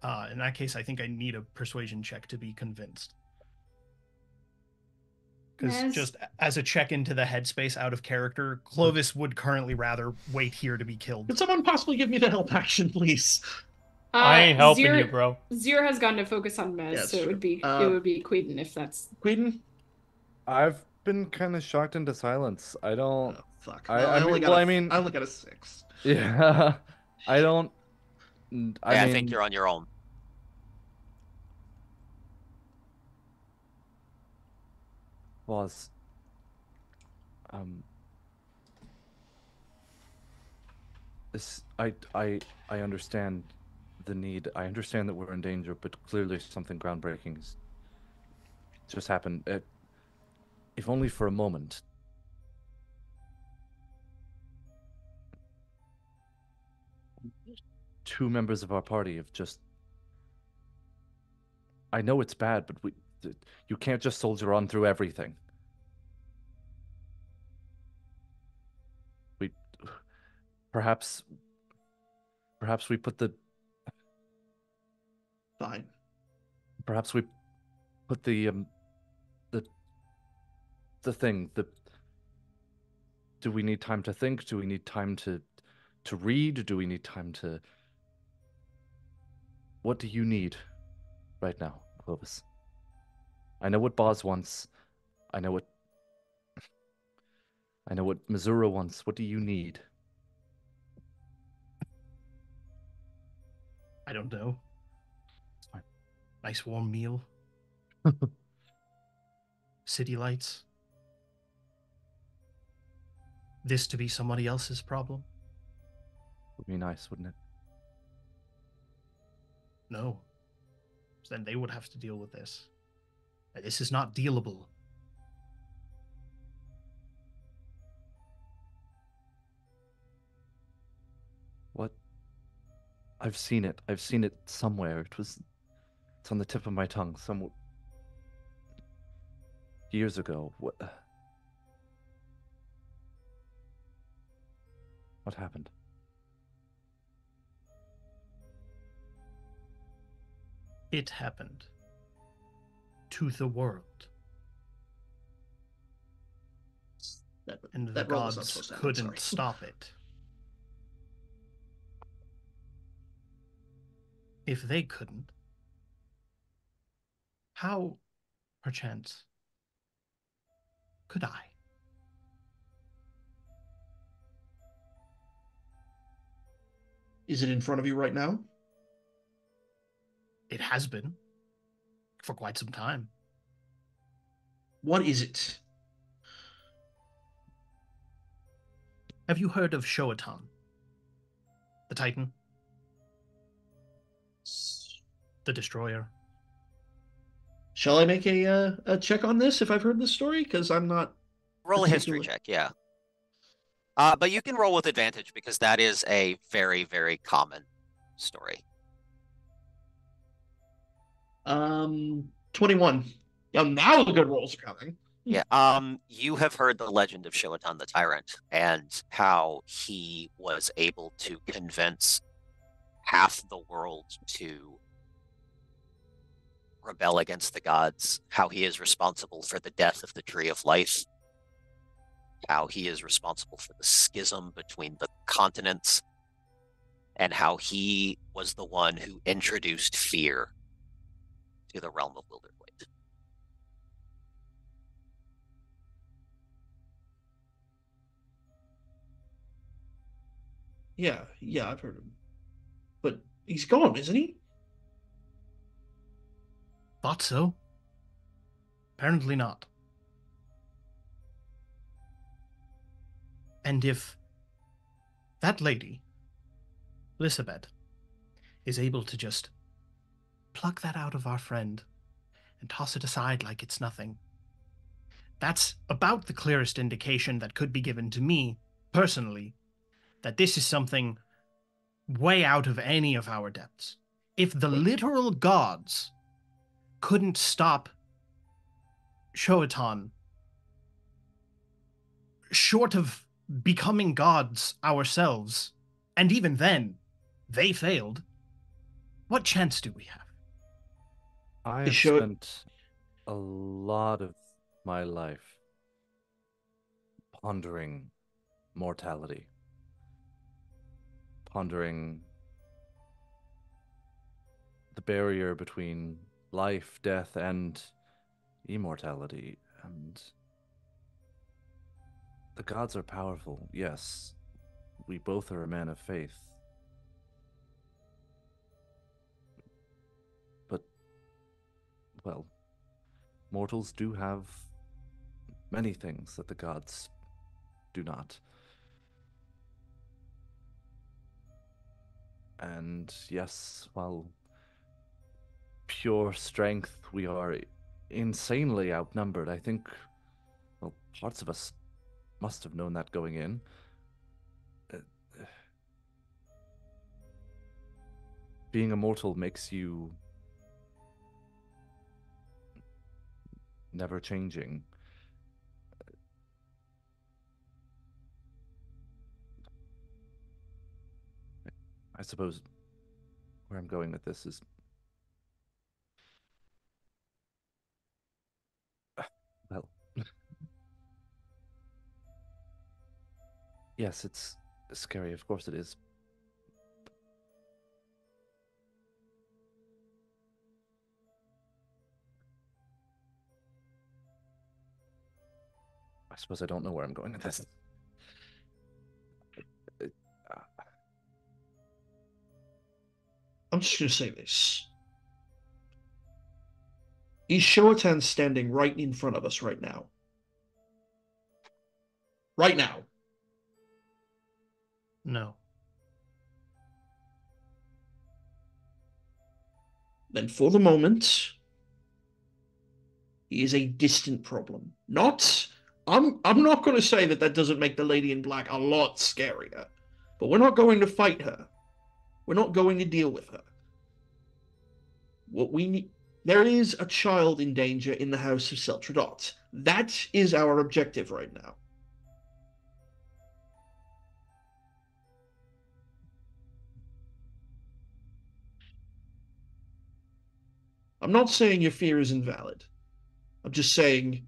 Uh, in that case, I think I need a persuasion check to be convinced. Because yes. just as a check into the headspace out of character, Clovis would currently rather wait here to be killed. Could someone possibly give me the help action, please? Uh, I ain't helping Zero, you, bro. Zero has gone to focus on Mez, yeah, so true. it would be uh, it would be Quaden if that's Quaden. I've been kind of shocked into silence. I don't. Oh, fuck. I, no, I, I only mean, got. Well, a, I mean, I only got a six. Yeah. I don't. I, yeah, mean, I think you're on your own. Was um this I I I understand the need. I understand that we're in danger, but clearly something groundbreaking has just happened. It, if only for a moment. Two members of our party have just. I know it's bad, but we. You can't just soldier on through everything. We, perhaps, perhaps we put the. Fine. Perhaps we, put the, um, the. The thing. The. Do we need time to think? Do we need time to, to read? Do we need time to? What do you need, right now, Clovis? I know what Boz wants. I know what. I know what Missouri wants. What do you need? I don't know. Sorry. Nice warm meal. City lights. This to be somebody else's problem. Would be nice, wouldn't it? No. Then they would have to deal with this. This is not dealable. What? I've seen it. I've seen it somewhere. It was... It's on the tip of my tongue. Some... Years ago. What... What happened? It happened. To the world. That, and the gods couldn't stop it. If they couldn't, how, perchance, could I? Is it in front of you right now? It has been. For quite some time. What is it? Have you heard of Shoitan? The Titan? The Destroyer? Shall I make a, uh, a check on this if I've heard this story? Because I'm not... Roll a history check, yeah. Uh, but you can roll with advantage because that is a very, very common story. Um, twenty-one. Now, now the good rolls are coming. Yeah. Um, you have heard the legend of Shoitan the Tyrant and how he was able to convince half the world to rebel against the gods, how he is responsible for the death of the Tree of Life, how he is responsible for the schism between the continents, and how he was the one who introduced fear to the realm of Wilderwood. Yeah, yeah, I've heard him. But he's gone, isn't he? Thought so. Apparently not. And if that lady, Elisabet, is able to just pluck that out of our friend and toss it aside like it's nothing, that's about the clearest indication that could be given to me, personally, that this is something way out of any of our depths. If the literal gods couldn't stop Shoitan, short of becoming gods ourselves, and even then, they failed, what chance do we have? I have Show- spent a lot of my life pondering mortality, pondering the barrier between life, death, and immortality. And the gods are powerful, yes. We both are a man of faith. But, well, mortals do have many things that the gods do not. And yes, while pure strength, we are insanely outnumbered. I think, well, parts of us must have known that going in. Uh, being immortal makes you never changing. I suppose where I'm going with this is, well, yes, it's scary, of course it is. I suppose I don't know where I'm going with this. I'm just going to say this. Is Shoitan standing right in front of us right now? Right now? No. Then for the moment, he is a distant problem. Not, I'm, I'm not going to say that that doesn't make the lady in black a lot scarier, but we're not going to fight her. We're not going to deal with her. What we need, there is a child in danger in the house of Seltrodot. That is our objective right now. I'm not saying your fear is invalid. I'm just saying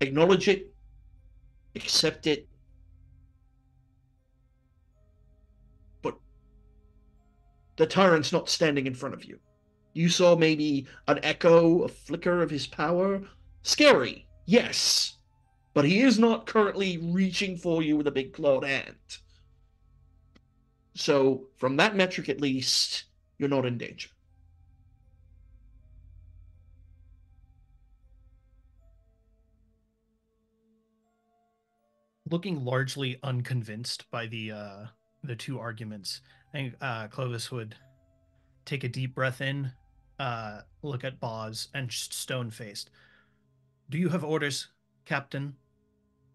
acknowledge it, accept it, the tyrant's not standing in front of you. You saw maybe an echo, a flicker of his power. Scary, yes. But he is not currently reaching for you with a big clawed hand. So, from that metric at least, you're not in danger. Looking largely unconvinced by the uh, the two arguments, I think uh, Clovis would take a deep breath in, uh, look at Boz, and stone-faced. Do you have orders, Captain?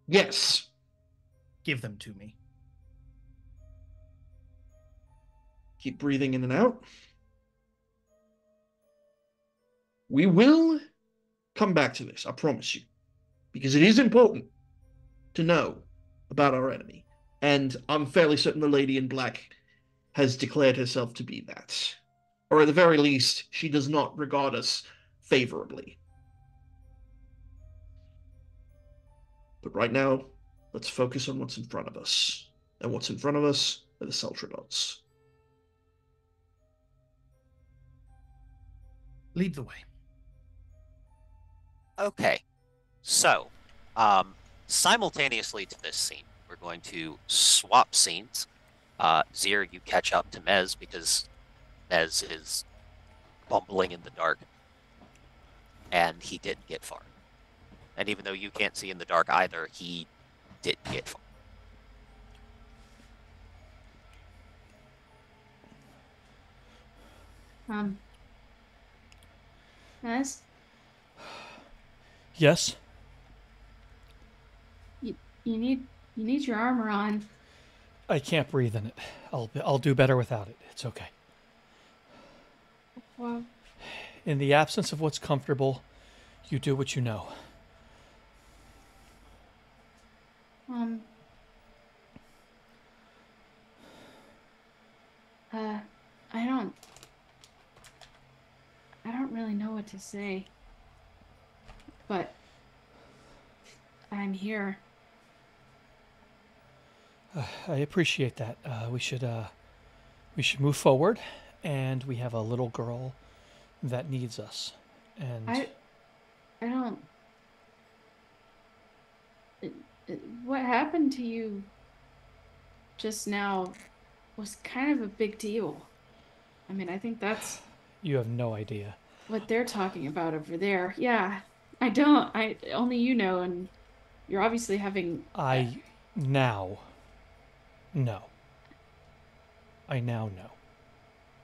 Yes. Give them to me. Keep breathing in and out. We will come back to this, I promise you, because it is important to know about our enemy. And I'm fairly certain the lady in black has declared herself to be that. Or at the very least, she does not regard us favorably. But right now, let's focus on what's in front of us. And what's in front of us are the Seltrodots. Lead the way. Okay. So, um, Simultaneously to this scene, we're going to swap scenes. Uh, Zir, you catch up to Mez because Mez is bumbling in the dark. And he didn't get far. And even though you can't see in the dark either, he didn't get far. Um. Mez? Yes? You, you need you need your armor on. I can't breathe in it. I'll I'll do better without it. It's okay. Well, in the absence of what's comfortable, you do what you know. Um. Uh, I don't. I don't really know what to say. But I'm here. Uh, I appreciate that. Uh, we should uh, we should move forward, and we have a little girl that needs us. And I, I don't. It, it, what happened to you just now was kind of a big deal. I mean, I think that's. You have no idea what they're talking about over there. Yeah, I don't. I only you know, and you're obviously having. I now. No. I now know.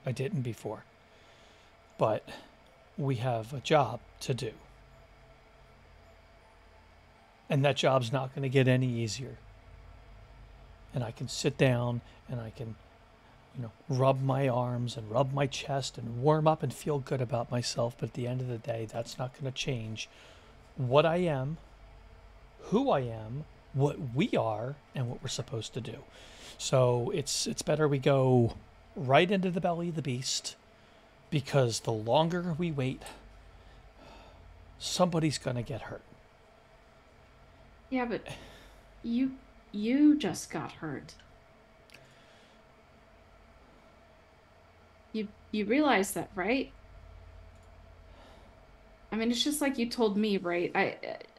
I didn't before. But we have a job to do. And that job's not going to get any easier. And I can sit down and I can, you know, rub my arms and rub my chest and warm up and feel good about myself. But at the end of the day, that's not going to change what I am, who I am, what we are, and what we're supposed to do. So it's it's better we go right into the belly of the beast, because the longer we wait, somebody's gonna get hurt. Yeah, but you you just got hurt. You you realize that, right? I mean, it's just like you told me, right? I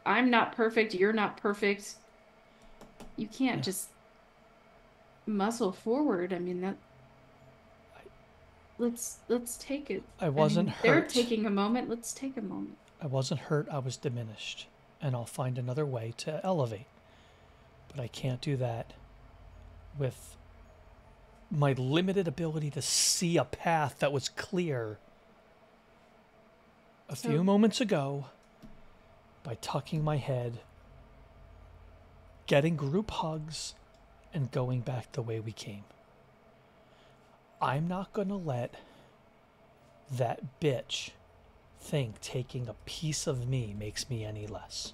I'm not perfect. You're not perfect. You can't yeah. just muscle forward. I mean that. Let's let's take it. I wasn't I mean, hurt. They're taking a moment. Let's take a moment. I wasn't hurt. I was diminished, and I'll find another way to elevate. But I can't do that with my limited ability to see a path that was clear a so, few moments ago by tucking my head, getting group hugs, and going back the way we came. I'm not going to let that bitch think taking a piece of me makes me any less.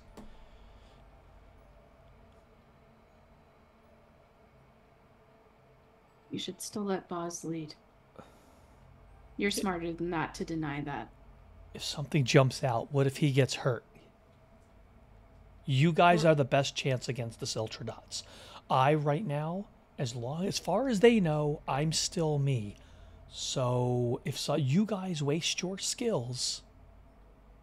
You should still let Boz lead. You're smarter than that to deny that. If something jumps out, what if he gets hurt? You guys are the best chance against the Cel Tradat. I, right now, as long as far as they know, I'm still me. So if so, you guys waste your skills,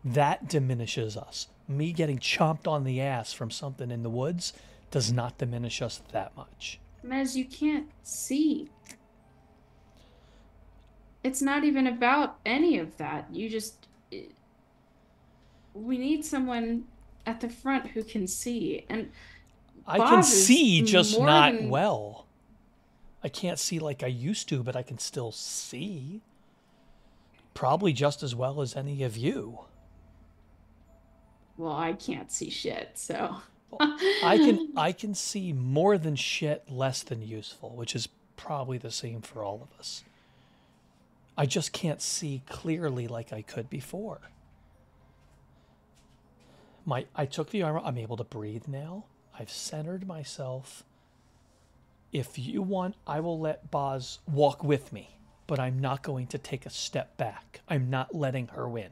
that diminishes us. Me getting chomped on the ass from something in the woods does not diminish us that much. Mez, you can't see. It's not even about any of that. You just... It, we need someone at the front who can see, and I Boz can see, just not than... well. I can't see like I used to, but I can still see. Probably just as well as any of you. Well, I can't see shit, so well, I can I can see more than shit, less than useful, which is probably the same for all of us. I just can't see clearly like I could before. My, I took the armor. I'm able to breathe now. I've centered myself. If you want, I will let Boz walk with me, but I'm not going to take a step back. I'm not letting her win.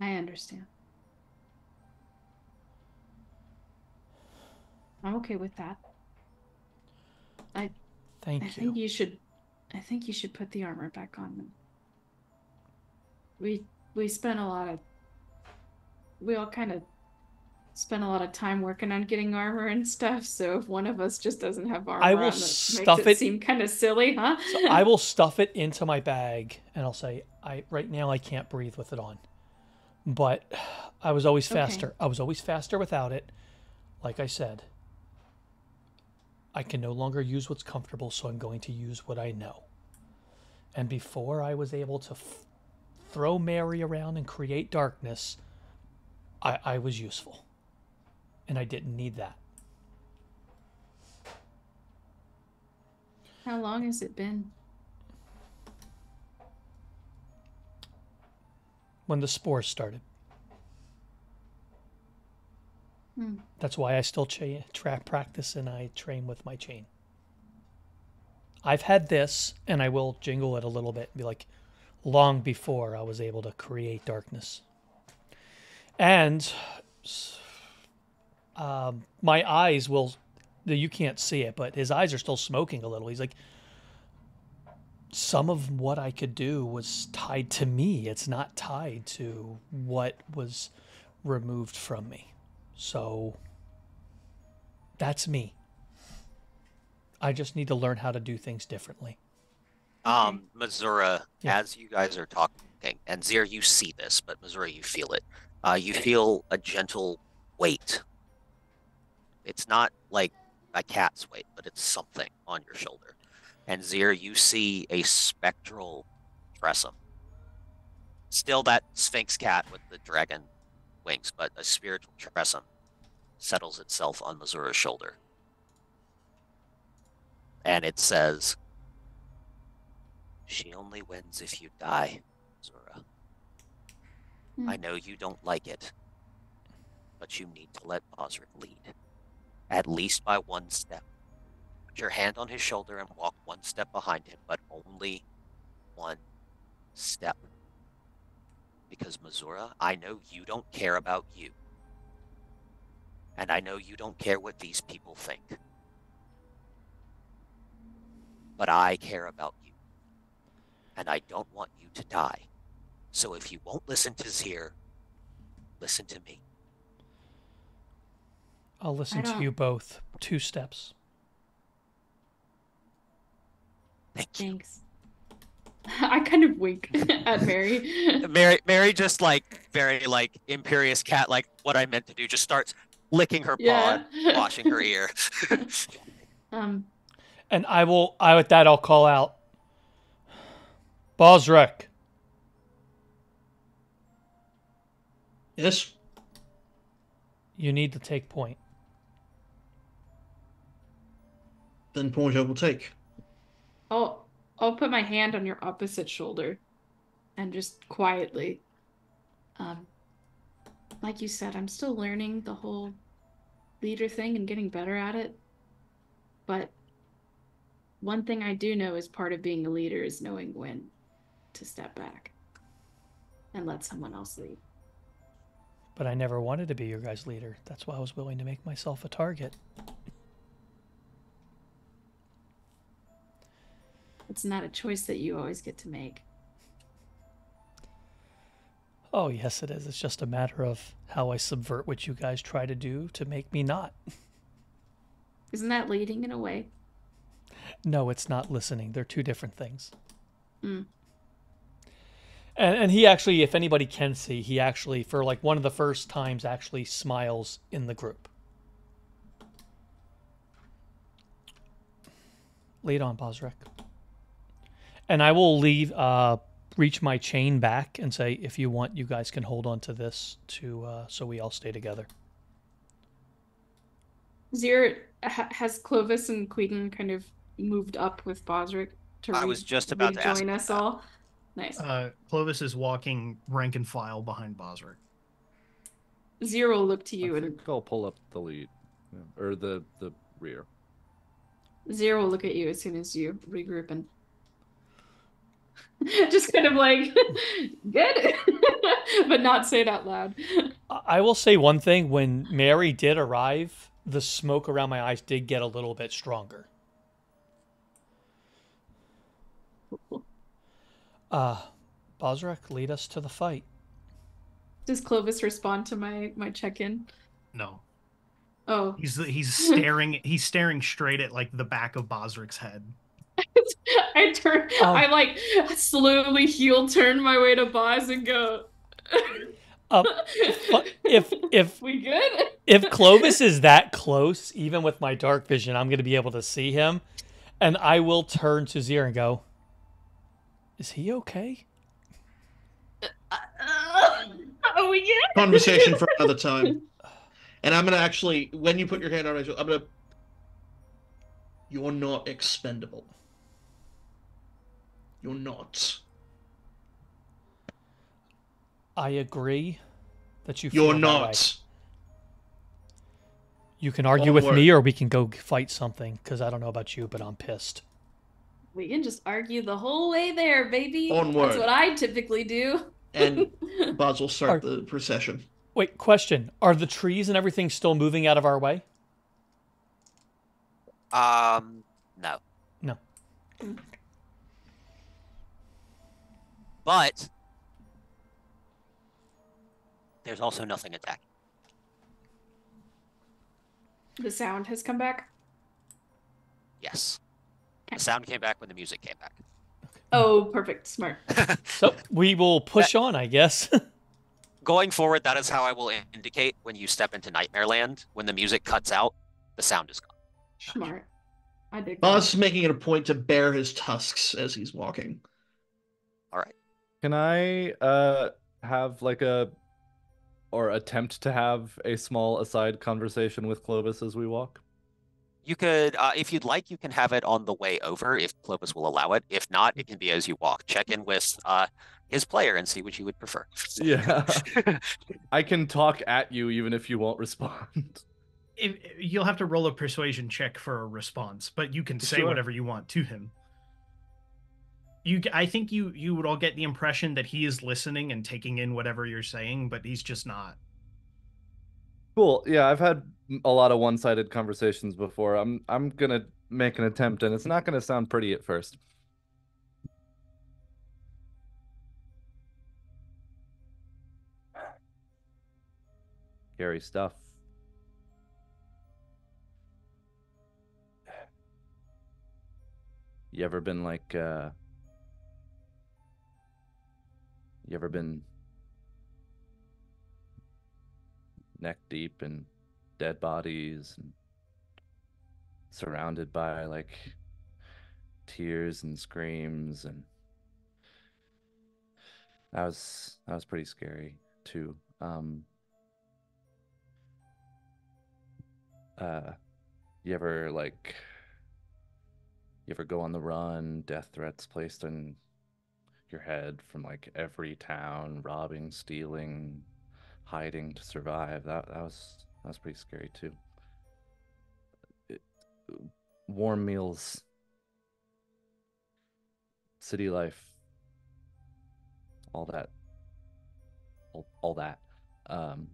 I understand. I'm okay with that. I thank I you. Think you should I think you should put the armor back on them. We We spent a lot of we all kind of spend a lot of time working on getting armor and stuff, so if one of us just doesn't have armor, I will on, stuff makes it, it seem kind of silly, huh? So I will stuff it into my bag, and I'll say, I right now I can't breathe with it on. But I was always faster. Okay. I was always faster without it. Like I said, I can no longer use what's comfortable, so I'm going to use what I know. And before I was able to f throw Mary around and create darkness, I, I was useful. And I didn't need that. How long has it been? When the spores started. Hmm. That's why I still tra tra practice and I train with my chain. I've had this, and I will jingle it a little bit and be like, long before I was able to create darkness. And um, my eyes will, you can't see it, but his eyes are still smoking a little. He's like, some of what I could do was tied to me. It's not tied to what was removed from me. So that's me. I just need to learn how to do things differently. Um, Missouri, yeah. As you guys are talking, and Zir, you see this, but Missouri, you feel it. Uh, you feel a gentle weight. It's not like a cat's weight, but it's something on your shoulder. And Zir, you see a spectral Tressum. Still that Sphinx cat with the dragon wings, but a spiritual Tressum settles itself on Missouri's shoulder. And it says, she only wins if you die, Zora. Mm. I know you don't like it, but you need to let Bozrech lead, at least by one step. Put your hand on his shoulder and walk one step behind him, but only one step. Because, Missouri, I know you don't care about you. And I know you don't care what these people think. But I care about you, and I don't want you to die. So if you won't listen to Zir, listen to me. I'll listen to you both. Two steps. Thank you. Thanks. I kind of wink at Mary. Mary, Mary, just like very like imperious cat, like what I meant to do, just starts licking her yeah. paw, and washing her ear. um. And I will, I, with that, I'll call out, Bozrech. Yes? You need to take point. Then point I will take. I'll, I'll put my hand on your opposite shoulder and just quietly. Um, like you said, I'm still learning the whole leader thing and getting better at it. But one thing I do know is part of being a leader is knowing when to step back and let someone else lead. But I never wanted to be your guys' leader. That's why I was willing to make myself a target. It's not a choice that you always get to make. Oh, yes, it is. It's just a matter of how I subvert what you guys try to do to make me not. Isn't that leading in a way? No, it's not listening. They're two different things. Mm. And and he actually, if anybody can see, he actually, for like one of the first times, actually smiles in the group. Lead on, Bozrech. And I will leave, uh, reach my chain back and say, if you want, you guys can hold on to this to uh, so we all stay together. Zir has Clovis and Queedon kind of moved up with Bozrech to I was just about to ask join us that. all. Nice. Uh, Clovis is walking rank and file behind Bozrech. Zero, look to you I and I'll pull up the lead yeah. or the the rear. Zero, look at you as soon as you regroup and just kind of like good, but not say it out loud. I will say one thing: when Mary did arrive, the smoke around my eyes did get a little bit stronger. Uh, Bozrech, lead us to the fight. Does Clovis respond to my my check-in? No. Oh. He's he's staring he's staring straight at like the back of Bozrich's head. I turn. Um, I like slowly heel turn my way to Boz and go. uh, if if we good? If Clovis is that close, even with my dark vision, I'm going to be able to see him, and I will turn to Zir and go. Is he okay? Uh, uh, are we good? Conversation for another time. And I'm going to actually, when you put your hand on my shoulder, I'm going to. You're not expendable. You're not. I agree that you feel You're not. That you can argue Onward. with me or we can go fight something, because I don't know about you, but I'm pissed. We can just argue the whole way there, baby. Onward. That's what I typically do. And Boz will start are, the procession. Wait, question. Are the trees and everything still moving out of our way? Um, no. No. But there's also nothing attacking. The sound has come back? Yes. The sound came back when the music came back. Oh, perfect. Smart. So we will push that, on, I guess. Going forward, that is how I will indicate when you step into Nightmare Land. When the music cuts out, the sound is gone. Smart. I dig that. Boz is making it a point to bare his tusks as he's walking. All right. Can I uh, have like a, or attempt to have a small aside conversation with Clovis as we walk? You could, uh, if you'd like, you can have it on the way over if Clovis will allow it. If not, it can be as you walk. Check in with uh, his player and see what you would prefer. Yeah. I can talk at you even if you won't respond. If, you'll have to roll a persuasion check for a response, but you can say sure. whatever you want to him. You, I think you you would all get the impression that he is listening and taking in whatever you're saying, but he's just not. Cool. Yeah, I've had a lot of one-sided conversations before. I'm I'm gonna make an attempt, and it's not gonna sound pretty at first. Scary stuff. You ever been like, uh, you ever been neck deep in dead bodies and surrounded by like tears and screams? And that was, that was pretty scary too. Um, uh, you ever like, You ever go on the run, death threats placed on your head from like every town, robbing, stealing, hiding to survive? That that was that was pretty scary too. It, warm meals, city life, all that, all, all that. Um,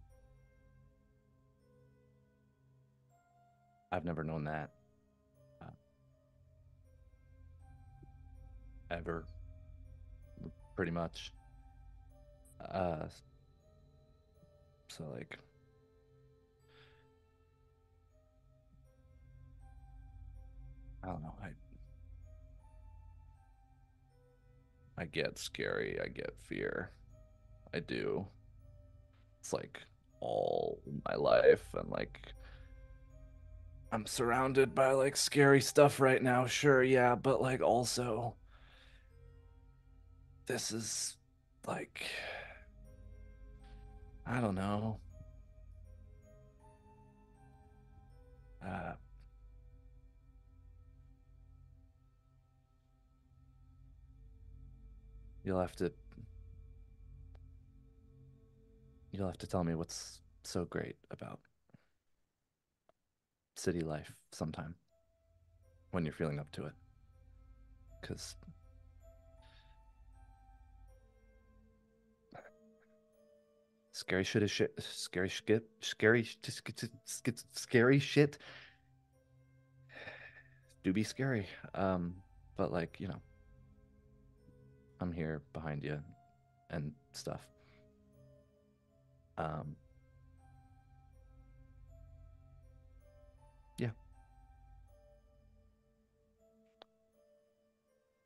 I've never known that. Ever, pretty much. Uh, so like, I don't know. I I get scary. I get fear. I do. It's like all my life, and like, I'm surrounded by like scary stuff right now. Sure, yeah, but like also. This is like, I don't know. Uh, you'll have to, you'll have to tell me what's so great about city life sometime when you're feeling up to it. 'Cause Scary shit is shit. Scary shit. Scary, scary shit. Do be scary. Um, but like, you know, I'm here behind you and stuff. Um, yeah.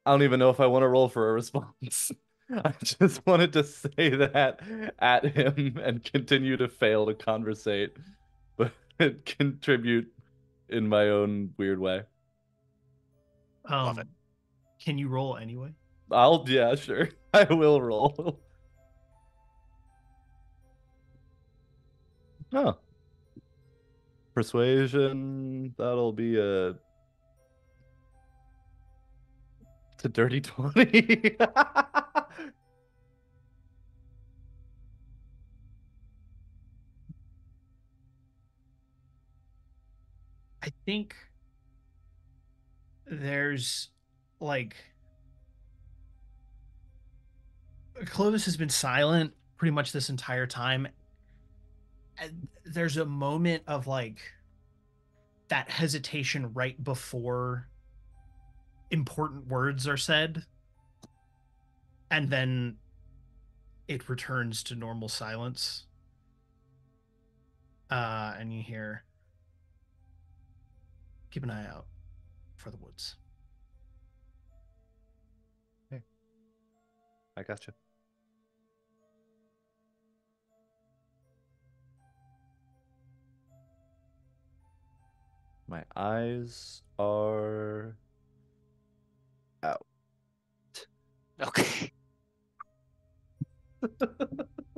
I don't even know if I want to roll for a response. I just wanted to say that at him and continue to fail to conversate, but contribute in my own weird way. Um, can you roll anyway? I'll, yeah, sure. I will roll. Oh. Persuasion, that'll be a... It's a dirty twenty. I think there's, like, Clovis has been silent pretty much this entire time. And there's a moment of, like, that hesitation right before important words are said. And then it returns to normal silence. Uh, and you hear... Keep an eye out for the woods. Hey. I gotcha. My eyes are out. Okay.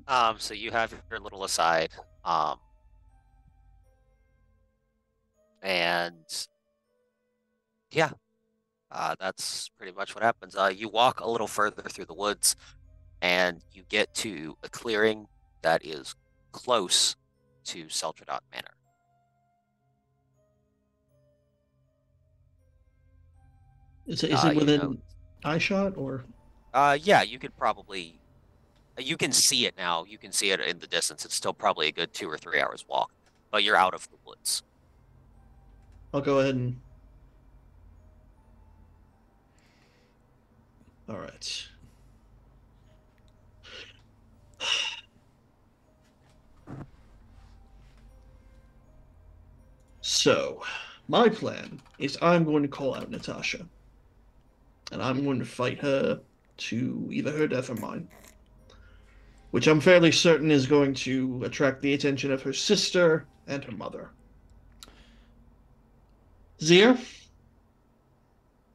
um, so you have your little aside. Um And yeah, uh, that's pretty much what happens. Uh, you walk a little further through the woods and you get to a clearing that is close to Seltrodot Manor. Is it, is it uh, within you know, eye shot or? Uh, yeah, you could probably, you can see it now. You can see it in the distance. It's still probably a good two or three hours walk, but you're out of the woods. I'll go ahead and... All right. So, my plan is I'm going to call out Natasha. And I'm going to fight her to either her death or mine. Which I'm fairly certain is going to attract the attention of her sister and her mother. Zir,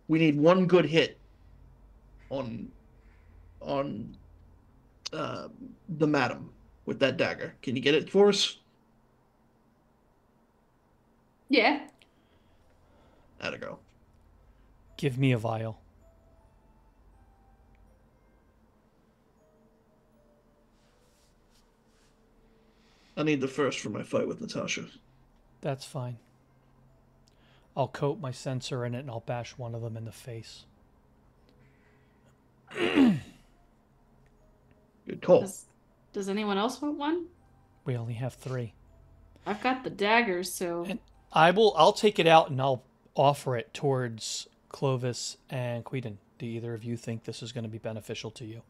we need one good hit on on uh, the madam with that dagger. Can you get it for us? Yeah. That'll go. Give me a vial. I need the first for my fight with Natasha. That's fine. I'll coat my sensor in it and I'll bash one of them in the face. Good call. Does, does anyone else want one? We only have three. I've got the daggers, so... And I will, I'll take it out and I'll offer it towards Clovis and Quedin. Do either of you think this is going to be beneficial to you?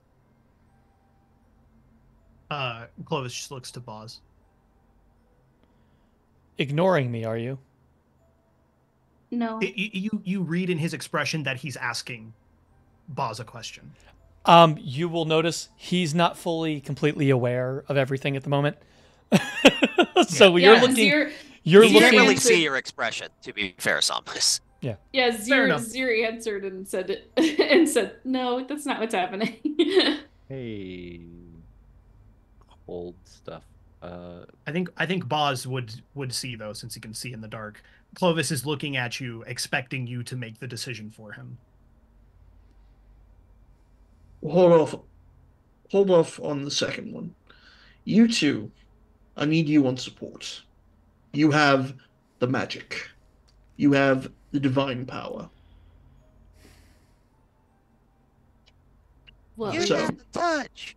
Uh, Clovis just looks to Boz. Ignoring me, are you? No. It, you you read in his expression that he's asking Boz a question. Um, you will notice he's not fully, completely aware of everything at the moment. So yeah, you're looking. Zir, you're Zir looking. Can't really see your expression, to be fair, Somnus. Yeah. Yeah. Zir, Zir answered and said and said, "No, that's not what's happening." Hey, old stuff. Uh, I think I think Boz would would see though, since he can see in the dark. Clovis is looking at you, expecting you to make the decision for him. Hold off, hold off on the second one. You two, I need you on support. You have the magic. You have the divine power. Well, you have the touch.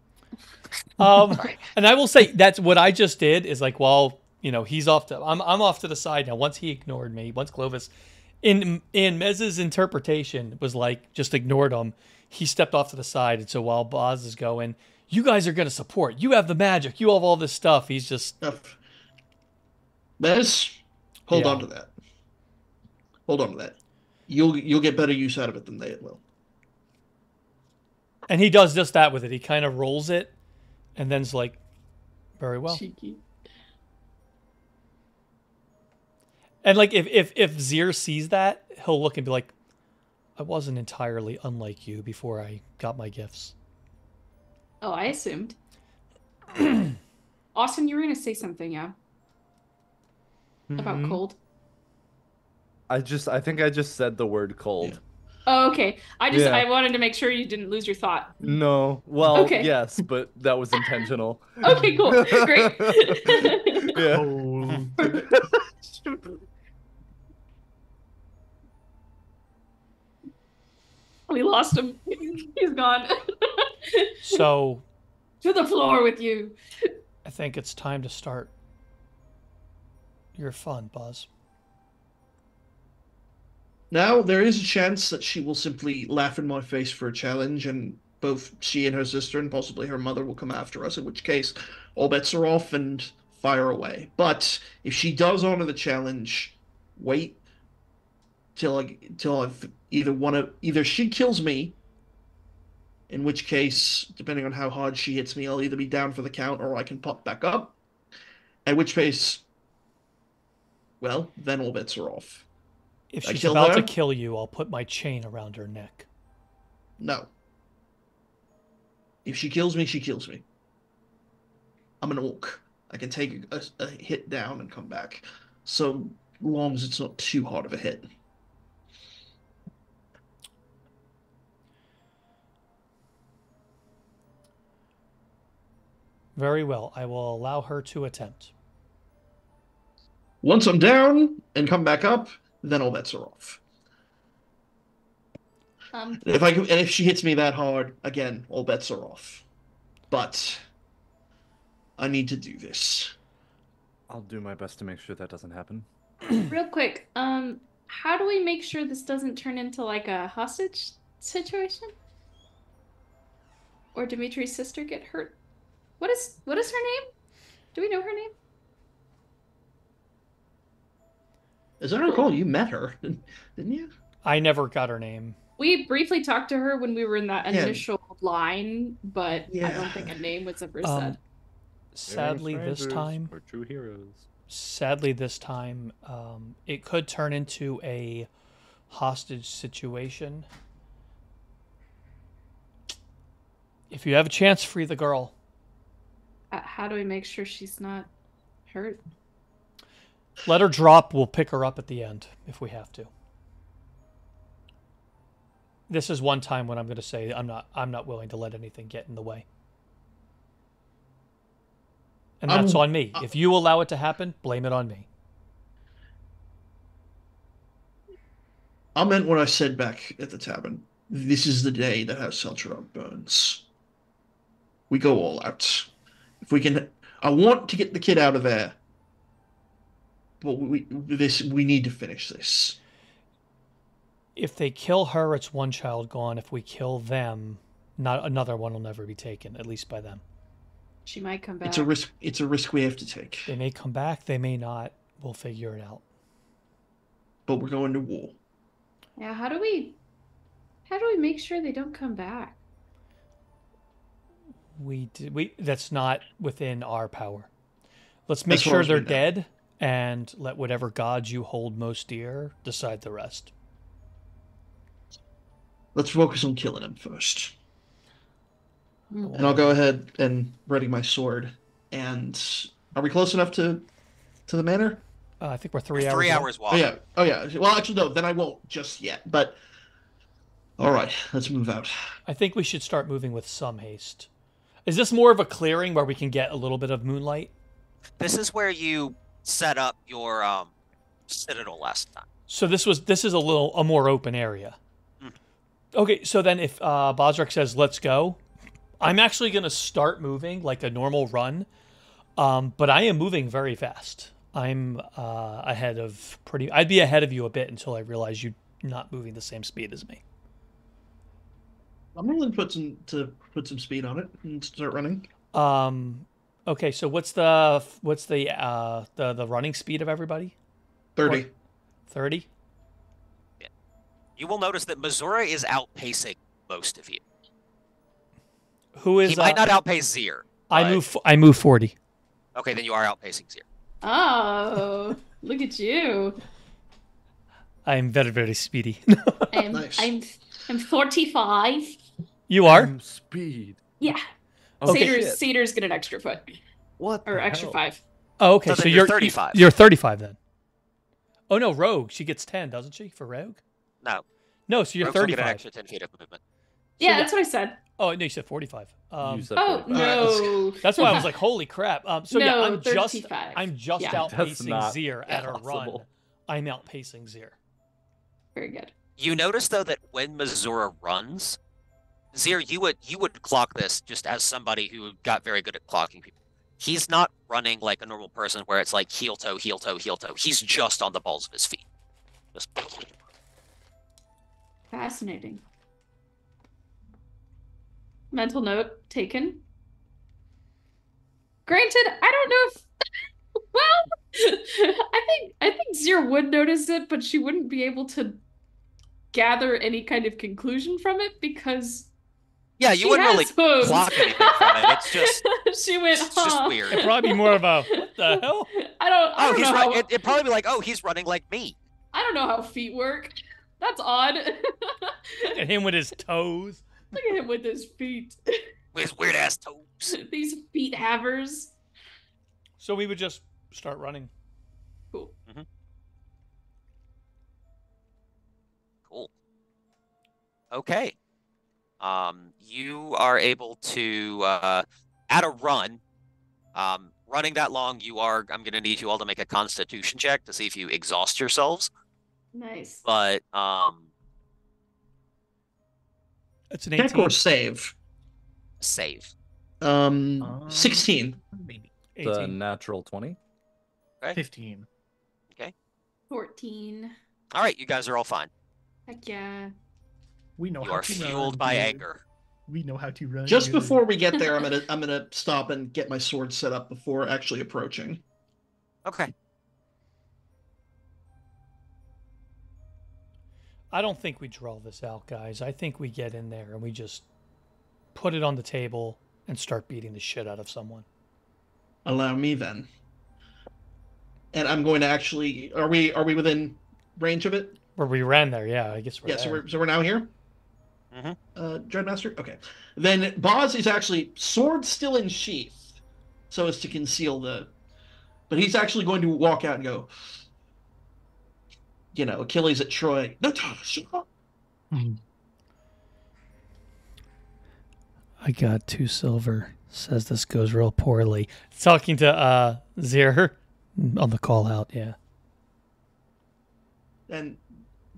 Um, and I will say that's what I just did is like, well, you know, he's off to, I'm, I'm off to the side now. Once he ignored me, once Clovis in, in Mez's interpretation was like, just ignored him. He stepped off to the side. And so while Boz is going, you guys are going to support. You have the magic. You have all this stuff. He's just... Baz, hold yeah. on to that. Hold on to that. You'll, you'll get better use out of it than they will. And he does just that with it. He kind of rolls it and then's like, very well. Cheeky. And like, if, if, if Zir sees that, he'll look and be like, I wasn't entirely unlike you before I got my gifts. Oh, I assumed. Austin, you were going to say something, yeah? Mm-hmm. About cold? I just, I think I just said the word cold. Yeah. Oh, okay. I just, yeah. I wanted to make sure you didn't lose your thought. No. Well, okay. Yes, but that was intentional. Okay, cool. Great. Yeah. Cold. We lost him. He's gone. So. To the floor with you. I think it's time to start your fun, Boz. Now, there is a chance that she will simply laugh in my face for a challenge, and both she and her sister and possibly her mother will come after us, in which case all bets are off and fire away. But if she does honor the challenge, wait till I, till I've either one of either she kills me, in which case, depending on how hard she hits me, I'll either be down for the count or I can pop back up, at which case, well, then all bets are off. If she's about to kill you, I'll put my chain around her neck. No. If she kills me, she kills me. I'm an orc. I can take a, a hit down and come back, so long as it's not too hard of a hit. Very well. I will allow her to attempt. Once I'm down and come back up, then all bets are off. Um, if I and if she hits me that hard again, all bets are off. But I need to do this. I'll do my best to make sure that doesn't happen. Real quick, um, how do we make sure this doesn't turn into like a hostage situation? Or Dimitri's sister get hurt? What is what is her name? Do we know her name? As I recall, you met her, didn't you? I never got her name. We briefly talked to her when we were in that initial yeah. line, but yeah. I don't think a name was ever um, said. Sadly, this time, or true heroes. Sadly, this time, um, it could turn into a hostage situation. If you have a chance, free the girl. Uh, how do we make sure she's not hurt? Let her drop. We'll pick her up at the end if we have to. This is one time when I'm going to say I'm not. I'm not willing to let anything get in the way, and that's um, on me. Uh, if you allow it to happen, blame it on me. I meant what I said back at the tavern. This is the day that our Seltrodot burns. We go all out. If we can, I want to get the kid out of there. But we this we need to finish this. If they kill her, it's one child gone. If we kill them, not another one will never be taken, at least by them. She might come back. It's a risk. It's a risk we have to take. They may come back. They may not. We'll figure it out. But we're going to war. Yeah. How do we? How do we make sure they don't come back? We do, we. That's not within our power. Let's make that's sure they're dead. Now. And let whatever gods you hold most dear decide the rest. Let's focus on killing him first. Mm-hmm. And I'll go ahead and ready my sword. And are we close enough to to the manor? Uh, I think we're three we're hours. Three out. hours walk. Oh yeah. Oh yeah. Well, actually, no. Then I won't just yet. But all right, let's move out. I think we should start moving with some haste. Is this more of a clearing where we can get a little bit of moonlight? This is where you set up your um, citadel last time. So this was this is a little a more open area. Mm. Okay, so then if uh, Bozrech says let's go, I'm actually going to start moving like a normal run, um, but I am moving very fast. I'm uh, ahead of pretty. I'd be ahead of you a bit until I realize you're not moving the same speed as me. I'm willing to put some to put some speed on it and start running. Um. Okay. So what's the what's the uh the the running speed of everybody? Thirty. Thirty. Yeah. You will notice that Missouri is outpacing most of you. Who is? He might uh, not outpace Zier. I but... move. I move forty. Okay, then you are outpacing Zier. Oh, look at you! I'm very, very speedy. I'm, nice. I'm, I'm forty-five. You are? I'm speed. Yeah. Okay. Cedar's, Cedar's get an extra foot. What? Or extra hell? five. Oh, okay. So, so you're, you're thirty-five. You're thirty-five then. Oh no, Rogue. She gets ten, doesn't she? For Rogue? No. No. So you're Rogue's thirty-five. Get an extra ten feet of movement. Yeah, so that's what I said. Oh no, you said forty-five. Um, you said forty-five. Oh no! That's why I was like, "Holy crap!" Um, so no, yeah, I'm just, thirty-five. I'm just yeah. outpacing Zier at a run. I'm outpacing Zier. Very good. You notice though that when Missouri runs, Zier, you would you would clock this just as somebody who got very good at clocking people. He's not running like a normal person where it's like heel toe, heel toe, heel toe. He's just on the balls of his feet. Just... Fascinating. Mental note taken. Granted, I don't know if well I think I think Zier would notice it, but she wouldn't be able to gather any kind of conclusion from it because yeah, you wouldn't really boobs. Clock anything from it. It's just she went it's huh. just weird. It'd probably be more of a what the hell? I don't I Oh don't he's know right. How... It, it'd probably be like, oh, he's running like me. I don't know how feet work. That's odd. Look at him with his toes. Look at him with his feet. With his weird ass toes. These feet havers. So we would just start running. Cool. Mm-hmm. Cool. Okay. Um, you are able to, uh, at a run, um, running that long, you are, I'm going to need you all to make a constitution check to see if you exhaust yourselves. Nice. But, um... It's an eighteen. Check or save. Save. Um, um sixteen. Maybe. eighteen. The natural twenty. Okay. fifteen. Okay. fourteen. All right, you guys are all fine. Heck yeah. We know you how are to fueled run, by dude. Anger. We know how to run. Just dude. Before we get there, I'm gonna I'm gonna stop and get my sword set up before actually approaching. Okay. I don't think we draw this out, guys. I think we get in there and we just put it on the table and start beating the shit out of someone. Allow me then. And I'm going to actually... Are we Are we within range of it? Where we ran there, yeah. I guess we're Yeah, there. So, we're, so we're now here? Mm-hmm. Uh, Dreadmaster? Okay. Then Boz is actually... Sword still in sheath, so as to conceal the... But he's actually going to walk out and go... You know, Achilles at Troy. Natasha. I got two silver. Says this goes real poorly. Talking to uh, Zier on the call out, yeah. And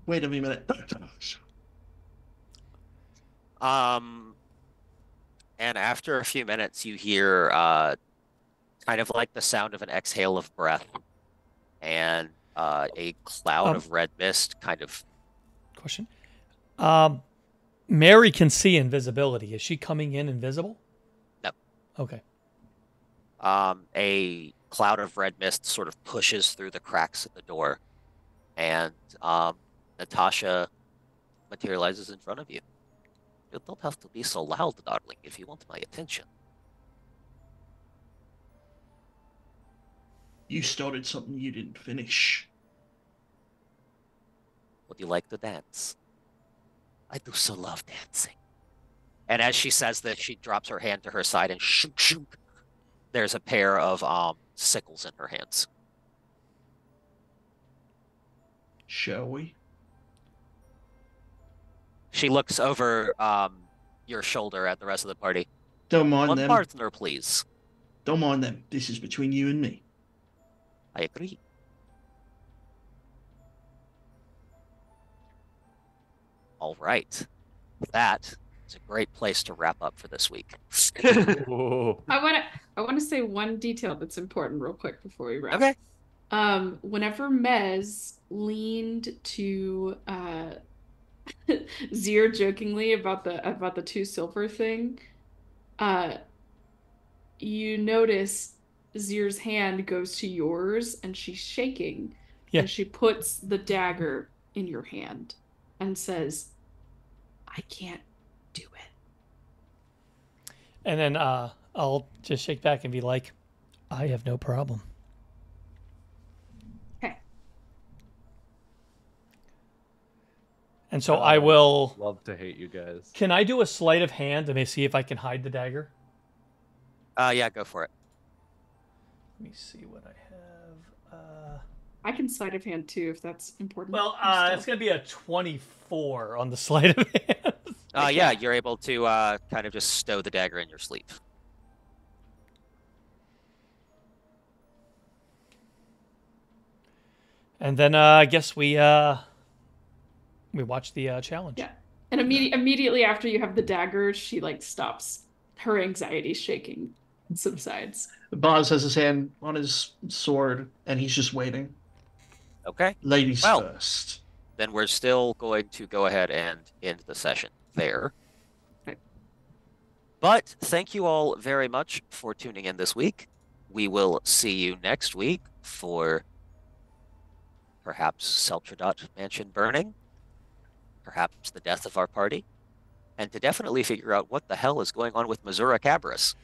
wait a minute. Natasha. Um, and after a few minutes, you hear uh, kind of like the sound of an exhale of breath, and. Uh, a cloud um, of red mist, kind of. Question. Um, Mary can see invisibility. Is she coming in invisible? No. Okay. Um, a cloud of red mist sort of pushes through the cracks in the door, and um, Natasha materializes in front of you. You don't have to be so loud, darling, if you want my attention. You started something you didn't finish. Would you like to dance? I do so love dancing. And as she says that, she drops her hand to her side and shoop, shoop. There's a pair of um, sickles in her hands. Shall we? She looks over um, your shoulder at the rest of the party. Don't mind One them. One partner, please. Don't mind them. This is between you and me. I agree. All right. That is a great place to wrap up for this week. Whoa. I want to I want to say one detail that's important real quick before we wrap. Okay. Um, whenever Mez leaned to uh, Zier jokingly about the about the two silver thing, uh, you notice Zier's hand goes to yours and she's shaking. Yeah. And she puts the dagger in your hand and says, I can't do it. And then uh, I'll just shake back and be like, I have no problem. And so I, I will... Love to hate you guys. Can I do a sleight of hand and see if I can hide the dagger? Uh, yeah, go for it. Let me see what I have. Uh... I can sleight of hand, too, if that's important. Well, uh, it's going to be a twenty-four on the sleight of hand. Uh, yeah, you're able to uh, kind of just stow the dagger in your sleeve. And then uh, I guess we... Uh... We watch the uh, challenge. Yeah, and immediately immediately after you have the dagger, she like stops. Her anxiety shaking subsides. Boz has his hand on his sword, and he's just waiting. Okay. Ladies well, first. Then we're still going to go ahead and end the session there. Okay. But thank you all very much for tuning in this week. We will see you next week for perhaps Seltrodot Mansion burning. Perhaps the death of our party, and to definitely figure out what the hell is going on with Missouri Cabras.